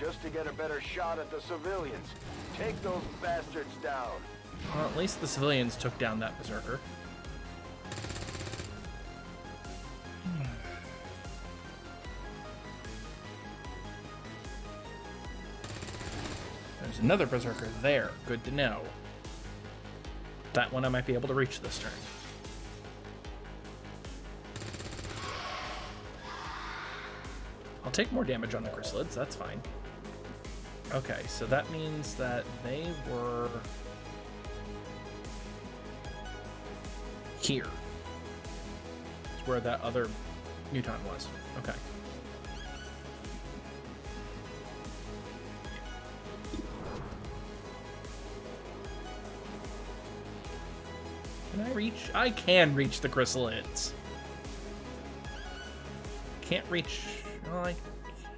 just to get a better shot at the civilians. Take those bastards down. Well, at least the civilians took down that Berserker. There's another Berserker there. Good to know. That one I might be able to reach this turn. I'll take more damage on the Chrysalids, that's fine. Okay, so that means that they were here. It's where that other Muton was. Okay. Can I reach? I can reach the Chrysalids. Can't reach. Well, I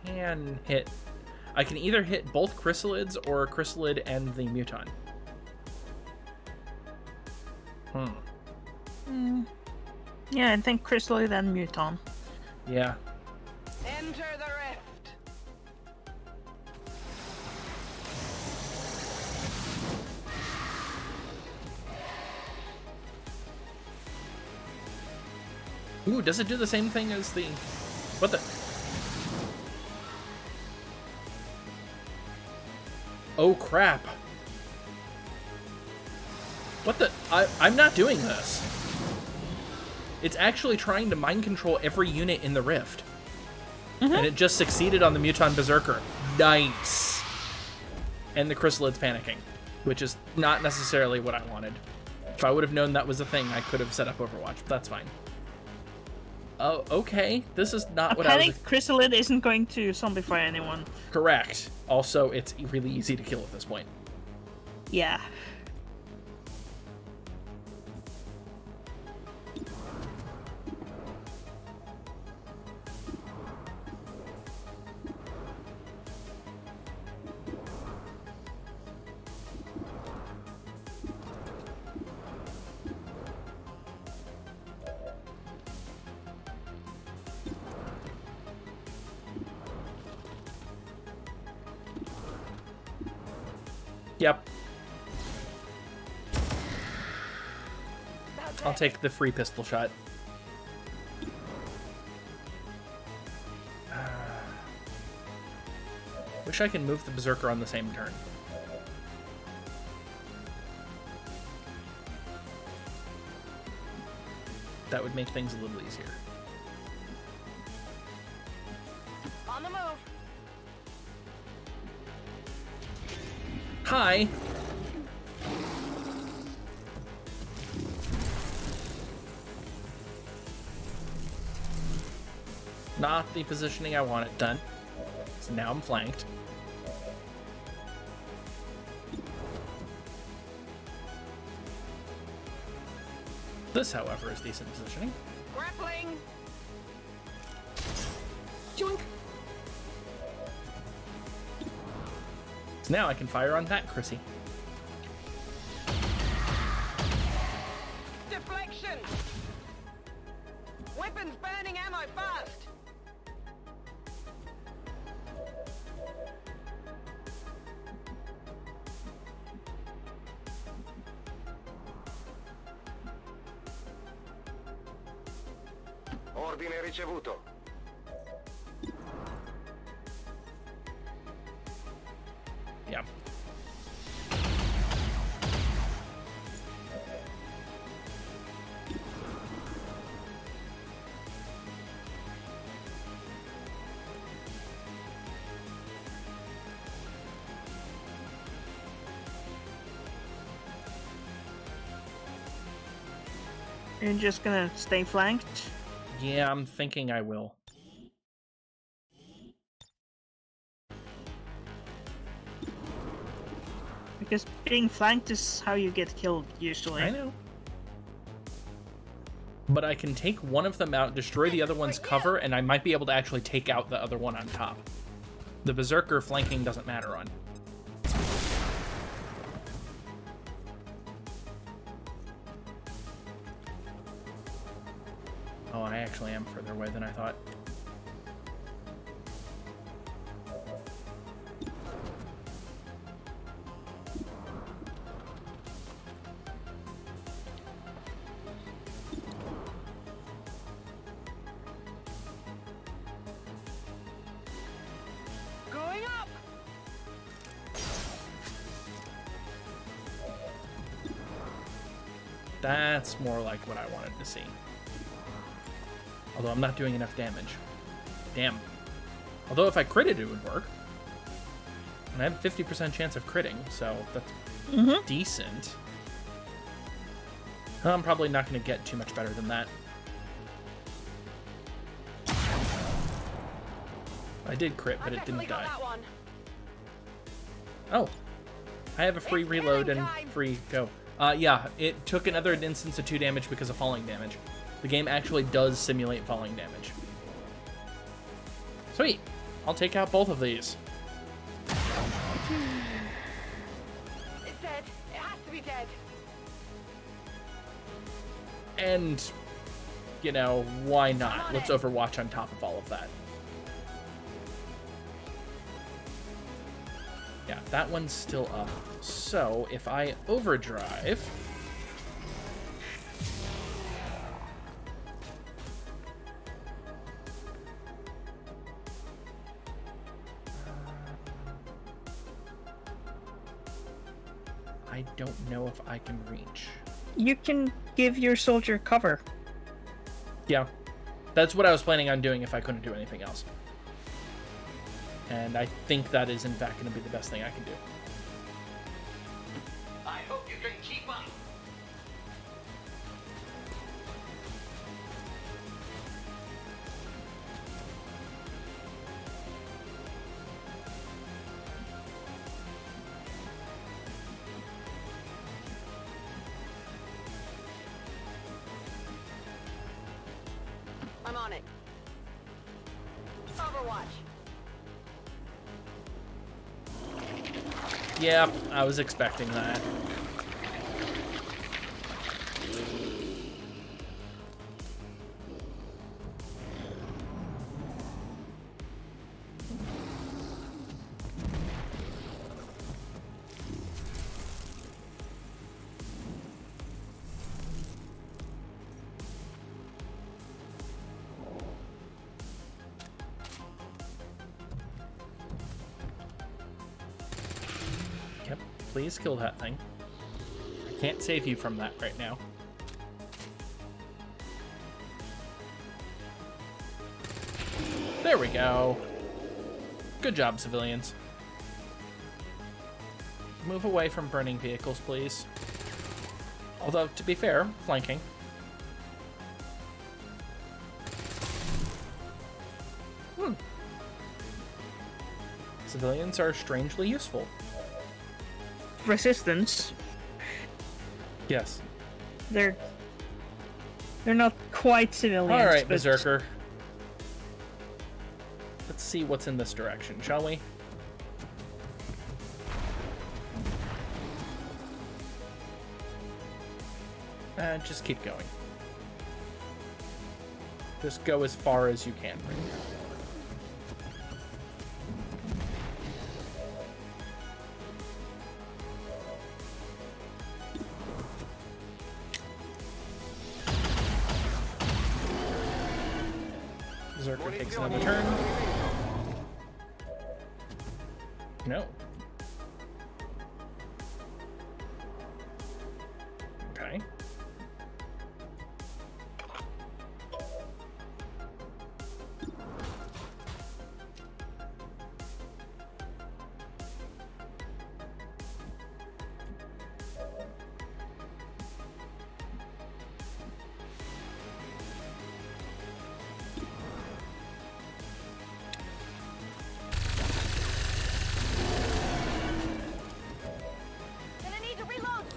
can hit. I can either hit both Chrysalids or Chrysalid and the Muton. Hmm. Mm. Yeah, I think Chrysalid and Muton. Yeah. Enter the rift. Ooh, does it do the same thing as the? What the? Oh crap. What the? I, I'm not doing this. It's actually trying to mind control every unit in the rift. Mm-hmm. And it just succeeded on the Muton Berserker. Nice. And the Chrysalid's panicking, which is not necessarily what I wanted. If I would have known that was a thing, I could have set up Overwatch, but that's fine. Oh, okay. This is not what I was... I think Chrysalid isn't going to zombify anyone. Correct. Also, it's really easy to kill at this point. Yeah. Yep. I'll take the free pistol shot. Uh, wish I can move the Berserker on the same turn. That would make things a little easier. On the move. Hi. Not the positioning I want it done. So now I'm flanked. This, however, is decent positioning. Grappling. Yoink. Now I can fire on that Chrissy. Deflection. Weapons burning ammo fast. Ordine ricevuto. You're just gonna stay flanked? Yeah, I'm thinking I will. Because being flanked is how you get killed, usually. I know. But I can take one of them out, destroy the other one's cover, and I might be able to actually take out the other one on top. The Berserker flanking doesn't matter on. I actually am further away than I thought. That's more like what I wanted to see. Although I'm not doing enough damage. Damn. Although if I critted, it would work. And I have a fifty percent chance of critting, so that's mm-hmm. decent. I'm probably not going to get too much better than that. I did crit, but it didn't die. Oh. I have a free reload and free go. Uh, yeah, it took another instance of two damage because of falling damage. The game actually does simulate falling damage. Sweet. I'll take out both of these. It's dead. It has to be dead. And, you know, why not? Let's Overwatch on top of all of that. Yeah, that one's still up. So, if I overdrive... I don't know if I can reach. You can give your soldier cover. Yeah. That's what I was planning on doing if I couldn't do anything else. And I think that is, in fact, going to be the best thing I can do. I hope you can keep up. I'm on it. Overwatch. Yep, I was expecting that. Please kill that thing. I can't save you from that right now. There we go. Good job, civilians. Move away from burning vehicles, please. Although, to be fair, flanking. Hmm. Civilians are strangely useful. Resistance. Yes. They're they're not quite civilians. All right, but... Berserker. Let's see what's in this direction, shall we? Uh, just keep going. Just go as far as you can right now. Takes another turn. No. Okay.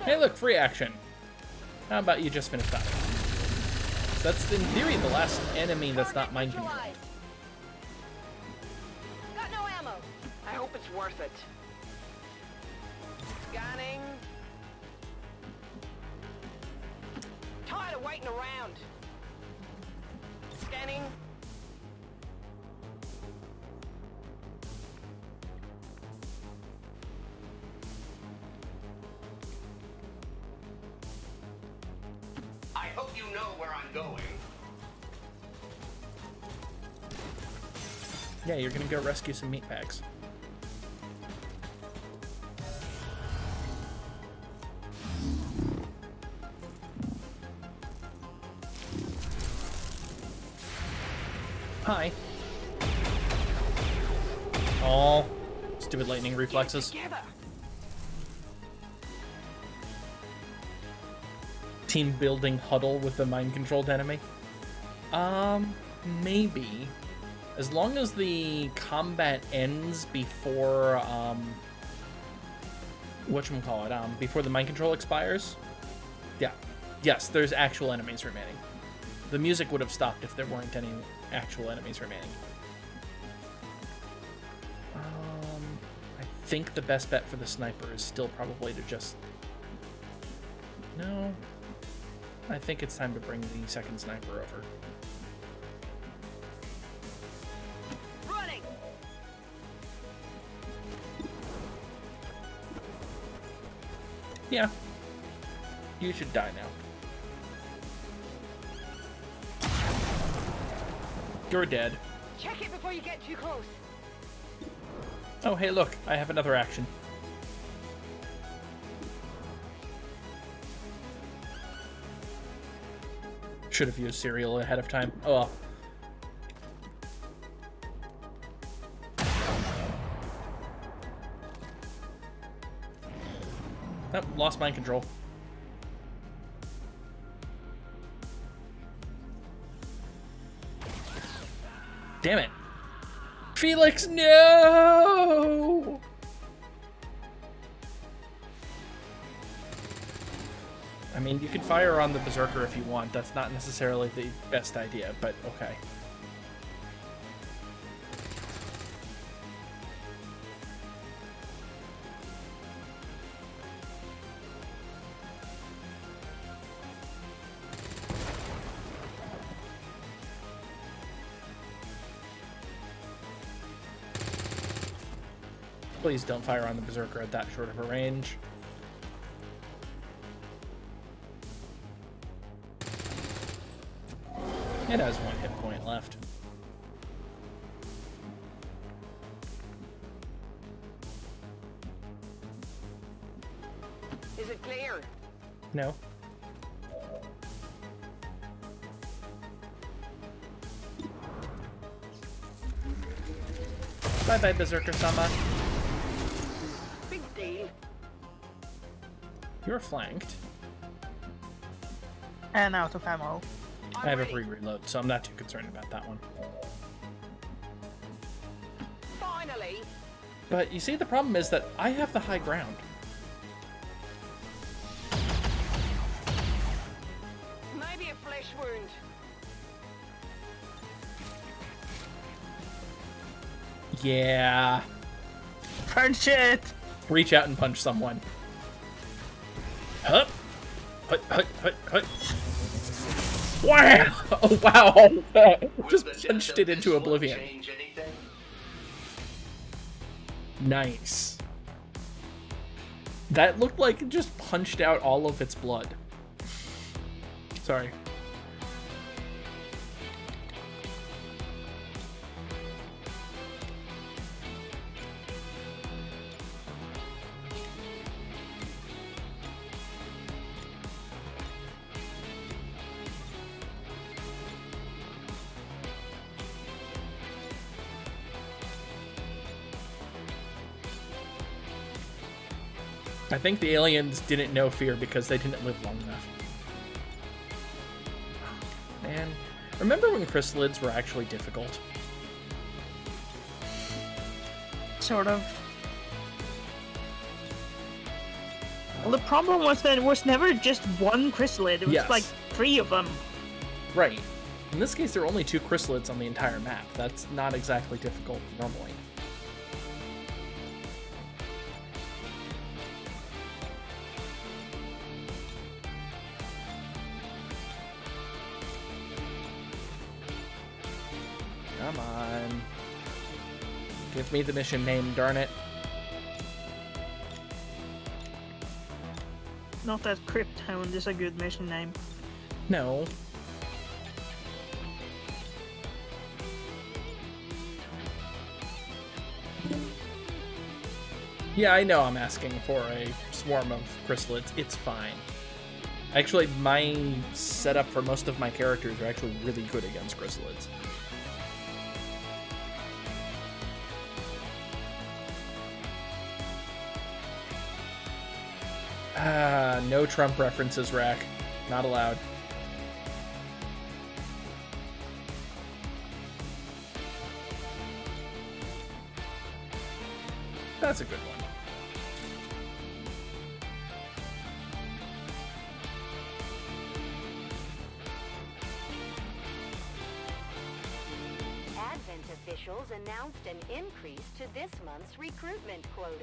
Hey, look, free action. How about you just finish that? So that's, in theory, the last enemy that's not mind control. Got no ammo. I hope it's worth it. Scanning. Tired of waiting around. Scanning. Yeah, you're gonna go rescue some meatbags. Hi. Oh, stupid lightning reflexes. Team building huddle with the mind-controlled enemy? Um, maybe. As long as the combat ends before, um... whatchamacallit, um, before the mind control expires? Yeah. Yes, there's actual enemies remaining. The music would have stopped if there weren't any actual enemies remaining. Um, I think the best bet for the sniper is still probably to just... No. I think it's time to bring the second sniper over. Running. Yeah. You should die now. You're dead. Check it before you get too close. Oh, hey, look, I have another action. Should have used cereal ahead of time. Oh well. Oh, lost mind control. Damn it. Felix, no! I mean, you can fire on the Berserker if you want. That's not necessarily the best idea, but okay. Please don't fire on the Berserker at that short of a range. It has one hit point left. Is it clear? No. Bye bye, Berserker-sama. Big deal. You're flanked. And out of ammo. I have a free reload, so I'm not too concerned about that one. Finally. But you see, the problem is that I have the high ground. Maybe a flesh wound. Yeah. Punch it. Reach out and punch someone. Hup. Hut, hut, hut, hut. Wow! Oh, wow! Just punched it into oblivion. Nice. That looked like it just punched out all of its blood. Sorry. I think the aliens didn't know fear because they didn't live long enough. Man, remember when chrysalids were actually difficult? Sort of. Well, the problem was that it was never just one chrysalid. It was yes. like three of them. Right. In this case, there are only two chrysalids on the entire map. That's not exactly difficult normally. Give me the mission name, darn it. Not that Crypt Hound is a good mission name. No. Yeah, I know I'm asking for a swarm of chrysalids. It's fine. Actually, my setup for most of my characters are actually really good against chrysalids. Ah, no Trump references, Rack. Not allowed. That's a good one. Advent officials announced an increase to this month's recruitment quotas.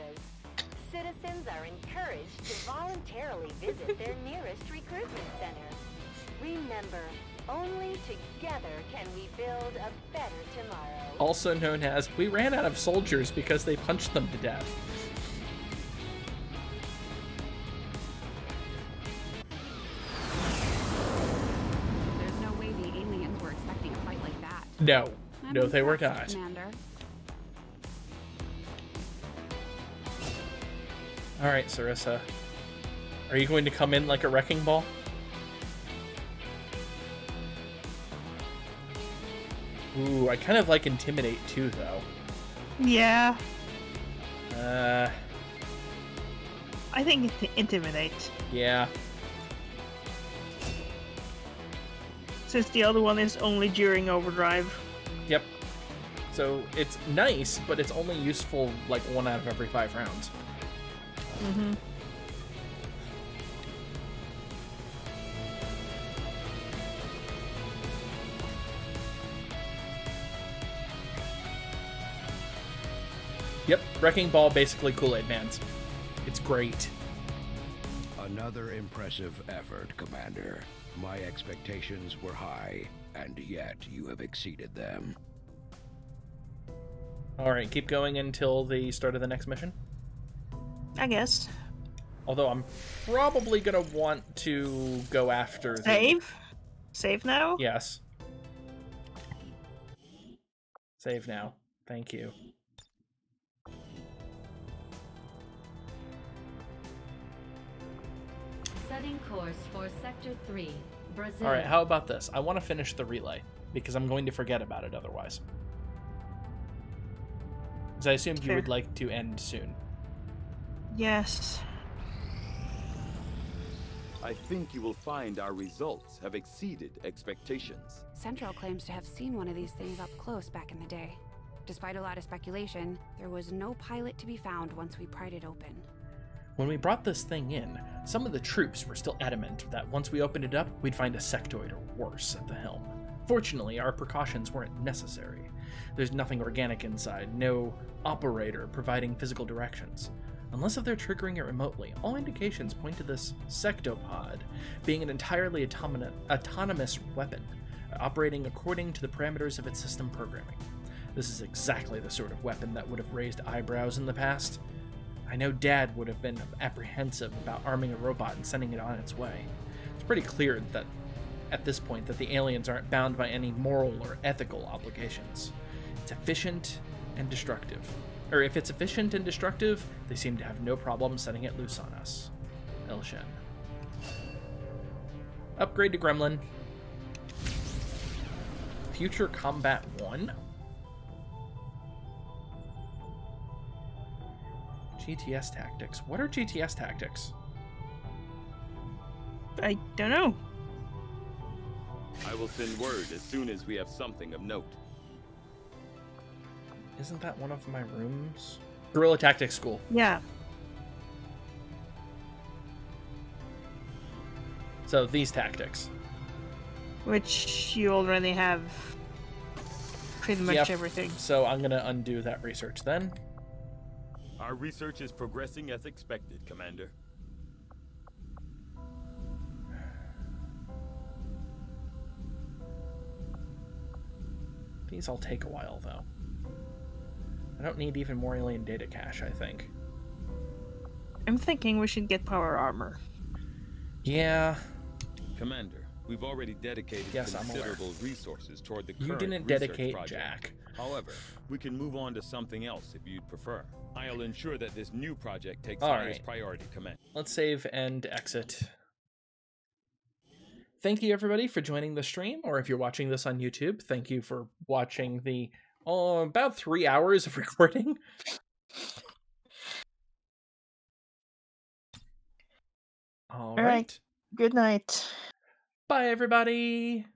Citizens are encouraged to voluntarily visit their nearest recruitment center. Remember, only together can we build a better tomorrow. Also known as, we ran out of soldiers because they punched them to death. There's no way the aliens were expecting a fight like that. No. No, they were not. Commander. All right, Sarissa. Are you going to come in like a wrecking ball? Ooh, I kind of like Intimidate too, though. Yeah. Uh. I think it's Intimidate. Yeah. Since the other one is only during overdrive. Yep. So it's nice, but it's only useful like one out of every five rounds. Mm-hmm. Yep, Wrecking Ball basically Kool-Aid Man's. It's great. Another impressive effort, Commander. My expectations were high, and yet you have exceeded them. Alright, keep going until the start of the next mission? I guess. Although I'm probably going to want to go after the... Save? Save now? Yes. Save now. Thank you. Setting course for Sector three, Brazil. All right, how about this? I want to finish the relay, because I'm going to forget about it otherwise. Because I assumed Fair. You would like to end soon. Yes. I think you will find our results have exceeded expectations. Central claims to have seen one of these things up close back in the day. Despite a lot of speculation, there was no pilot to be found once we pried it open. When we brought this thing in, some of the troops were still adamant that once we opened it up, we'd find a sectoid or worse at the helm. Fortunately, our precautions weren't necessary. There's nothing organic inside, no operator providing physical directions. Unless if they're triggering it remotely, all indications point to this Sectopod being an entirely autonomous weapon, operating according to the parameters of its system programming. This is exactly the sort of weapon that would have raised eyebrows in the past. I know Dad would have been apprehensive about arming a robot and sending it on its way. It's pretty clear that, at this point, that the aliens aren't bound by any moral or ethical obligations. It's efficient and destructive. Or if it's efficient and destructive, they seem to have no problem setting it loose on us. Elshen. Upgrade to Gremlin. Future Combat one? G T S tactics. What are G T S tactics? I don't know. I will send word as soon as we have something of note. Isn't that one of my rooms? Guerrilla Tactics School. Yeah. So these tactics. Which you already have pretty much yep. everything. So I'm gonna undo that research then. Our research is progressing as expected, Commander. These all take a while, though. I don't need even more alien data cache, I think. I'm thinking we should get power armor. Yeah. Commander, we've already dedicated yes, considerable resources toward the current research project. You didn't dedicate Jack. However, we can move on to something else if you'd prefer. I'll ensure that this new project takes highest priority, Commander. Let's save and exit. Thank you, everybody, for joining the stream, or if you're watching this on YouTube, thank you for watching the uh, about three hours of recording. right. Good night. Bye, everybody.